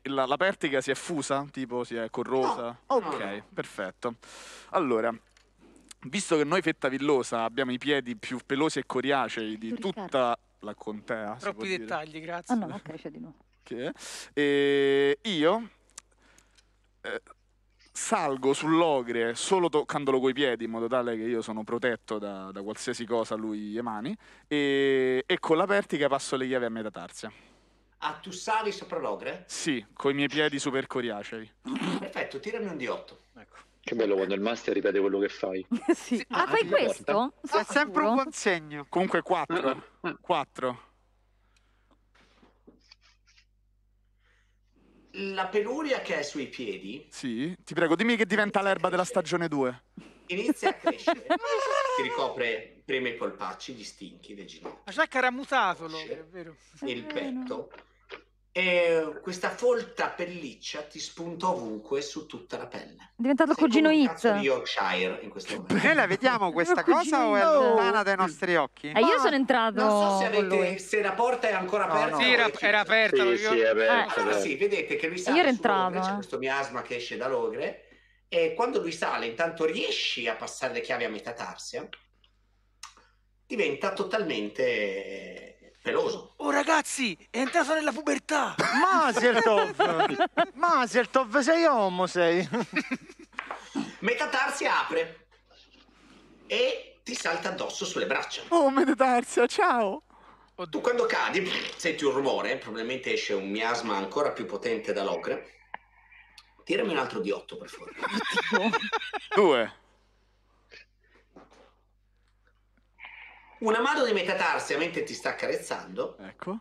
Ok, la vertiga si è fusa? Tipo si è corrosa? No. Ok, no. Perfetto. Allora... Visto che noi, Fetta Villosa, abbiamo i piedi più pelosi e coriacei di tutta la contea. Troppi dettagli, grazie. Ah no, ok, c'è di nuovo. Okay. E io salgo sull'ogre solo toccandolo coi piedi, in modo tale che io sono protetto da qualsiasi cosa lui emani, e con la vertiga passo le chiavi a Metatazza. Ah, tu sali sopra l'ogre? Sì, coi miei piedi super coriacei. Perfetto, tirami un D8. Ecco. Che bello quando il master ripete quello che fai. Sì. Ah, fai questo? È sempre un buon segno. Comunque 4. 4. La peluria che è sui piedi. Sì, ti prego, dimmi che diventa l'erba della stagione 2. Inizia a crescere. Ti ricopre, preme i polpacci, gli stinchi, le ginocchia. Ma c'è che era mutato l'ogre, è vero. Il petto. E questa folta pelliccia ti spunta ovunque su tutta la pelle. È diventato cugino It di Yorkshire in questo momento. Noi la vediamo questa cosa o è lontana dai nostri occhi? E io sono entrato. Non so se, se la porta è ancora aperta. No. Sì, era aperta. Sì, è aperta. Allora, sì, vedete che lui sale sull'ogre, c'è questo miasma che esce dall'ogre, e quando lui sale, intanto riesci a passare le chiavi a Metatazza, diventa totalmente... peloso. Oh ragazzi, è entrato nella pubertà. Masertov, sei homo, sei. Metatazza apre e ti salta addosso sulle braccia. Oh Metatazza, ciao. Tu quando cadi senti un rumore, probabilmente esce un miasma ancora più potente dall'ogre. Tirami un altro D8 per favore. 2. Una mano di Metatazza mentre ti sta accarezzando, ecco,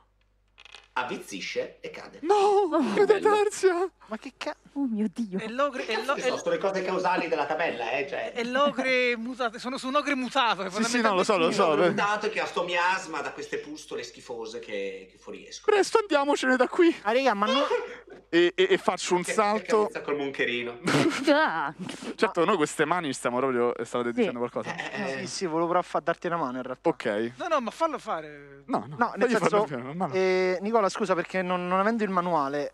avvizzisce e cade. No, Metatazza! Ma che cazzo? Oh mio Dio! Sono le cose causali della tabella, cioè. E l'ogre mutato, sono su un ogre mutato. Sì, sì, no, lo so. Mutato che ha sto miasma da queste pustole schifose che fuoriescono. Presto andiamocene da qui. Ah, raga, ma no... E faccio un salto... Che col moncherino. Certo, noi queste mani stiamo proprio... Stavate dicendo qualcosa? Sì, volevo provare a darti una mano in realtà. Ok. No, ma fallo fare. No, nel senso... Nicola, scusa, perché non avendo il manuale...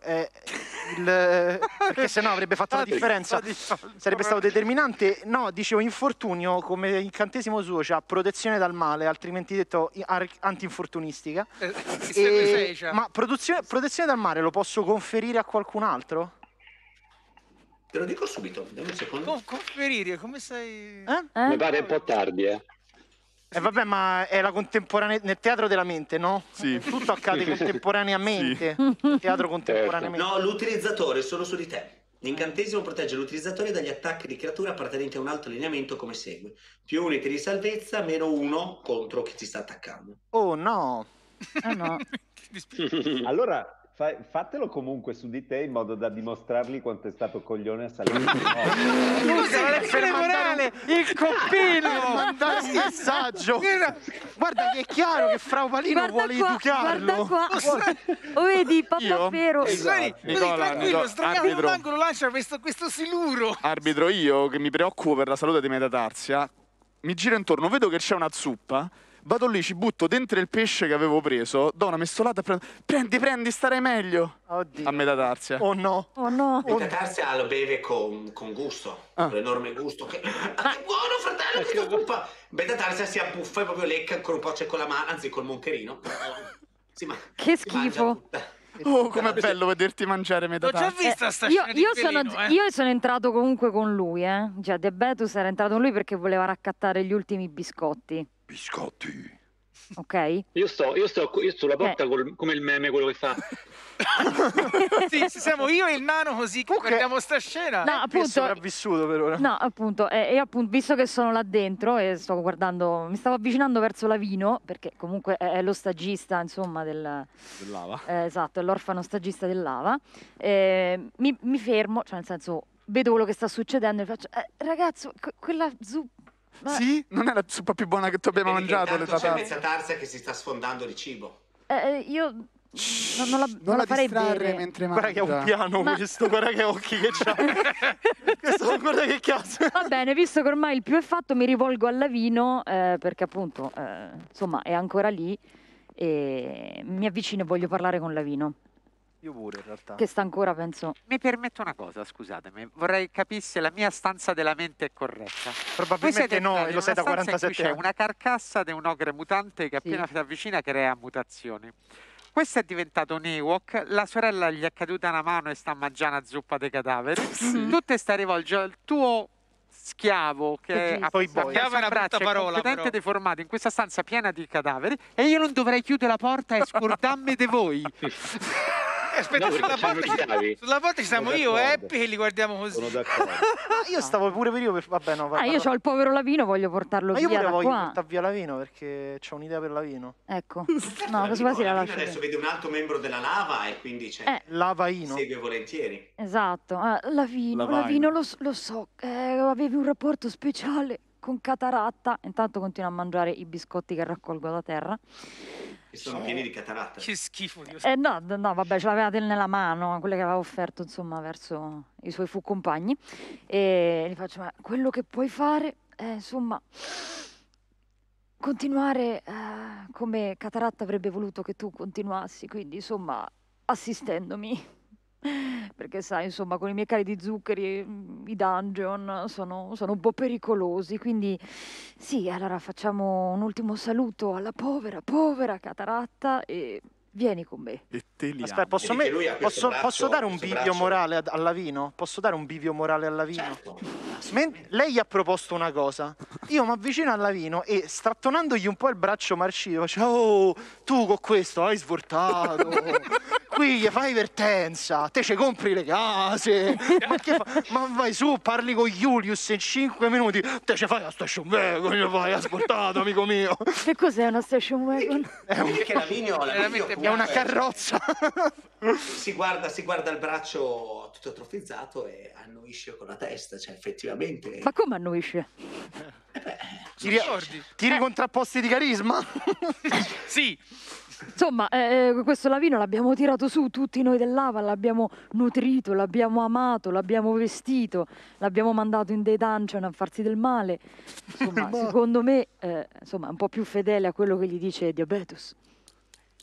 Perché sennò avrebbe fatto la differenza. Sarebbe stato determinante. No, dicevo, infortunio come incantesimo suo, cioè protezione dal male, altrimenti detto antinfortunistica. Ma protezione dal male lo posso conferire a qualcun altro? Te lo dico subito, dammi un secondo. Conferire, come sei? Mi pare un po' tardi, vabbè, ma è la contemporanea nel teatro della mente, no? Sì. Tutto accade contemporaneamente. Sì. Teatro contemporaneamente. No, l'utilizzatore è solo su di te. L'incantesimo protegge l'utilizzatore dagli attacchi di creatura appartenenti a un altro lineamento come segue: più unità di salvezza, -1 contro chi ti sta attaccando. Oh no! Oh, no. Allora. Fatelo comunque su di te in modo da dimostrargli quanto è stato coglione a salire. Il copino! Mandare un messaggio! Guarda che è chiaro che Frau Palino vuole educarlo. Guarda qua. Vedi, papà vero. Nicola, tranquillo, l'angolo lancia questo siluro. Arbitro, io che mi preoccupo per la salute di Metatazza, mi giro intorno, vedo che c'è una zuppa. Vado lì, ci butto dentro il pesce che avevo preso, do una mestolata e prendo... Prendi, starai meglio! Oddio. A Metatazza. Oh no! Oh no! Metatazza lo beve con gusto, con l'enorme gusto che... Ah, che buono, fratello! Che zuppa! Metatazza si abbuffa e proprio lecca ancora un po', c'è con la mano, anzi col moncherino. Che schifo! Oh, com'è bello vederti mangiare Metatazza. L'ho già vista sta scena di Pelino, io sono entrato comunque con lui, Già, De Betus era entrato con lui perché voleva raccattare gli ultimi biscotti. biscotti. Ok? Io sto sulla porta come il meme, quello che fa. Sì, siamo io e il nano così che guardiamo sta scena. No, appunto, sopravvissuto per ora. No, appunto, io appunto, visto che sono là dentro e sto guardando, mi stavo avvicinando verso Lavino, perché comunque è lo stagista, insomma, del L.A.V.A. Esatto, è l'orfano stagista del L.A.V.A. Mi fermo, cioè nel senso, vedo quello che sta succedendo e faccio, ragazzo, quella zuppa. Beh. Sì? Non è la zuppa più buona che tu abbia mangiato? C'è mezza tarsa che si sta sfondando di cibo. Io non la farei bere mentre mangia. Guarda che ha un piano questo, guarda che occhi che c'ha. Questo, guarda che cazzo. Va bene, visto che ormai il più è fatto, mi rivolgo al Lavino, perché appunto, insomma, è ancora lì. E mi avvicino e voglio parlare con Lavino. Io pure in realtà. Che sta ancora, penso. Mi permetto una cosa, scusatemi, vorrei capisse se la mia stanza della mente è corretta. Probabilmente no, lo sai da 47 anni. C'è una carcassa di un ogre mutante che appena si avvicina crea mutazioni. Questo è diventato un Ewok, la sorella gli è caduta una mano e sta mangiando zuppa dei cadaveri. Sì. Tu te stai rivolgendo al tuo schiavo che ha una braccia completamente deformato in questa stanza piena di cadaveri e io non dovrei chiudere la porta e scordarmi di voi. Aspetta, no, sulla porta ci siamo io e Happy che li guardiamo così. Io stavo pure per vabbè, no, va, io ho il povero Lavino, voglio portarlo via. Io voglio portare via Lavino perché c'ho un'idea per Lavino. Ecco. No, cosa si la lascia? Adesso vede un altro membro della L.A.V.A. e quindi c'è Lavaino. Segue volentieri. Esatto. Lavino lo so, avevi un rapporto speciale con Cataratta. Intanto continua a mangiare i biscotti che raccolgo da terra. Che sono pieni di cataratta. Che schifo. No, vabbè, ce l'aveva nella mano, quelle che aveva offerto, insomma, verso i suoi compagni. E gli faccio, ma quello che puoi fare è, insomma, continuare come Cataratta avrebbe voluto che tu continuassi, quindi, insomma, assistendomi. Perché sai, insomma, con i miei cali di zuccheri i dungeon sono un po' pericolosi, quindi sì, allora facciamo un ultimo saluto alla povera Cataratta e vieni con me. E te li aspetta, posso dare un bivio morale a Lavino? Posso dare un bivio morale a Lavino? Certo. Lei ha proposto una cosa. Io mi avvicino a Lavino e strattonandogli un po' il braccio marcito faccio, oh, tu con questo hai svoltato. Qui gli fai vertenza, te ci compri le case, ma vai su, parli con Julius in 5 minuti, te ci fai la station wagon, gli fai asportato, amico mio. Che cos'è una station wagon? È una carrozza. Si guarda il braccio tutto atrofizzato e annuisce con la testa, cioè effettivamente. Ma come annuisce? Tiri contrapposti di carisma? Sì. Insomma, questo Lavino l'abbiamo tirato su tutti noi del L.A.V.A., l'abbiamo nutrito, l'abbiamo amato, l'abbiamo vestito, l'abbiamo mandato in dei dungeon a farsi del male. Insomma, secondo me, insomma, è un po' più fedele a quello che gli dice Diabetus.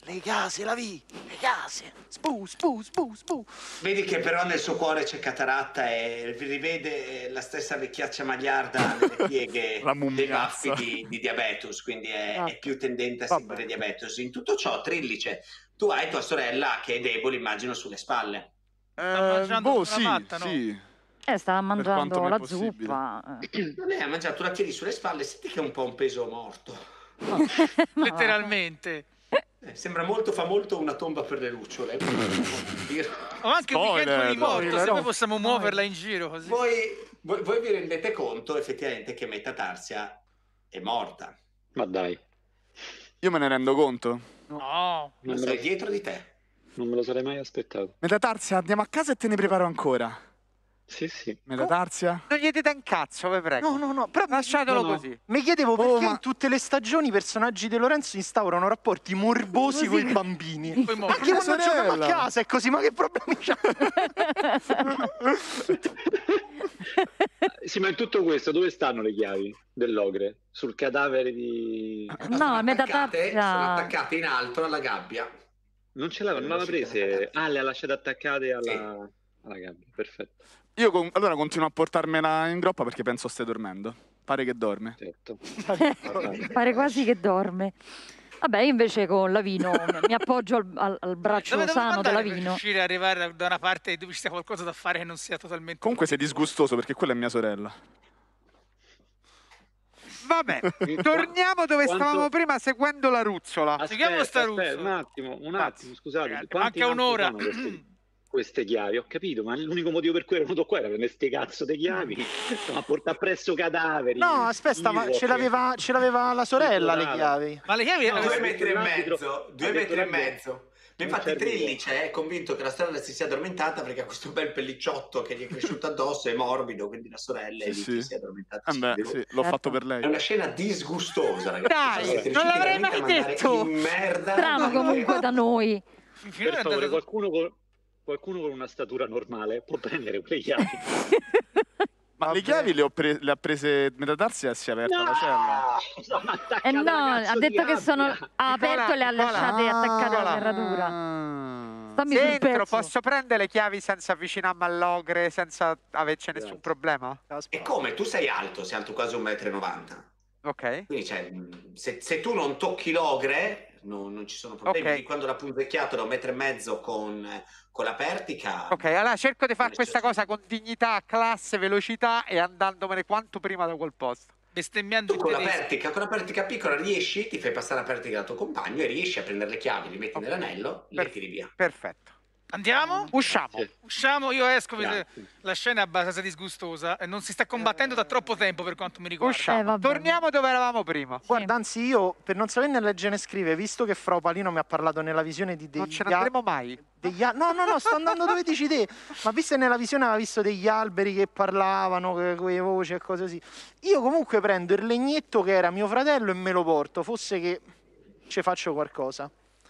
Le case, Lavi, le case, spu. Vedi che però nel suo cuore c'è Cataratta e rivede la stessa vecchiaccia magliarda nelle pieghe dei baffi di Diabetus, quindi è più tendente a seguire Diabetus. In tutto ciò, Trillice, tu hai tua sorella che è debole, immagino, sulle spalle. Sta mangiando sì. Stava mangiando la zuppa. Lei ha mangiato la chiedi sulle spalle, senti che è un po' un peso morto. No. Letteralmente. Sembra molto, fa molto una tomba per le lucciole. O anche un weekend di morto, se noi possiamo muoverla in giro così. Voi vi rendete conto effettivamente che Meta Tarsia è morta. Ma dai. Io me ne rendo conto? No. Ma sei dietro di te. Non me lo sarei mai aspettato. Meta Tarsia, andiamo a casa e te ne preparo ancora. Sì, sì. Meta Tarsia? Non gli dite un cazzo, vi prego. No, però lasciatelo così. Mi chiedevo perché in tutte le stagioni i personaggi di Lorenzo instaurano rapporti morbosi con i bambini. Ma che non giocano a casa è così, ma che problemi c'ha? Sì, ma in tutto questo dove stanno le chiavi dell'ogre? Sul cadavere di... No, Meta Tarsia. Sono attaccate in alto alla gabbia. Non ce l'aveva, non l'aveva prese. Ah, le ha lasciate attaccate alla... Alla gabbia, perfetto. Io allora continuo a portarmela in groppa perché penso stia dormendo. Pare che dorme. Certo. Pare quasi che dorme. Vabbè, io invece con Lavino mi appoggio al braccio sano della Lavino. Per riuscire ad arrivare da una parte dove ci sia qualcosa da fare che non sia totalmente... Comunque sei disgustoso perché quella è mia sorella. Vabbè, torniamo dove stavamo prima seguendo la Ruzzola. Seguiamo sta Ruzzola. Un attimo, scusate. Ragazzi, manca un'ora. Queste chiavi, ho capito, ma l'unico motivo per cui ero venuto qua era per queste cazzo di chiavi, ma porta presso cadaveri. No, aspetta, ma ce l'aveva la sorella le chiavi. Ma le chiavi erano 2 metri e mezzo. Infatti Trillice è convinto che la sorella si sia addormentata perché ha questo bel pellicciotto che gli è cresciuto addosso, è morbido, quindi la sorella si è addormentata. L'ho fatto per lei. È una scena disgustosa, ragazzi. Dai, non l'avrei mai detto. Strano comunque da noi. Per favore, qualcuno con una statura normale può prendere quelle chiavi. Ma le chiavi le ha prese Metatarsi e si è aperta la cella. E no, ha detto che sono aperto e le ha lasciate attaccate alla serratura. Dentro posso prendere le chiavi senza avvicinarmi all'ogre, senza averci nessun problema? E come? Tu sei alto, sei alto quasi 1,90 m. Ok. Quindi cioè, se tu non tocchi l'ogre... Non ci sono problemi. Okay. Quando l'ha punzecchiato da 1,5 m con la pertica. Ok, allora cerco di fare questa cosa con dignità, classe, velocità e andandomene quanto prima da quel posto. Bestemmiando con la pertica piccola riesci, ti fai passare la pertica dal tuo compagno e riesci a prendere le chiavi, li metti nell'anello e le tiri via. Perfetto. Andiamo? Usciamo, io esco. La scena è abbastanza disgustosa e non si sta combattendo da troppo tempo per quanto mi riguarda. Usciamo, torniamo dove eravamo prima. Guarda, anzi io, per non saperne leggere e scrivere, visto che Fra Palino mi ha parlato nella visione di degli... Non ce ne andremo mai. No, sto andando dove dici te. Ma visto che nella visione aveva visto degli alberi che parlavano, quelle voci e cose così. Io comunque prendo il legnetto che era mio fratello e me lo porto, fosse che ci faccio qualcosa.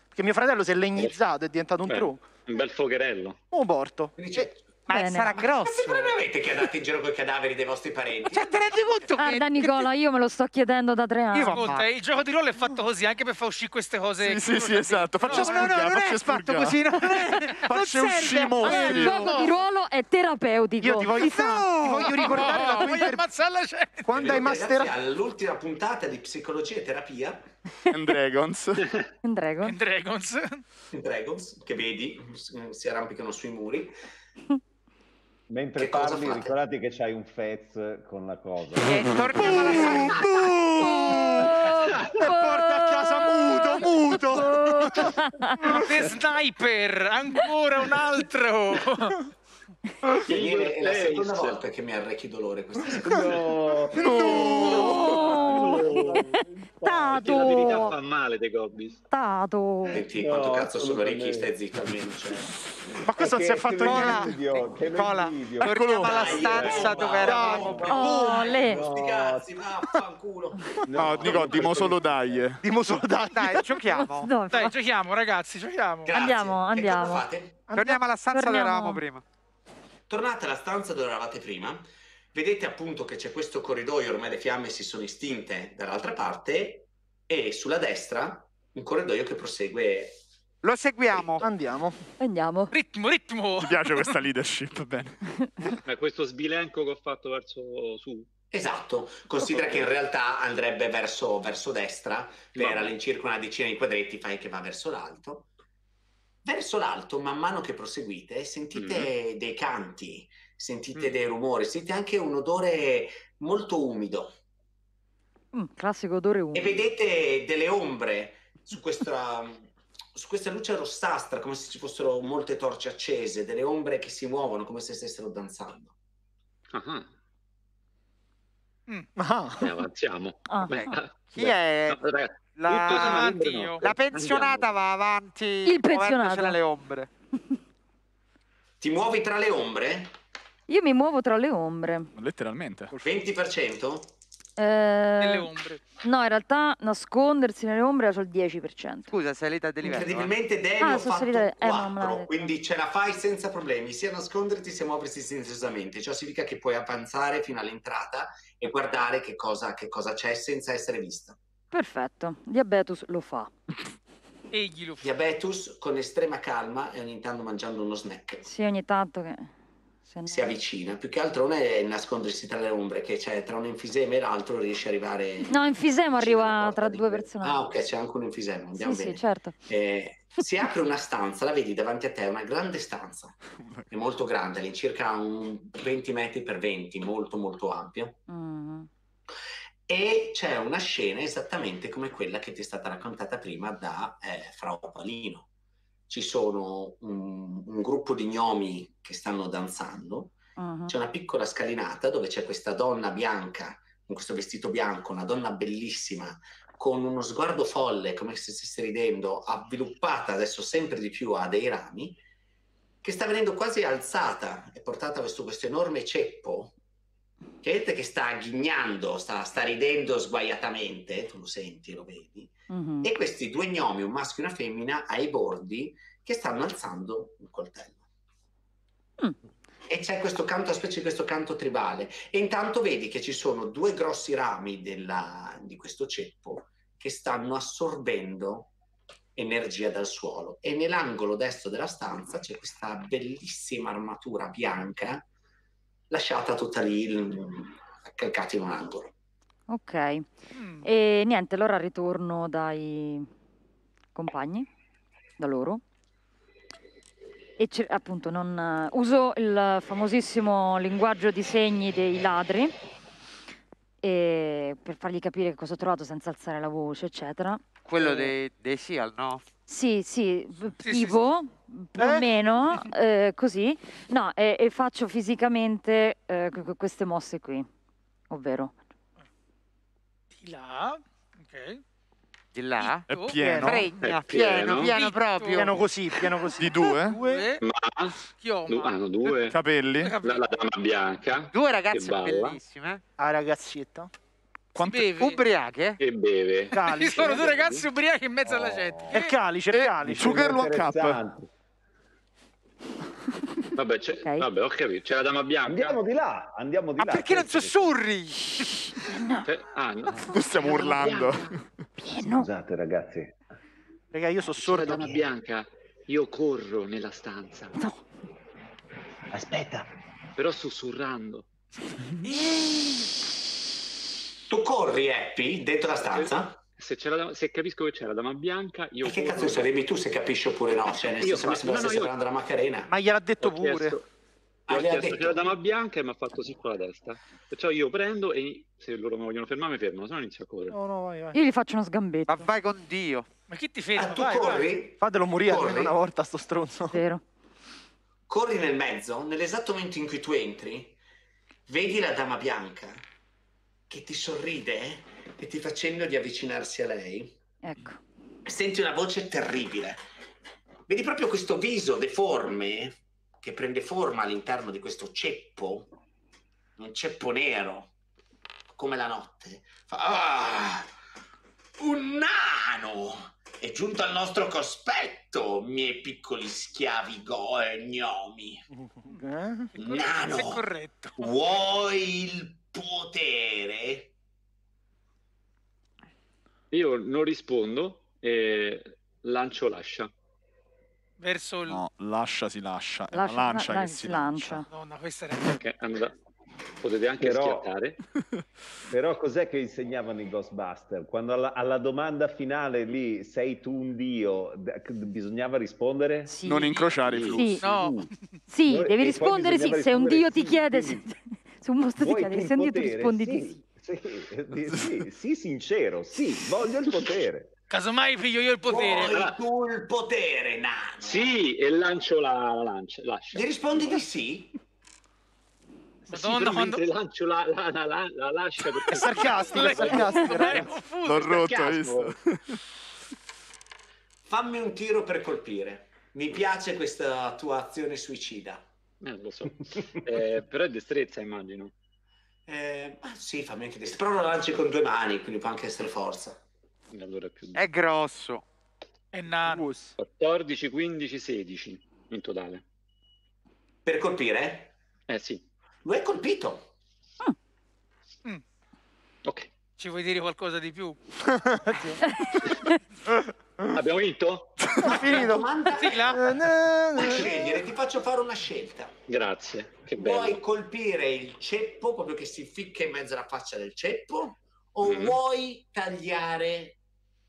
Perché mio fratello si è legnizzato, è diventato un tronco. Un bel focherello. Un porto. Ma sarà grosso. Ma non avete che andate in giro con i cadaveri dei vostri parenti? Cioè, te ne rendi conto? Guarda, Nicola, io me lo sto chiedendo da 3 anni. Ascolta, il gioco di ruolo è fatto così, anche per far uscire queste cose. Sì, esatto. Faccio uscire. Il gioco di ruolo è terapeutico. Io ti voglio ricordare la tua interpretazione. Quando hai masterato. All'ultima puntata di psicologia e terapia. And Dragons, che vedi, si arrampicano sui muri. Mentre parli, ricordati che c'hai un fez con la cosa. E torniamo alla sala. E porta a casa muto. The Sniper, ancora un altro. È la seconda volta che mi arrecchi dolore questa settimana. Tato! L'abilità fa male, De Gobbis. Tato! Senti, quanto cazzo sono ricchi, stai zitto almeno. Ma questo non si è fatto niente. Nicola, torniamo alla stanza dove eravamo. No, Nicola, dimo solo dai, giochiamo. Dai, giochiamo, ragazzi, giochiamo. Andiamo. Torniamo alla stanza dove eravamo prima. Tornate alla stanza dove eravate prima. Vedete appunto che c'è questo corridoio, ormai le fiamme si sono estinte dall'altra parte e sulla destra un corridoio che prosegue. Lo seguiamo. Andiamo. Ritmo. Ti piace questa leadership, bene. Ma questo sbilenco che ho fatto verso su. Esatto, considera che in realtà andrebbe verso destra per all'incirca una decina di quadretti, fai che va verso l'alto. Verso l'alto, man mano che proseguite, sentite dei canti, sentite dei rumori, sentite anche un odore molto umido. Classico odore umido. E vedete delle ombre su questa luce rossastra, come se ci fossero molte torce accese, delle ombre che si muovono come se stessero danzando. Avanziamo. Chi è? No, ragazzi, la pensionata va avanti. Il pensionato tra le ombre. Ti muovi tra le ombre? Io mi muovo tra le ombre. Letteralmente. 20%? Nelle ombre. No, in realtà nascondersi nelle ombre era solo il 10%. Scusa, sei salita di livello. Incredibilmente Delio ha fatto 4, quindi ce la fai senza problemi, sia nasconderti sia muoversi silenziosamente. Ciò significa che puoi avanzare fino all'entrata e guardare che cosa c'è senza essere vista. Perfetto, Diabetus lo fa. Egli lo fa. Diabetus con estrema calma e ogni tanto mangiando uno snack. Sì, ogni tanto che... Si avvicina, più che altro non è nascondersi tra le ombre, che c'è tra un enfisema e l'altro riesce a arrivare... No, enfisema arriva tra due persone. Ah, ok, c'è anche un enfisema, andiamo bene. Sì, certo. Si apre una stanza, la vedi davanti a te, è una grande stanza, è molto grande, all'incirca 20 metri per 20, molto molto ampia. e c'è una scena esattamente come quella che ti è stata raccontata prima da Frau Palino. Ci sono un gruppo di gnomi che stanno danzando, c'è una piccola scalinata dove c'è questa donna bianca, con questo vestito bianco, una donna bellissima, con uno sguardo folle, come se stesse ridendo, avviluppata adesso sempre di più a dei rami, che sta venendo quasi alzata e portata verso questo enorme ceppo, che sta ghignando, sta ridendo sguaiatamente, tu lo senti, lo vedi, e questi due gnomi, un maschio e una femmina, ai bordi, che stanno alzando un coltello. E c'è questo canto, a specie di questo canto tribale, e intanto vedi che ci sono due grossi rami di questo ceppo che stanno assorbendo energia dal suolo, e nell'angolo destro della stanza c'è questa bellissima armatura bianca lasciata tutta lì, calcata in un angolo. Ok, e niente, allora ritorno dai compagni, da loro, e appunto non uso il famosissimo linguaggio di segni dei ladri per fargli capire che cosa ho trovato senza alzare la voce, eccetera. Quello dei Seal, no? Sì, tipo, più o meno, così. No, e faccio fisicamente queste mosse qui, ovvero. Di là, ok. Di là? È pieno. Regna, pieno proprio. Pieno così. Di due? Ma, chioma. Hanno due. Capelli. La dama bianca. Due ragazze bellissime. Ah, ragazzetta. Ubriache e beve. Ci sono due ragazzi ubriachi in mezzo alla gente. E calice. Sugarlo a capo. Vabbè, ho capito. C'è la dama bianca. Andiamo di là. Ma perché non sussurri? No. No. Stiamo urlando. Scusate, ragazzi. Raga, io sussurro. C'è la dama bianca. Io corro nella stanza. No. Aspetta. Però sussurrando. Tu corri, Happy, dentro la stanza? Se capisco che c'è la dama bianca, io. Che cazzo sarebbe tu se capisci oppure no? Cioè, nel senso, mi stessi parlando della Macarena. Ma gliel'ha detto pure. C'è la dama bianca e mi ha fatto sì con la testa. Perciò io prendo e se loro mi vogliono fermare, mi fermo, se no inizio a correre. No, vai. Io gli faccio uno sgambetto. Ma vai con Dio. Ma chi ti ferma? Tu corri? Fatelo morire una volta, sto stronzo. Vero. Corri nel mezzo, nell'esatto momento in cui tu entri, vedi la dama bianca che ti sorride e ti fa cenno di avvicinarsi a lei. Ecco. Senti una voce terribile. Vedi proprio questo viso deforme che prende forma all'interno di questo ceppo, un ceppo nero, come la notte. Un nano è giunto al nostro cospetto, miei piccoli schiavi gnomi. Nano, vuoi il potere? Io non rispondo e lancio l'ascia verso il... No, l'ascia si lascia, è una lancia che si lancia. Madonna, questa era... Okay, potete anche schiattare. Però cos'è che insegnavano i Ghostbuster? Quando alla domanda finale lì, sei tu un dio, bisognava rispondere? Sì. Non incrociare i flussi. Sì, devi rispondere sì, se un dio ti chiede... Se un mostro ti chiede, se un dio ti rispondi sì, sincero, sì, voglio il potere. Casomai figlio io il potere. Vuoi tu il potere, nano? Sì, e lancio la lancia. Gli rispondi di sì? Madonna, quando... lancio la lascia... È sarcastico, sarcastico. L'ho rotto, visto? Fammi un tiro per colpire. Mi piace questa tua azione suicida. Lo so, però è destrezza, immagino. Sì, fammi anche destrezza. Però lo lanci con due mani, quindi può anche essere forza. Allora è grosso. È nano. 14, 15, 16 in totale. Per colpire? Sì. Lo è colpito. Ok. Ci vuoi dire qualcosa di più? Abbiamo vinto? Finito. Ti faccio fare una scelta. Grazie. Che bello. Vuoi colpire il ceppo, proprio che si ficca in mezzo alla faccia del ceppo, o vuoi tagliare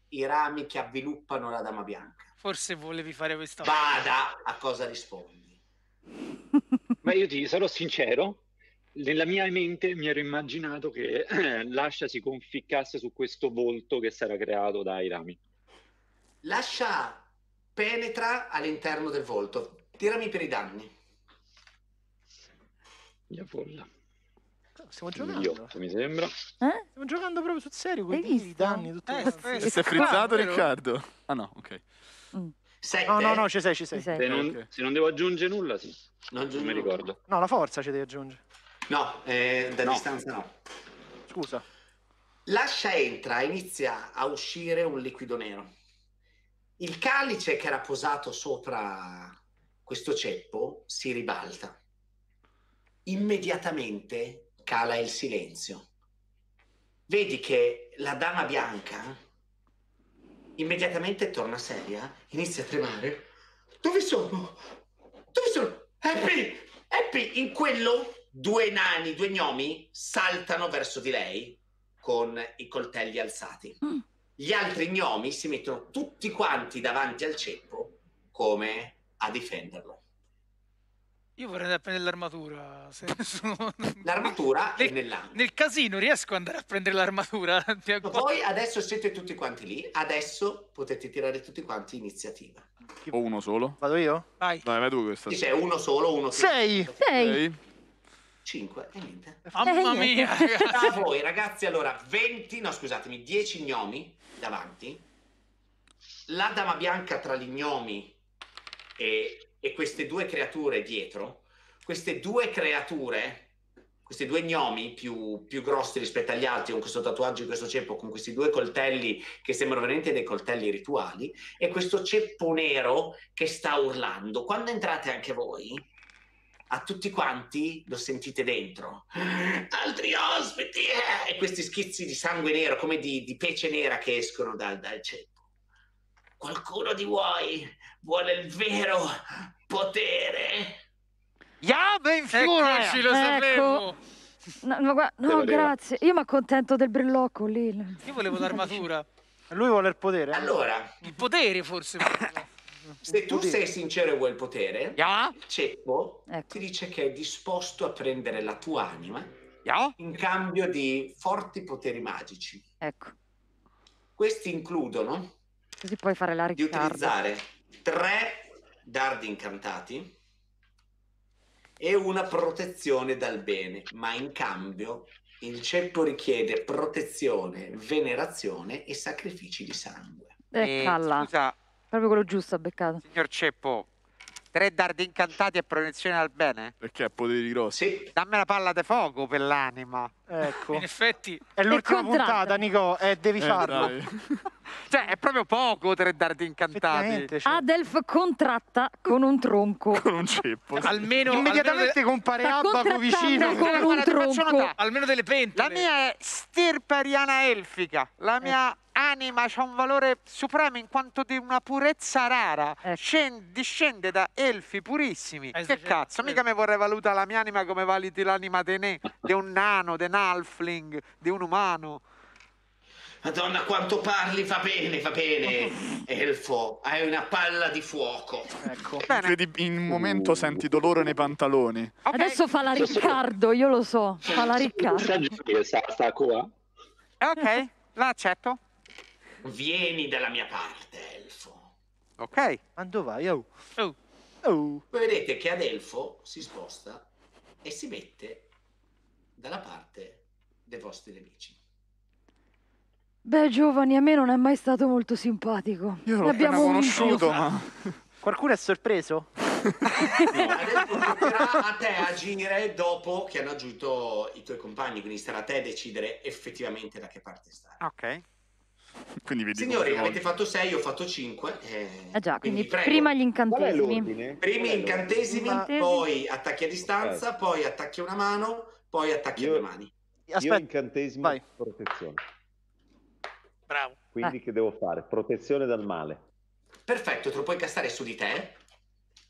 i rami che avviluppano la dama bianca? Forse volevi fare questa cosa. Vada a cosa rispondi. Ma io ti sarò sincero, nella mia mente mi ero immaginato che l'ascia si conficcasse su questo volto che si era creato dai rami. L'ascia penetra all'interno del volto. Tirami per i danni. Mia folla. Stiamo giocando. 8, mi sembra. Eh? Stiamo giocando proprio sul serio. I danni. Tutti si è frizzato, Riccardo? Ah no, ok. Mm. 7. No, no, no, ci sei, ci sei. Se non devo aggiungere nulla, sì. Non mi ricordo. No, la forza ci devi aggiungere. No, da distanza no. Scusa. L'ascia entra, inizia a uscire un liquido nero. Il calice che era posato sopra questo ceppo si ribalta. Immediatamente cala il silenzio. Vedi che la Dama Bianca immediatamente torna seria, inizia a tremare. Dove sono? Dove sono? Happy! Happy! In quello due nani, due gnomi saltano verso di lei con i coltelli alzati. Gli altri gnomi si mettono tutti quanti davanti al ceppo come a difenderlo. Io vorrei andare a prendere l'armatura. L'armatura è nell'angolo. Nel casino riesco ad andare a prendere l'armatura. Poi adesso siete tutti quanti lì. Adesso potete tirare tutti quanti iniziativa. O uno solo? Vado io? Vai. Dai, vai tu questa. Sì, c'è uno solo, uno solo. Sei. 5 e niente. Mamma mia, ragazzi. A voi, ragazzi, allora, 10 gnomi davanti. La Dama Bianca tra gli gnomi e queste due creature dietro, questi due gnomi più grossi rispetto agli altri, con questo tatuaggio e questo ceppo, con questi due coltelli che sembrano veramente dei coltelli rituali, e questo ceppo nero che sta urlando. Quando entrate anche voi, a tutti quanti lo sentite dentro. Altri ospiti! E questi schizzi di sangue nero, come di pece nera, che escono dal ceppo. Qualcuno di voi vuole il vero potere? Ya, ben figurati, lo sapevo! No, grazie. Io mi accontento del brillocco lì. Io volevo l'armatura. Lui vuole il potere. Allora, il potere forse. Se tu sei sincero e vuoi il potere, il ceppo ti dice che è disposto a prendere la tua anima in cambio di forti poteri magici. Ecco. Questi includono così puoi fare la Riccardo. Di utilizzare 3 dardi incantati e una protezione dal bene, ma in cambio il ceppo richiede protezione, venerazione e sacrifici di sangue. Scusa, proprio quello giusto ha beccato. Signor ceppo, 3 dardi incantati e protezione dal bene? Perché ha poteri grossi. Sì. Dammi una palla di fuoco per l'anima. Ecco. In effetti è l'ultima puntata, Nico, devi farlo. Cioè, è proprio poco 3 dardi incantati. Cioè. Adelf contratta con un tronco. Con un ceppo. Almeno immediatamente compare Abbaco vicino. Con un tronco. Almeno delle pentole. La mia è stirpe ariana elfica. La mia anima ha un valore supremo in quanto di una purezza rara. Discende da elfi purissimi. Che cazzo, mica mi vorrei valutare la mia anima come validi l'anima di un nano, di un halfling, di un umano. Madonna, quanto parli, fa bene, elfo, hai una palla di fuoco. Ecco. Credi, in un momento senti dolore nei pantaloni. Okay. Adesso fa la Riccardo, io lo so, fa la Riccardo. Sta qua. Ok, la accetto. Vieni dalla mia parte, elfo. Ok, ma dove vai? Voi vedete che ad elfo si sposta e si mette dalla parte dei vostri nemici. Beh, giovani, a me non è mai stato molto simpatico. Io l'ho appena conosciuto, ma... Qualcuno è sorpreso? Adesso sarà a te agire dopo che hanno aggiunto i tuoi compagni, quindi sarà a te decidere effettivamente da che parte stare. Ok. Quindi signori, avete fatto 6, io ho fatto 5. Già, quindi prima gli incantesimi. Primi incantesimi, poi attacchi a distanza, poi attacchi a una mano, poi attacchi a due mani. Aspetta, incantesimo e protezione. Bravo. Quindi che devo fare? Protezione dal male. Perfetto, te lo puoi castare su di te.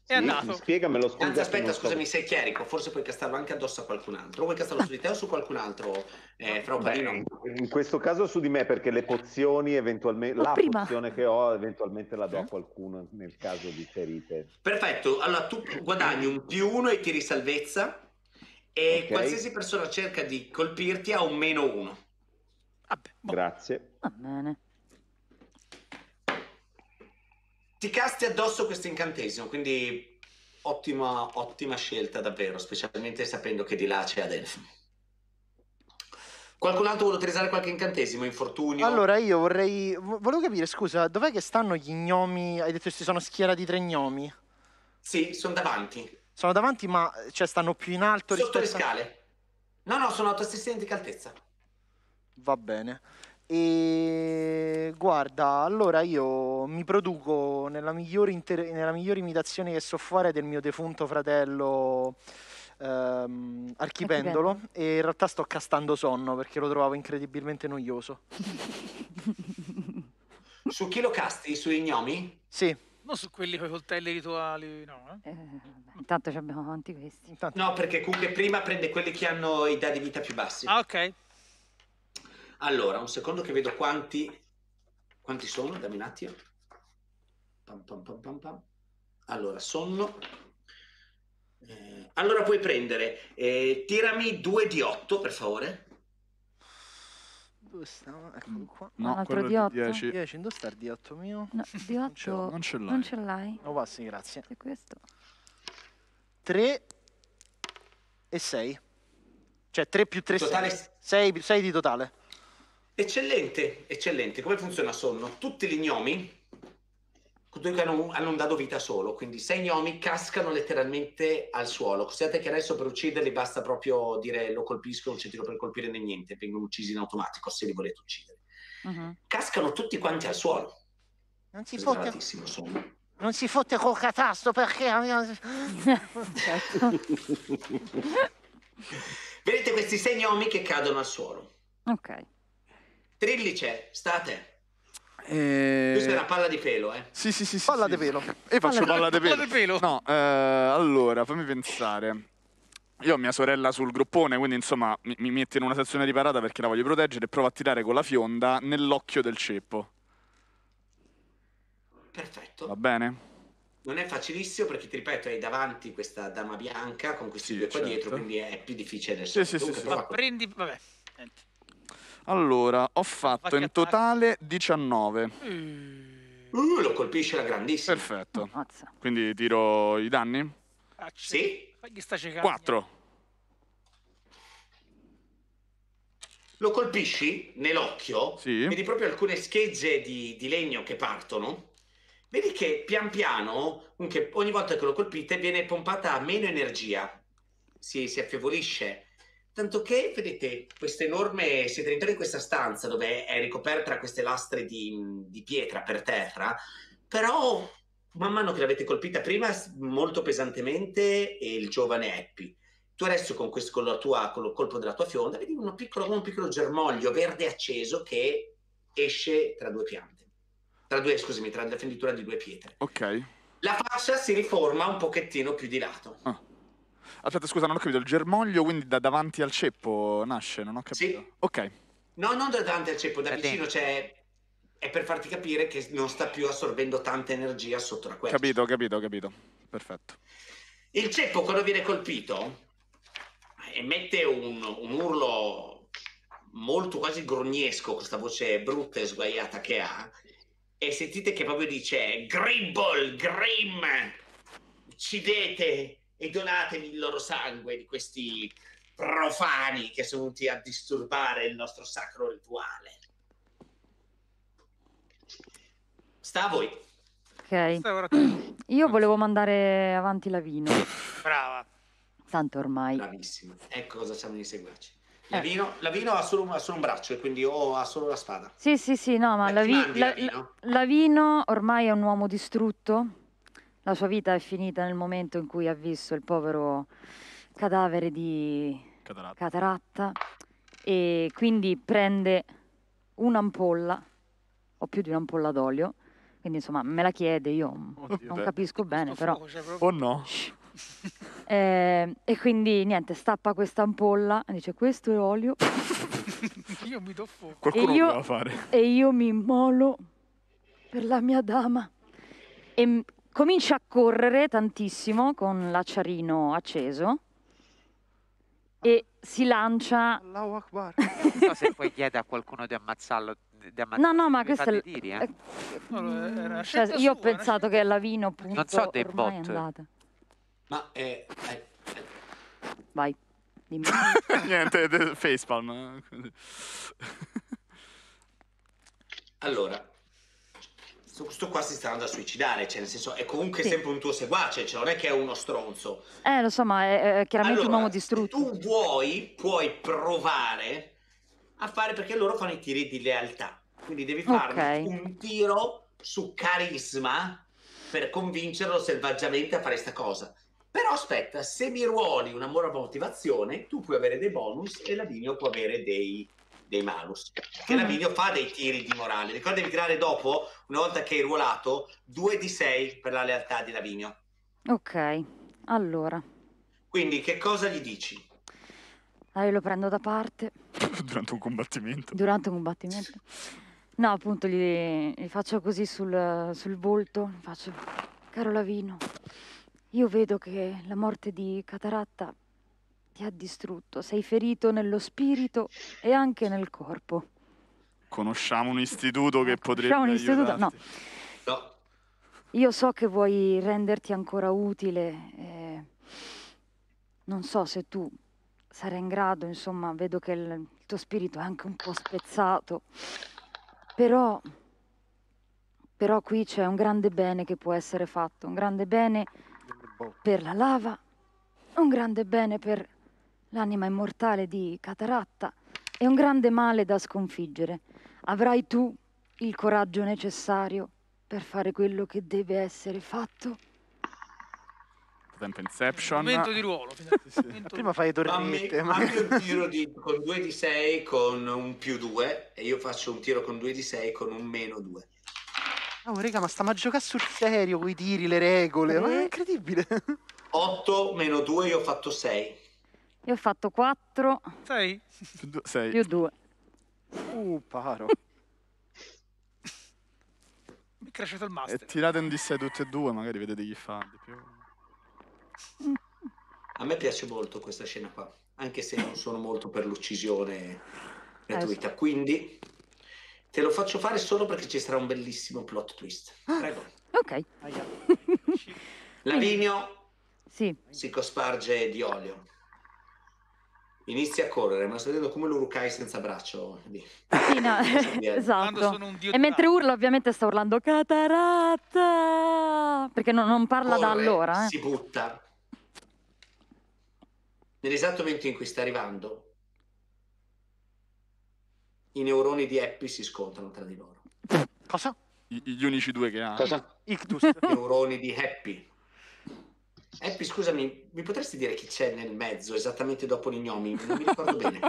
Sì, è andato. Spiegamelo, scusa. Anzi, aspetta, scusami, sei chierico, forse puoi castarlo anche addosso a qualcun altro. Vuoi castarlo su di te o su qualcun altro? In questo caso su di me, perché le pozioni eventualmente, pozione che ho eventualmente la do a qualcuno nel caso di ferite. Perfetto, allora tu guadagni un +1 ai tiri salvezza e okay, qualsiasi persona cerca di colpirti ha un -1. Vabbè, boh. Grazie. Va bene. Ti casti addosso questo incantesimo, quindi ottima, ottima scelta davvero, specialmente sapendo che di là c'è Adelphi. Qualcun altro vuole utilizzare qualche incantesimo, infortunio? Allora io vorrei... volevo capire, scusa, dov'è che stanno gli gnomi? Hai detto che si sono schierati di 3 gnomi? Sì, sono davanti. Sono davanti, ma cioè stanno più in alto sotto rispetto... Sotto le scale. No, no, sono a stessa identica altezza. Va bene. E guarda, allora io mi produco nella migliore, imitazione che so fare del mio defunto fratello Archipendolo, e in realtà sto castando sonno perché lo trovavo incredibilmente noioso. Su chi lo casti? Sui gnomi? Sì. Non su quelli con i coltelli rituali, no? Intanto ci abbiamo avanti questi. Intanto... No, perché comunque prima prende quelli che hanno i dadi vita più bassi. Ah, ok. Allora, un secondo che vedo quanti sono, dammi un attimo. Pam, pam, pam, pam, pam. Allora, sonno. Allora puoi prendere, tirami 2 D8, per favore. Dove stanno? Eccolo qua. No, un altro D8. 10, dove sta il D8 mio? No, D8 non ce l'hai. Non ce l'hai. Oh, va, sì, grazie. E questo? 3 e 6. Cioè 3 più 3, totale... 6 di totale. Eccellente, eccellente. Come funziona sonno? Tutti gli gnomi hanno un dado vita solo, quindi 6 gnomi cascano letteralmente al suolo. Considerate che adesso per ucciderli basta proprio dire lo colpisco, non c'è tiro per colpire né niente, vengono uccisi in automatico se li volete uccidere. Cascano tutti quanti al suolo. Non si può. Non si fotte col catasto perché... Vedete questi 6 gnomi che cadono al suolo. Ok. Trillice, state. Questa è una palla di pelo, eh? Sì, sì, sì, sì, palla di pelo. E faccio palla di pelo. No, allora, fammi pensare. Io ho mia sorella sul gruppone, quindi insomma mi metto in una sezione di parata perché la voglio proteggere e provo a tirare con la fionda nell'occhio del ceppo. Perfetto. Va bene? Non è facilissimo perché, ti ripeto, hai davanti questa dama bianca con questi 2 qua dietro, quindi è più difficile. Sì, sì, sì, sì. Ma prendi... Vabbè. Senti. Allora, ho fatto in totale 19. Lo colpisce la grandissima. Perfetto. Quindi tiro i danni? Sì. 4. Lo colpisci nell'occhio? Sì. Vedi proprio alcune schegge di legno che partono. Vedi che pian piano, ogni volta che lo colpite, viene pompata meno energia. Si affievolisce. Tanto che, vedete, questa enorme... Siete all'interno di questa stanza dove è ricoperta da queste lastre di pietra per terra, però man mano che l'avete colpita prima molto pesantemente il giovane Happy. Tu adesso con il colpo della tua fionda vedi un piccolo germoglio verde acceso che esce tra 2 la fenditura di 2 pietre. Ok. La faccia si riforma un pochettino più di lato. Ah. Aspetta, scusa, non ho capito, il germoglio quindi da davanti al ceppo nasce, non ho capito. Sì. Ok. No, non da davanti al ceppo, da vicino, cioè è per farti capire che non sta più assorbendo tanta energia sotto la quercia. Capito, capito, capito. Perfetto. Il ceppo quando viene colpito emette un urlo molto quasi grognesco, questa voce brutta e sguaiata che ha, e sentite che proprio dice Gribble, Grim, uccidete! E donatemi il loro sangue di questi profani che sono venuti a disturbare il nostro sacro rituale. Sta a voi. Ok. Io volevo mandare avanti Lavino. Brava. Tanto ormai. Bravissimo. Ecco cosa siamo di seguaci. Lavino ha solo un braccio e quindi ha solo la spada. Sì, sì, sì, no, ma Lavino ormai è un uomo distrutto. La sua vita è finita nel momento in cui ha visto il povero cadavere di Cataratta e quindi prende un'ampolla o più di un'ampolla d'olio, quindi insomma me la chiede, io non capisco bene però... O no? E quindi niente, stappa questa ampolla e dice questo è olio. Io mi do fuoco. Qualcuno lo doveva fare. E io mi immolo per la mia dama. E comincia a correre tantissimo con l'acciarino acceso e si lancia... Allahu Akbar. Non so se poi chiede a qualcuno di ammazzarlo. No, no, ma questo è... Tiri, eh? No, cioè, io ho pensato che Lavino, appunto, non so, dei bot. È ma vai, dimmi. Niente, facepalm. Allora, questo qua si sta andando a suicidare, cioè nel senso è comunque sì, sempre un tuo seguace, cioè non è che è uno stronzo. Lo so, ma è chiaramente allora, un uomo distrutto. Tu puoi provare a fare, perché loro fanno i tiri di lealtà, quindi devi fare un tiro su carisma per convincerlo selvaggiamente a fare sta cosa. Però aspetta, se mi ruoli una motivazione, tu puoi avere dei bonus e Lavinio può avere dei malus. Perché Lavinio fa dei tiri di morale. Ricorda, devi tirare dopo, una volta che hai ruolato, 2d6 per la lealtà di Lavinio. Ok, allora. Quindi che cosa gli dici? Allora, io lo prendo da parte. Durante un combattimento. Durante un combattimento. No, appunto, gli faccio così sul volto, gli faccio: caro Lavino, io vedo che la morte di Cataratta ti ha distrutto, sei ferito nello spirito e anche nel corpo. Conosciamo un istituto che potrebbe aiutarti. No. No. Io so che vuoi renderti ancora utile, non so se tu sarai in grado, insomma, vedo che il tuo spirito è anche un po' spezzato. Però qui c'è un grande bene che può essere fatto, un grande bene per la lava, un grande bene per l'anima immortale di Cataratta e un grande male da sconfiggere. Avrai tu il coraggio necessario per fare quello che deve essere fatto? Tempo Inception. Momento di ruolo. Sì. Prima fai i tornate. Fammi un tiro con 2d6 con un +2 e io faccio un tiro con 2d6 con un -2. Oh, raga, ma stiamo a giocare sul serio con i tiri, le regole. Ma è incredibile. 8 meno 2, io ho fatto 6. Io ho fatto 4. 6. Più 2. Paro. Mi è cresciuto il master. E tirate un d6 tutti e due, magari vedete chi fa di più. A me piace molto questa scena qua, anche se non sono molto per l'uccisione gratuita, quindi te lo faccio fare solo perché ci sarà un bellissimo plot twist. Prego. Ok. Lavinio si cosparge di olio, inizia a correre, ma sto vedendo come l'urukai senza braccio. Esatto. E mentre urla ovviamente sta urlando Cataratta, perché non parla da allora. Si butta. Nell'esatto momento in cui sta arrivando, i neuroni di Happy si scontrano tra di loro. Cosa? Gli unici due che ha. Cosa? Ictus. Neuroni di Happy. Happy, scusami, mi potresti dire chi c'è nel mezzo, esattamente dopo gli gnomi? Non mi ricordo bene.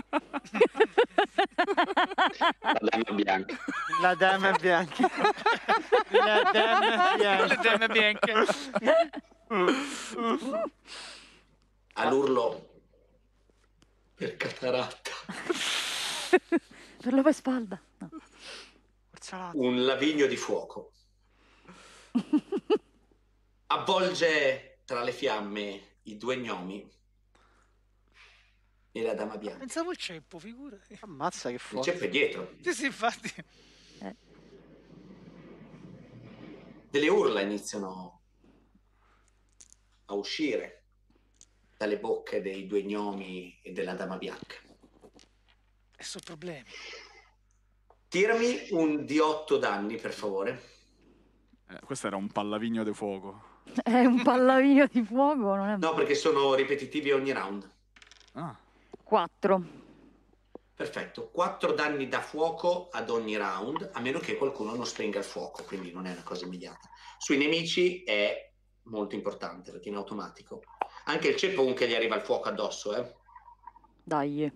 La Dama Bianca. La Dama Bianca. La Dama Bianca. La Dama Bianca. All'urlo. Per Cataratta. Per la spalla. No. Un Lavigno di fuoco avvolge tra le fiamme i due gnomi e la Dama Bianca. Pensavo il ceppo, figurati. Ammazza che fuoco. Il ceppo è dietro. Sì, infatti. Delle urla iniziano a uscire dalle bocche dei due gnomi e della Dama Bianca. E sono problemi. Tirami un d8 danni, per favore. Questo era un pallavigno di fuoco. È un pallavigno di fuoco? Non è... No, perché sono ripetitivi ogni round. 4. Perfetto, 4 danni da fuoco ad ogni round, a meno che qualcuno non spenga il fuoco, quindi non è una cosa immediata. Sui nemici è molto importante, perché in automatico. Anche il ceppo che gli arriva il fuoco addosso, Dai.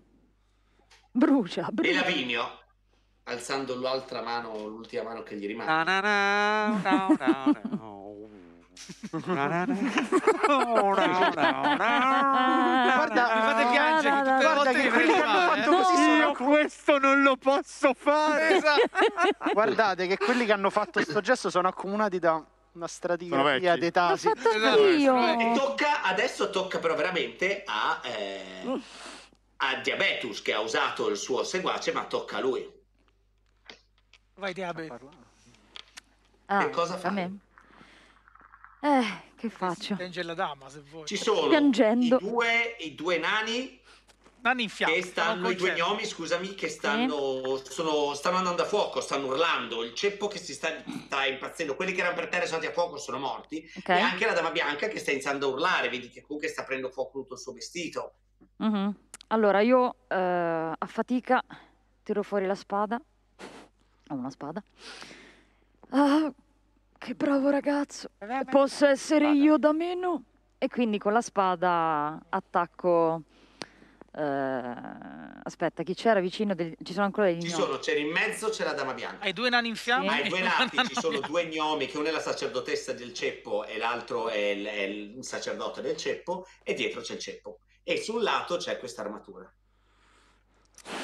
Brucia. E Lavinio, alzando l'altra mano, l'ultima mano che gli rimane. Guarda, mi fate piangere tutte le volte che quelli che hanno fatto così sono... Questo non lo posso fare. Guardate che quelli che hanno fatto questo gesto sono accomunati da... una stratigrafia dei tasi. E tocca, adesso tocca però veramente a a Diabetus che ha usato il suo seguace, ma tocca a lui. Vai Diabetus. Ah, che cosa fa? Che faccio? Piange la dama, se vuoi. Ci sono i due nani in fiamme, che stanno, i due gnomi, scusami, che stanno, stanno andando a fuoco, stanno urlando. Il ceppo che si sta impazzendo, quelli che erano per terra sono andati a fuoco, sono morti. Okay. E anche la dama bianca che sta iniziando a urlare, vedi che comunque sta prendendo fuoco tutto il suo vestito. Mm-hmm. Allora io a fatica tiro fuori la spada. Ho una spada. Ah, che bravo ragazzo. Posso essere io da meno? E quindi con la spada attacco. Aspetta, chi c'era vicino? Ci sono ancora dei gnomi? Ci sono, c'era in mezzo, c'è la dama bianca. Hai due nani in fiamme? Hai due nani, ci sono due gnomi, che uno è la sacerdotessa del ceppo e l'altro è il sacerdote del ceppo, e dietro c'è il ceppo. E sul lato c'è questa armatura.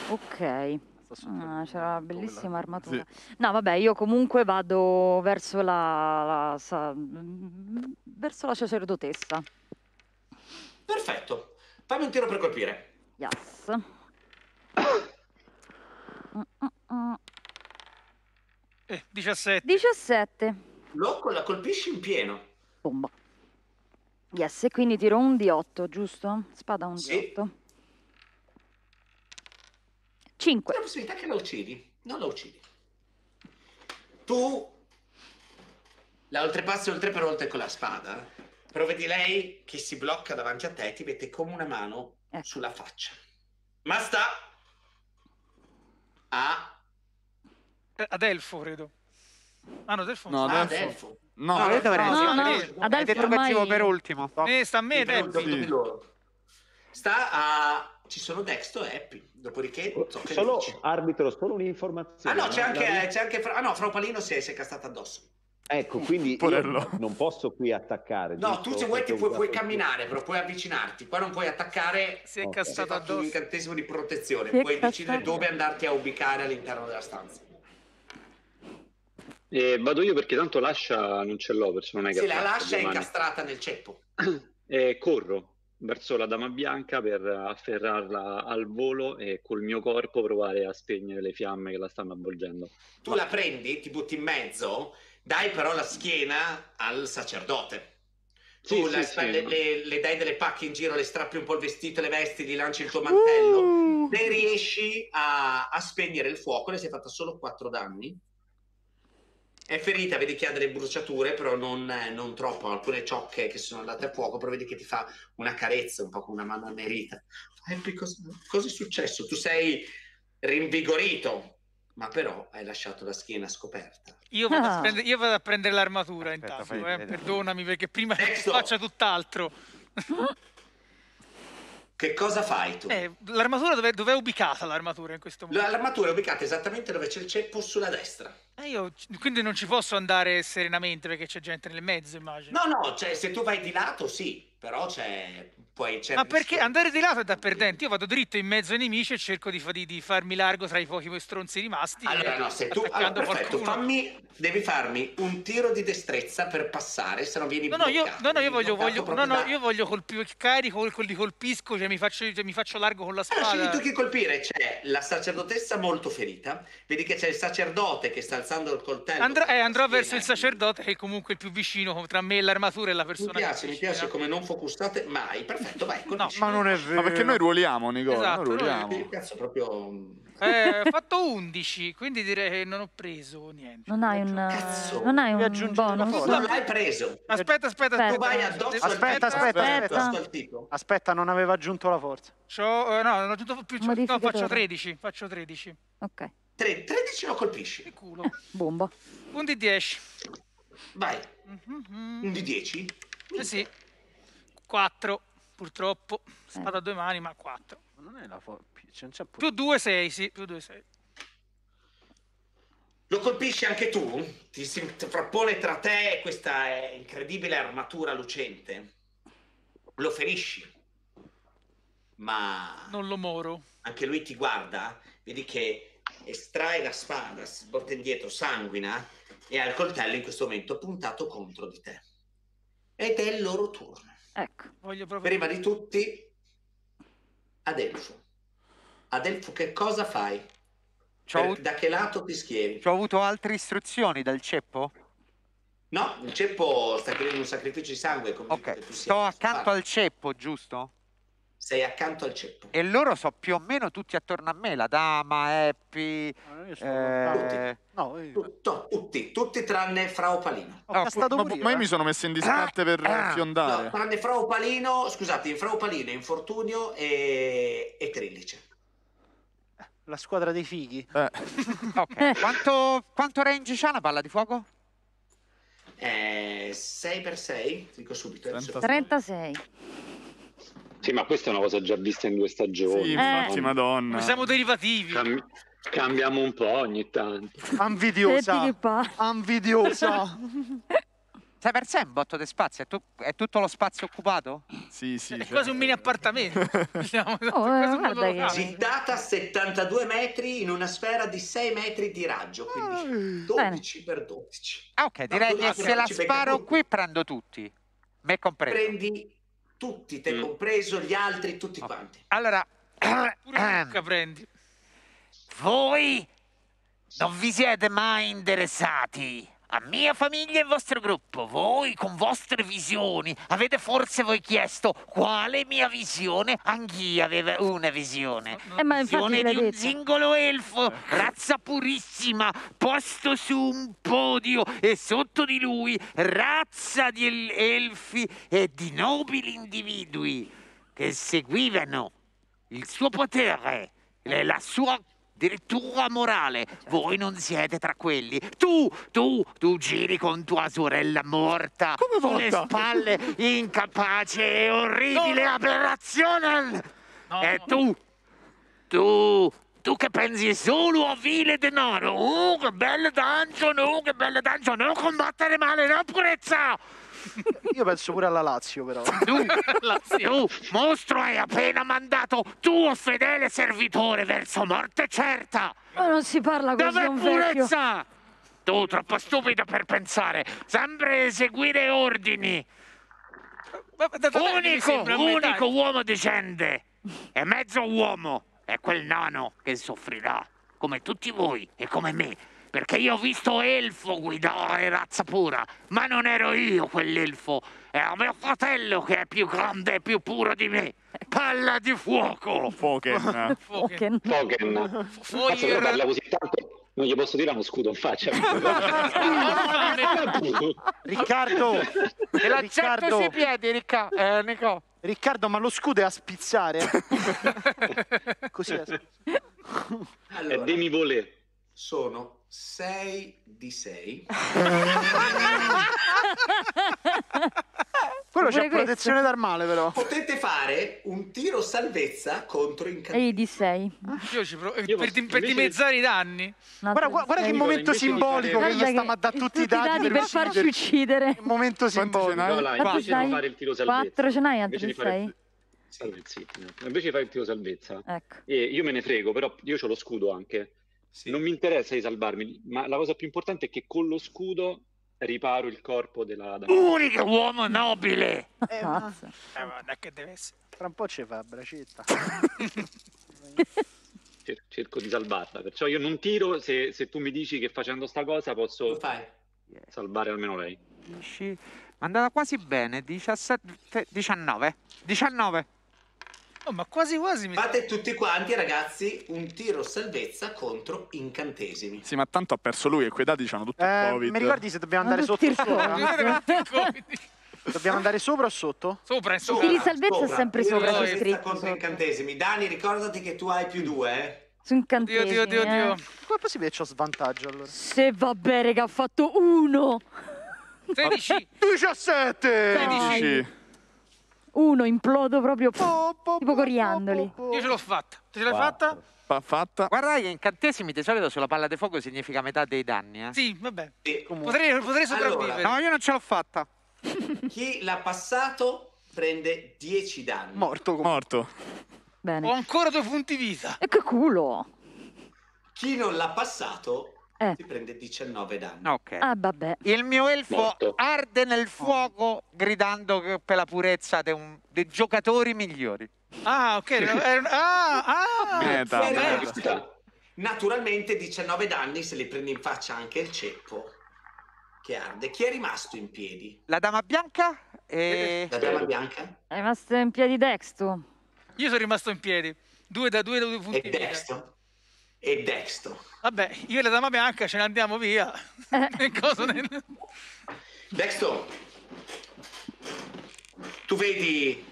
Ok. Ah, c'era una bellissima armatura. Sì. No, vabbè, io comunque vado verso la sacerdotessa. Perfetto. Fammi un tiro per colpire. Yes. Eh, 17. 17. Locco, la colpisci in pieno. Bomba. Yes, e quindi tiro un D8, giusto? Spada un D8. 5. C'è la possibilità che la uccidi. Non la uccidi. Tu la oltrepassi oltre per oltre con la spada. Però vedi lei che si blocca davanti a te e ti mette come una mano sulla faccia. Ma sta a... ad Elfo, credo. Ah, no, Delfo. No, ad Elfo. No, no, hai detto cattivo per ultimo. Sta a me, Delfo. Sta a... Ci sono Dexto e Happy, dopodiché solo un'informazione. Ah no, c'è anche Fraupalino si è castata addosso. Ecco, quindi io non posso qui attaccare. No, tu se vuoi ti puoi camminare, però puoi avvicinarti. Qua non puoi attaccare. Si è castata addosso. Un incantesimo di protezione. Puoi decidere dove andarti a ubicare all'interno della stanza. Vado io perché tanto l'ascia non ce l'ho, perché non è castata. Se la lascia è incastrata nel ceppo. Corro verso la dama bianca per afferrarla al volo e col mio corpo provare a spegnere le fiamme che la stanno avvolgendo. Tu la prendi, ti butti in mezzo, dai però la schiena al sacerdote. Tu le dai delle pacche in giro, le strappi un po' il vestito, le vesti, gli lanci il tuo mantello. Se riesci a spegnere il fuoco, le sei fatta solo 4 danni. È ferita, vedi che ha delle bruciature, però non troppo, alcune ciocche che sono andate a fuoco, però vedi che ti fa una carezza, un po' con una mano annerita. Cosa è successo? Tu sei rinvigorito, ma però hai lasciato la schiena scoperta. Io vado a prendere l'armatura intanto, perdonami perché prima faccia tutt'altro. Che cosa fai tu? L'armatura dov'è ubicata l'armatura in questo momento? L'armatura è ubicata esattamente dove c'è il ceppo, sulla destra. Io quindi non ci posso andare serenamente perché c'è gente nel mezzo, immagino. No, no, cioè, se tu vai di lato sì, però c'è... Ma perché andare di lato è da perdente? Io vado dritto in mezzo ai nemici e cerco di farmi largo tra i pochi stronzi rimasti. Allora no, se tu... Allora, perfetto, devi farmi un tiro di destrezza per passare, se no vieni bloccato. Io voglio colpire, carico, li colpisco, cioè mi faccio largo con la spada. Allora, scegli tu chi colpire, c'è la sacerdotessa molto ferita, vedi che c'è il sacerdote che sta alzando il coltello. Andrò verso il sacerdote che è comunque il più vicino tra me e l'armatura e la persona. Mi piace come non focussate mai, perfetto, vai. No, ma non è vero. Ma perché noi ruoliamo, Nicola, esatto, noi ruoliamo. Cazzo, proprio... ho fatto 11, quindi direi che non ho preso niente. Non hai un cazzo. Non hai un bonus. Non l'hai preso. Aspetta. Tu vai addosso al tipo. Aspetta, non aveva aggiunto la forza. No, non ho aggiunto più. No, faccio 13. Faccio 13. Ok. 13 lo colpisci. Che culo. Bomba. Un di 10. Vai. Un di 10? Sì. 4. Purtroppo. Spada a due mani, ma 4. Ma non è la forza. Più 2, 6, sì. Più 2, 6. Lo colpisci anche tu? Ti si frappone tra te e questa incredibile armatura lucente. Lo ferisci. Ma... non lo moro. Anche lui ti guarda. Vedi che estrae la spada, si porta indietro, sanguina, e ha il coltello in questo momento puntato contro di te. Ed è il loro turno. Ecco. Prima di tutti, Adelfo. Adelfo, che cosa fai? Da che lato ti schieri? Ho avuto altre istruzioni dal Ceppo? No, il Ceppo sta chiedendo un sacrificio di sangue. Ok, sto accanto al Ceppo, giusto? Sei accanto al Ceppo. E loro so più o meno tutti attorno a me, la Dama, Happy... Tutti tranne Frau Palino. Ma io mi sono messo in disparte per fiondare. No, tranne Frau Palino, scusate, Frau Palino, Infortunio e Trillice. La squadra dei fighi. Ok, quanto range c'ha una palla di fuoco? 6x6, dico subito. 36. Sì, ma questa è una cosa già vista in due stagioni. Sì, infatti, madonna. Siamo derivativi. Cambiamo un po' ogni tanto. Anvidiosa. Anvidiosa. 6x6 è un botto di spazio. È tutto lo spazio occupato? Sì, sì. È certo. Quasi un mini appartamento. Gittata 72 metri in una sfera di 6 metri di raggio. Quindi 12x12. Ah, ok, direi che se la sparo qui prendo tutti. Me compreso. Prendi tutti, te compreso, gli altri, tutti quanti. Allora, prendi. Voi non vi siete mai interessati a mia famiglia e il vostro gruppo. Voi con vostre visioni avete forse voi chiesto quale mia visione? Anch'io avevo una visione, ma visione di un singolo elfo, razza purissima, posto su un podio e sotto di lui razza di elfi e di nobili individui che seguivano il suo potere, la sua direttura morale. Voi non siete tra quelli. Tu giri con tua sorella morta sulle spalle, incapace e orribile aberrazione. E tu che pensi solo a vile denaro. Oh, che bella dungeon, oh, che bella dungeon. Non combattere male, non purezza. Io penso pure alla Lazio, però. Tu, mostro, hai appena mandato tuo fedele servitore verso morte certa. Ma non si parla così. Dov'è purezza? Tu, troppo stupido per pensare. Sempre eseguire ordini. Unico uomo decente e mezzo uomo è quel nano che soffrirà, come tutti voi e come me. Perché io ho visto elfo guidare razza pura, ma non ero io quell'elfo, era mio fratello che è più grande e più puro di me. Palla di fuoco! Foken. Cazzo, parla così tanto, non gli posso tirare uno scudo in faccia. Riccardo! E la gente sui piedi, Nico. Riccardo, ma lo scudo è a spizzare? Così è. Allora. È demi-volé. Sono 6 di 6. Quello c'è protezione d'armale, però. Potete fare un tiro salvezza contro incantesimi. 6 di 6. Io ci provo per dimezzare i danni. No, guarda che momento simbolico che gli stiamo a dare tutti i dadi per farci uccidere. Che momento simbolico. Invece di fare il tiro salvezza. 4 ce n'hai altri 6. Invece di fare il tiro salvezza. Ecco. Io me ne frego, però io ho lo scudo anche. Sì. Non mi interessa di salvarmi, ma la cosa più importante è che con lo scudo riparo il corpo della dama. Unico uomo nobile! Ma che deve essere? Tra un po' ci fa bracetta. Cerco di salvarla, perciò io non tiro se tu mi dici che facendo sta cosa posso salvare almeno lei. È andata quasi bene, 17, 19. 19. Oh, ma quasi quasi mi... Fate tutti quanti, ragazzi, un tiro salvezza contro incantesimi. Sì, ma tanto ha perso lui e quei dati c'hanno tutto il Covid. Mi ricordi se dobbiamo andare sotto o sopra? Dobbiamo andare sopra o sotto? Sopra. Il tiro salvezza è sempre sopra. Salvezza contro incantesimi. Dani, ricordati che tu hai più 2, Su incantesimi. Oddio. Come è possibile che ho svantaggio allora? Se vabbè, raga, ho fatto 1. 16. 17. 16. Implodo proprio tipo coriandoli. Io ce l'ho fatta. Te ce l'hai fatta? Fatta. Guarda che incantesimi di solito sulla palla di fuoco significa metà dei danni. Sì, vabbè. Potrei sopravvivere. Allora, no, io non ce l'ho fatta. Chi l'ha passato prende 10 danni. Morto. Bene. Ho ancora 2 punti vita. E che culo. Chi non l'ha passato Si prende 19 danni. Ok. Ah, vabbè. Il mio elfo arde nel fuoco gridando che per la purezza dei giocatori migliori. Ah, ok. Naturalmente 19 danni se li prende in faccia anche il ceppo che arde. Chi è rimasto in piedi? La dama bianca? La dama bianca? È rimasto in piedi Dexto. Io sono rimasto in piedi. Due punti. E Dexto? E Dexto. Vabbè, io e la dama bianca ce ne andiamo via. Dexto, tu vedi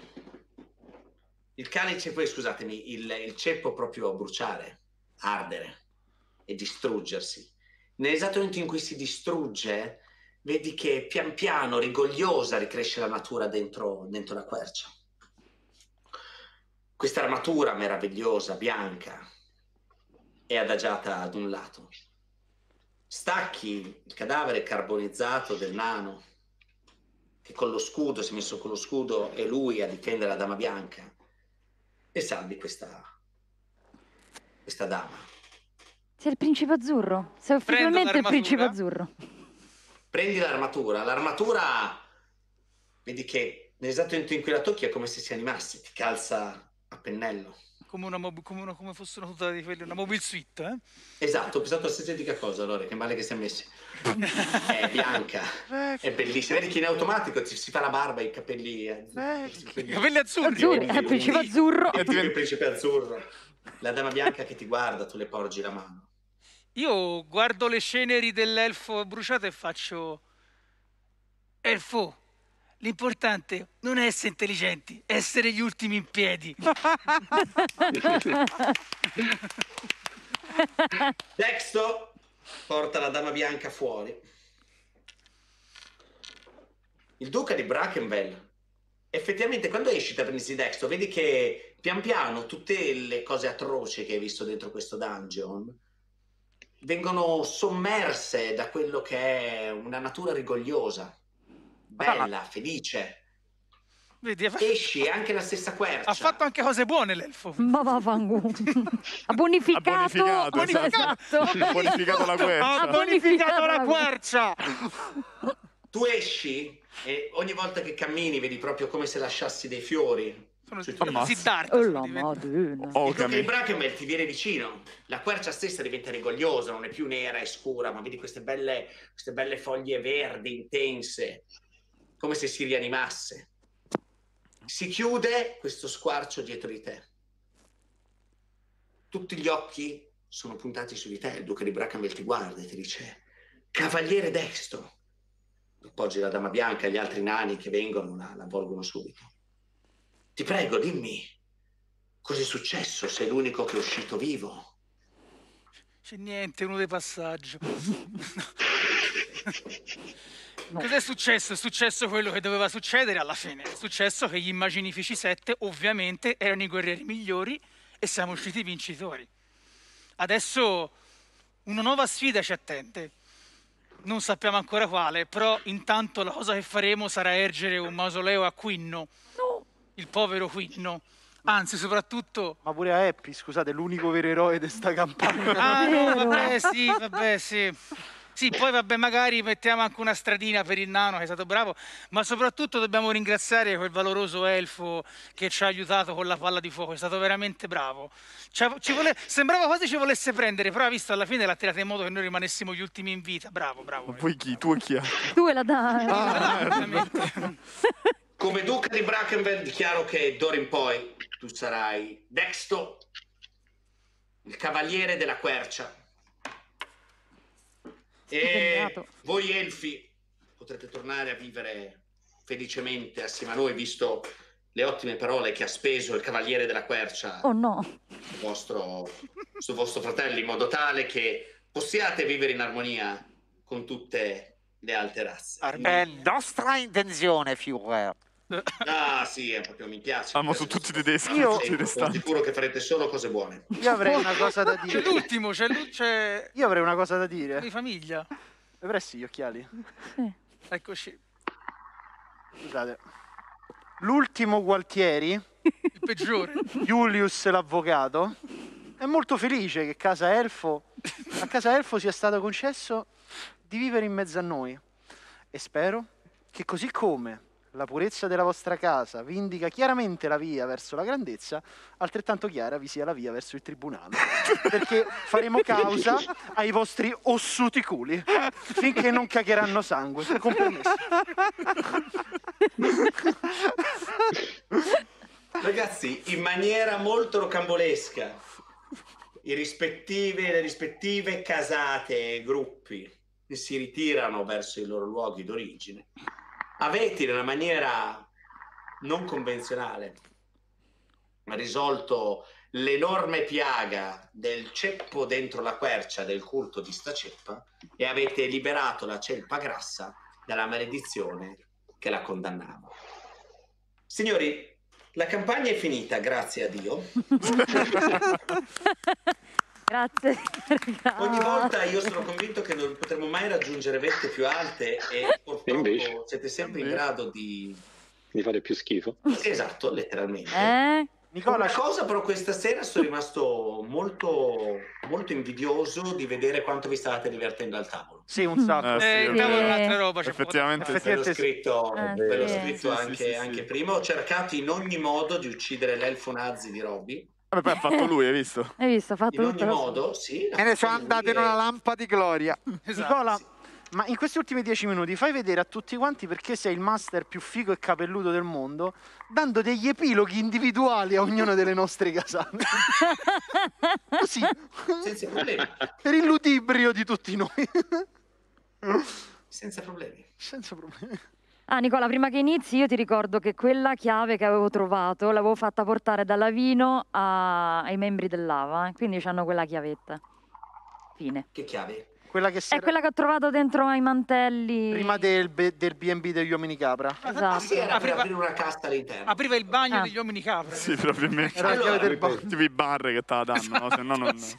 il canice, poi scusatemi, il ceppo proprio bruciare, ardere e distruggersi. Nell'esatto momento in cui si distrugge, vedi che pian piano, rigogliosa, ricresce la natura dentro la quercia. Questa armatura meravigliosa, bianca, è adagiata ad un lato. Stacchi il cadavere carbonizzato del nano che con lo scudo si è messo, con lo scudo e lui a difendere la dama bianca, e salvi questa dama. Sei il principe azzurro, sei ufficialmente il principe azzurro. Prendi l'armatura, vedi che nell'esatto momento in cui la tocchi è come se si animasse, ti calza a pennello. Come fosse una tuta di quelli, una mobile suite, Esatto, ho pensato alla stessa identica cosa, allora, che male che siamo messi. È bianca, è bellissima. Vedi che in automatico si fa la barba e i capelli azzurri. I capelli azzurri, è il principe azzurro. È il principe azzurro. La dama bianca che ti guarda, tu le porgi la mano. Io guardo le ceneri dell'elfo bruciato e faccio... Elfo, l'importante non è essere intelligenti, è essere gli ultimi in piedi. Dexto porta la dama bianca fuori. Il duca di Brackenwell. Effettivamente quando esci da prendersi Dexto, vedi che pian piano tutte le cose atroci che hai visto dentro questo dungeon vengono sommerse da quello che è una natura rigogliosa. Bella, felice. Vedi, esci anche la stessa quercia. Ha fatto anche cose buone l'elfo. Ha bonificato la quercia. Tu esci e ogni volta che cammini vedi proprio come se lasciassi dei fiori. Il Brackenwell ti viene vicino. La quercia stessa diventa rigogliosa, non è più nera e scura, ma vedi queste belle foglie verdi intense, come se si rianimasse. Si chiude questo squarcio dietro di te. Tutti gli occhi sono puntati su di te. Il duca di Brackenwell ti guarda e ti dice: Cavaliere Dexto. Appoggi la dama bianca e gli altri nani che vengono la avvolgono subito. Ti prego, dimmi, cos'è successo? Sei l'unico che è uscito vivo. C'è niente, uno dei passaggi. Cos'è successo? È successo quello che doveva succedere alla fine. È successo che gli immaginifici 7 ovviamente erano i guerrieri migliori e siamo usciti vincitori. Adesso una nuova sfida ci attende. Non sappiamo ancora quale, però intanto la cosa che faremo sarà ergere un mausoleo a Quinno. No. Il povero Quinno. Anzi, soprattutto... Ma pure a Happy, scusate, l'unico vero eroe di sta campagna. Ah, no, vabbè, sì. Sì, poi vabbè, magari mettiamo anche una stradina per il nano che è stato bravo, ma soprattutto dobbiamo ringraziare quel valoroso elfo che ci ha aiutato con la palla di fuoco, è stato veramente bravo. Sembrava quasi ci volesse prendere, però ha visto alla fine l'ha tirata in modo che noi rimanessimo gli ultimi in vita. Bravo. Ma poi chi? Tu e chi? Tu e la dai. Come duca di Brackenwell dichiaro che d'ora in poi tu sarai Dexto, il cavaliere della quercia. E voi elfi potrete tornare a vivere felicemente assieme a noi, visto le ottime parole che ha speso il cavaliere della quercia su vostro fratello, in modo tale che possiate vivere in armonia con tutte le altre razze. È nostra intenzione, Führer. Ah sì, proprio mi piace. Amo su tutti i tedeschi. Io sono sicuro che farete solo cose buone. Io avrei una cosa da dire. C'è l'ultimo, Io avrei una cosa da dire. Di famiglia. Dovresti gli occhiali. Sì. Eccoci. Scusate. L'ultimo Gualtieri. Il peggiore. Julius l'avvocato. È molto felice che a Casa Elfo sia stato concesso di vivere in mezzo a noi e spero che così come la purezza della vostra casa vi indica chiaramente la via verso la grandezza, altrettanto chiara vi sia la via verso il tribunale, perché faremo causa ai vostri ossuti culi finché non cagheranno sangue. Compromesso. Ragazzi, in maniera molto rocambolesca, le rispettive casate e gruppi che si ritirano verso i loro luoghi d'origine, avete in una maniera non convenzionale risolto l'enorme piaga del ceppo dentro la quercia del culto di sta ceppa e avete liberato la Celpa Grassa dalla maledizione che la condannava. Signori, la campagna è finita, grazie a Dio. Grazie. Ogni volta io sono convinto che non potremo mai raggiungere vette più alte e purtroppo invece siete sempre in grado di fare più schifo. Esatto, letteralmente. Nicola, una cosa però questa sera sono rimasto molto, molto invidioso di vedere quanto vi stavate divertendo al tavolo. Sì, un sacco. Il tavolo è un'altra roba. Effettivamente scritto, ve l'ho scritto anche prima. Ho cercato in ogni modo di uccidere l'elfo nazi di Robby. Vabbè, ha fatto lui, hai visto? Hai visto, ha fatto in ogni modo, sì. E ne sono andate in una lampa di gloria. Esatto, Nicola, sì. Ma in questi ultimi 10 minuti fai vedere a tutti quanti perché sei il master più figo e capelluto del mondo, dando degli epiloghi individuali a ognuna delle nostre casate. Così, senza problemi. Per il ludibrio di tutti noi. Senza problemi. Senza problemi. Ah, Nicola, prima che inizi io ti ricordo che quella chiave che avevo trovato l'avevo fatta portare da Lavino ai membri dell'Lava, quindi hanno quella chiavetta. Fine. Che chiave? Quella che è quella che ho trovato dentro ai mantelli. Prima del B&B degli uomini capra. Esatto. Ah, sì, era per aprire una casta all'interno. Apriva il bagno degli uomini capra. Sì, probabilmente. Era la chiave del bagno. Tipo i barre che te la danno, esatto, no? Se no non... Sì.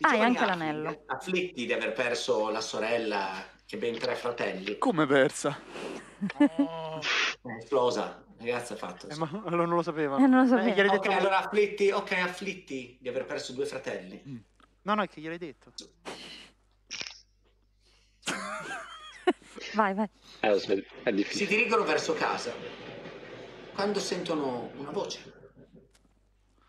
Ah, e anche l'anello. Afflitti di aver perso la sorella... ben 3 fratelli. Come persa? Oh, è esplosa, ragazza, ha fatto. Ma allora non lo sapevano. Non lo sapevano. Okay, allora afflitti, ok, afflitti di aver perso 2 fratelli. Mm. No, no, è che gliel'hai detto. Vai, vai. È difficile. Si dirigono verso casa quando sentono una voce.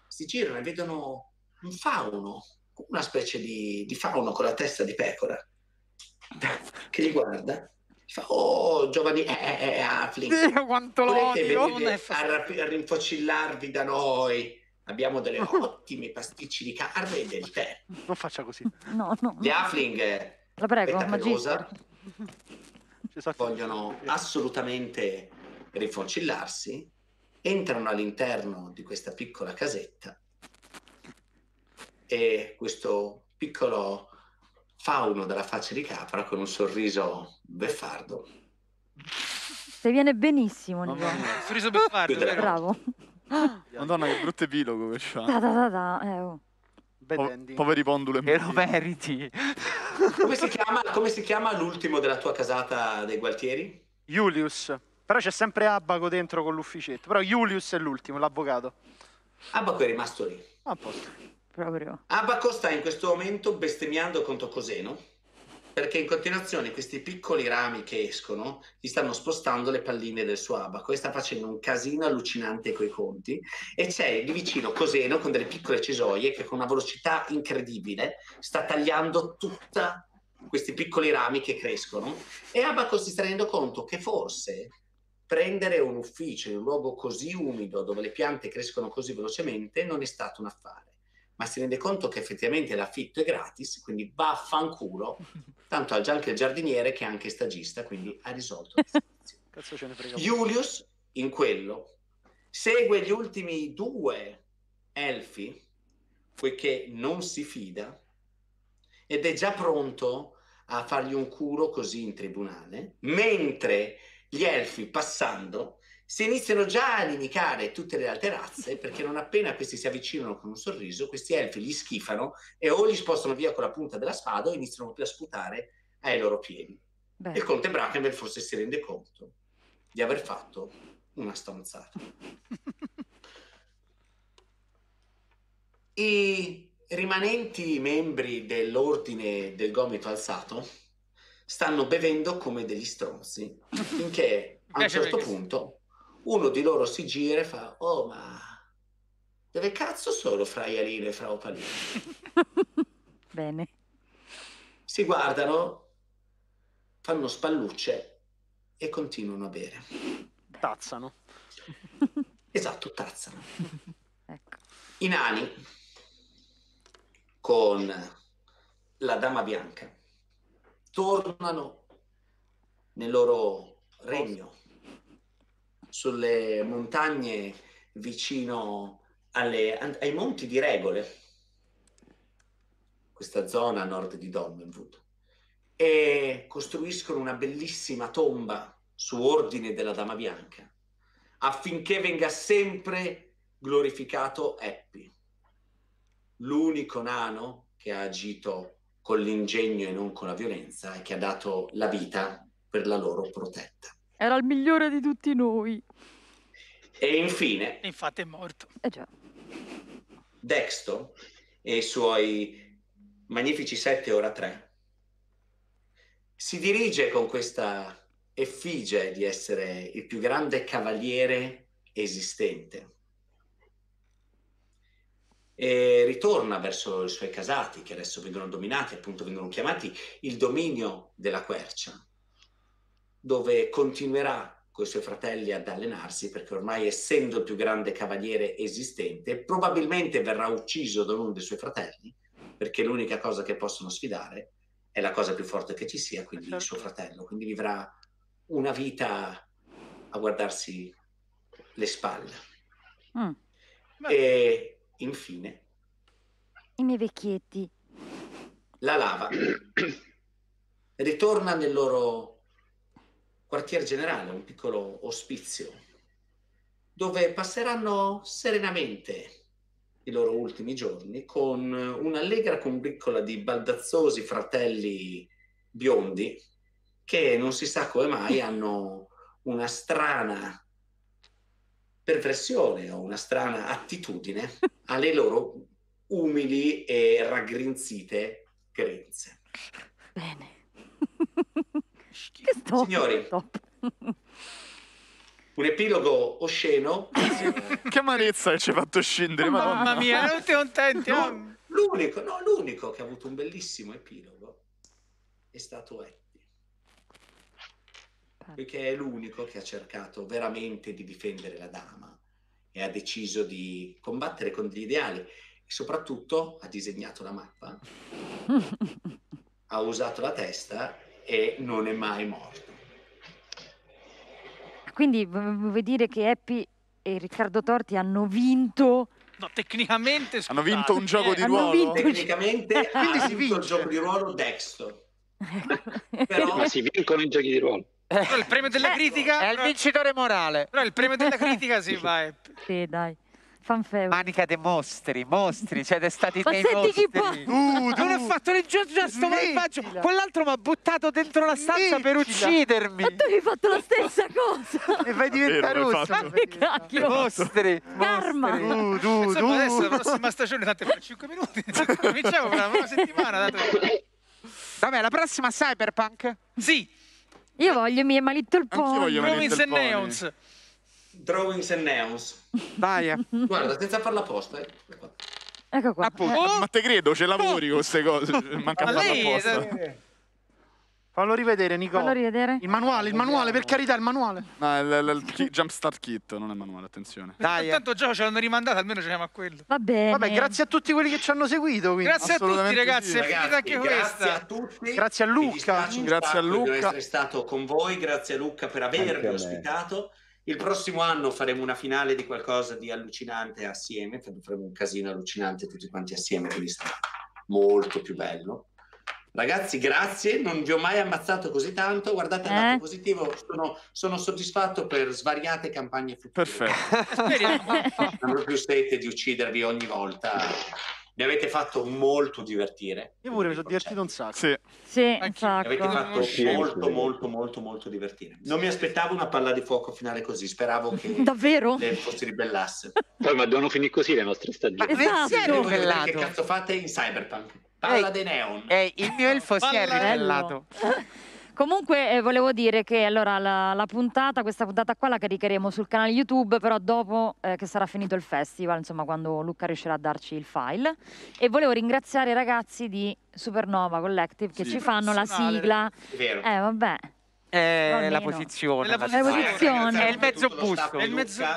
Si girano e vedono un fauno, una specie di fauno con la testa di pecora, che li guarda e fa: oh, giovani, quanto l'odio, volete venire a rinfocillarvi da noi? Abbiamo delle ottime pasticci di carne e del tè. Non faccia così. No, no. Gli Halfling, la prego, magister, vogliono assolutamente rinfocillarsi, entrano all'interno di questa piccola casetta e questo piccolo fauno dalla faccia di capra con un sorriso beffardo. Ti viene benissimo, Nicola. Sorriso beffardo, bravo. Madonna, che brutto epilogo che c'ha. Poveri pondule. E lo meriti. Come si chiama l'ultimo della tua casata dei Gualtieri? Julius. Però c'è sempre Abbaco dentro con l'ufficetto. Però Julius è l'ultimo, l'avvocato. Abbaco è rimasto lì. A posto. Proprio. Abaco sta in questo momento bestemmiando contro Coseno perché in continuazione questi piccoli rami che escono gli stanno spostando le palline del suo abaco e sta facendo un casino allucinante coi conti, e c'è di vicino Coseno con delle piccole cesoie che con una velocità incredibile sta tagliando tutta questi piccoli rami che crescono, e Abaco si sta rendendo conto che forse prendere un ufficio in un luogo così umido dove le piante crescono così velocemente non è stato un affare, ma si rende conto che effettivamente l'affitto è gratis, quindi vaffanculo, tanto ha già anche il giardiniere che è anche stagista, quindi ha risolto la situazione. Cazzo, ce ne frega. Julius, in quello, segue gli ultimi 2 elfi, poiché non si fida, ed è già pronto a fargli un culo così in tribunale, mentre gli elfi, passando, si iniziano già a inimicare tutte le altre razze, perché non appena questi si avvicinano con un sorriso, questi elfi li schifano e o li spostano via con la punta della spada o iniziano più a sputare ai loro piedi. Beh. Il conte Brackenberg forse si rende conto di aver fatto una stronzata. I rimanenti membri dell'ordine del gomito alzato stanno bevendo come degli stronzi, finché a un certo punto uno di loro si gira e fa: oh, ma dove cazzo sono fra Ialino e fra Opalino? Bene. Si guardano, fanno spallucce e continuano a bere. Tazzano. Esatto, tazzano. Ecco. I nani con la Dama Bianca tornano nel loro regno sulle montagne vicino ai monti di Regole, questa zona a nord di Dolmenwood, e costruiscono una bellissima tomba su ordine della Dama Bianca affinché venga sempre glorificato Happy, l'unico nano che ha agito con l'ingegno e non con la violenza e che ha dato la vita per la loro protetta. Era il migliore di tutti noi. E infine... infatti è morto. Già. Dexter e i suoi magnifici 7 ora 3 si dirige con questa effigie di essere il più grande cavaliere esistente e ritorna verso i suoi casati, che adesso vengono dominati, appunto vengono chiamati il dominio della quercia, dove continuerà con i suoi fratelli ad allenarsi, perché ormai, essendo il più grande cavaliere esistente, probabilmente verrà ucciso da uno dei suoi fratelli, perché l'unica cosa che possono sfidare è la cosa più forte che ci sia, quindi il suo fratello. Quindi vivrà una vita a guardarsi le spalle. E infine i miei vecchietti, la L.A.V.A. ritorna nel loro quartier generale, un piccolo ospizio dove passeranno serenamente i loro ultimi giorni, con un'allegra combriccola di baldazzosi fratelli biondi che non si sa come mai hanno una strana perversione o una strana attitudine alle loro umili e raggrinzite credenze. Bene. Che stop, signori, stop. Un epilogo osceno. Che amarezza che ci ha fatto scendere, mamma mia, non ti contenti. No, l'unico che ha avuto un bellissimo epilogo è stato Happy, perché è l'unico che ha cercato veramente di difendere la dama e ha deciso di combattere con gli ideali e soprattutto ha disegnato la mappa, ha usato la testa e non è mai morto. Quindi vuol dire che Happy e Riccardo Torti hanno vinto? No, tecnicamente scusate, hanno vinto un gioco di ruolo. Tecnicamente quindi si vince il gioco di ruolo Dexter. Però... ma si vincono i giochi di ruolo. Però il premio della critica è il vincitore morale. Però il premio della critica si va. Sì, dai. Fanfare. Manica dei mostri, siete stati ma dei mostri. Non ho fatto il gesto malvagio. Quell'altro mi ha buttato dentro la stanza per uccidermi. Ma tu hai fatto la stessa cosa. E fai diventare rosso. Mostri. Karma. Insomma, adesso la prossima stagione tanto per 5 minuti. Cominciamo fra una settimana. Vabbè, la prossima Cyberpunk? Sì. Io voglio i miei My Little Pony. Drawings and Neons. Drawings and Neons. Dai. Guarda, senza farla apposta. Ecco qua. Oh! Ma te credo, ce lavori con queste cose. Manca farla apposta. Fallo rivedere, Nico. Fallo rivedere. Il manuale, per carità, il manuale. No, il Jumpstart Kit, non è manuale, attenzione. Dai, tanto già ce l'hanno rimandato, almeno ce l'hanno a quello. Va bene. Vabbè, grazie a tutti quelli che ci hanno seguito. Quindi. Grazie a tutti, ragazzi, sì. È finita anche questa. Grazie a tutti. Grazie a Lucca. Grazie a Lucca per essere stato con voi, grazie a Lucca per avervi ospitato. Il prossimo anno faremo una finale di qualcosa di allucinante assieme, faremo un casino allucinante tutti quanti assieme, quindi sarà molto più bello. Ragazzi, grazie, non vi ho mai ammazzato così tanto, guardate il lato positivo, sono soddisfatto per svariate campagne future. Perfetto. Non ho più sete di uccidervi ogni volta. mi avete fatto molto divertire. Io pure mi sono divertito un sacco. Sì, sì, un sacco. Mi avete fatto molto divertire. Non mi aspettavo una palla di fuoco finale così, speravo che davvero si ribellasse. Poi ma devono finire così le nostre stagioni. Esatto. Che cazzo fate in Cyberpunk? Palla dei neon. Il mio elfo si è ribellato. Comunque volevo dire che allora la puntata, questa puntata qua la caricheremo sul canale YouTube, però dopo che sarà finito il festival, insomma quando Lucca riuscirà a darci il file. E volevo ringraziare i ragazzi di Supernova Collective che ci fanno la sigla. È vero. Vabbè. La posizione è il mezzo busto.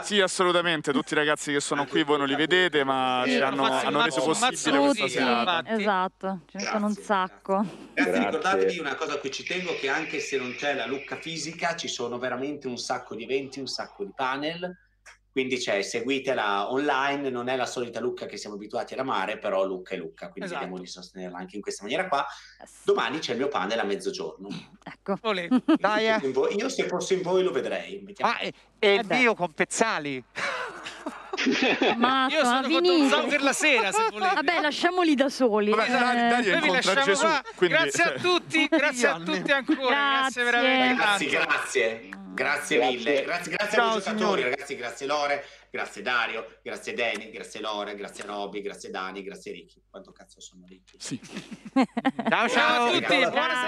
Sì, assolutamente. Tutti i ragazzi che sono qui voi non li vedete, ma ci hanno reso possibile questa serata. Esatto, ce ne sono un sacco. Ragazzi, ricordatevi una cosa a cui ci tengo: che anche se non c'è la Lucca fisica, ci sono veramente un sacco di eventi, un sacco di panel. Quindi seguitela online, non è la solita Lucca che siamo abituati ad amare, però Lucca è Lucca, quindi vediamo di sostenerla anche in questa maniera qua. Domani c'è il mio panel a mezzogiorno. Ecco. Dai, io se fossi in voi lo vedrei. E il mio con Pezzali. Io sono contento per la sera, se volete. Vabbè, lasciamoli da soli. Grazie a tutti, grazie a tutti ancora. Grazie veramente. Grazie mille. Grazie ai giocatori, ragazzi, grazie Lore, grazie Dario, grazie Dani, grazie Lore, grazie Roby, grazie Dani, grazie Ricky. Quanto cazzo sono Ricky? Sì. Ciao a tutti, buona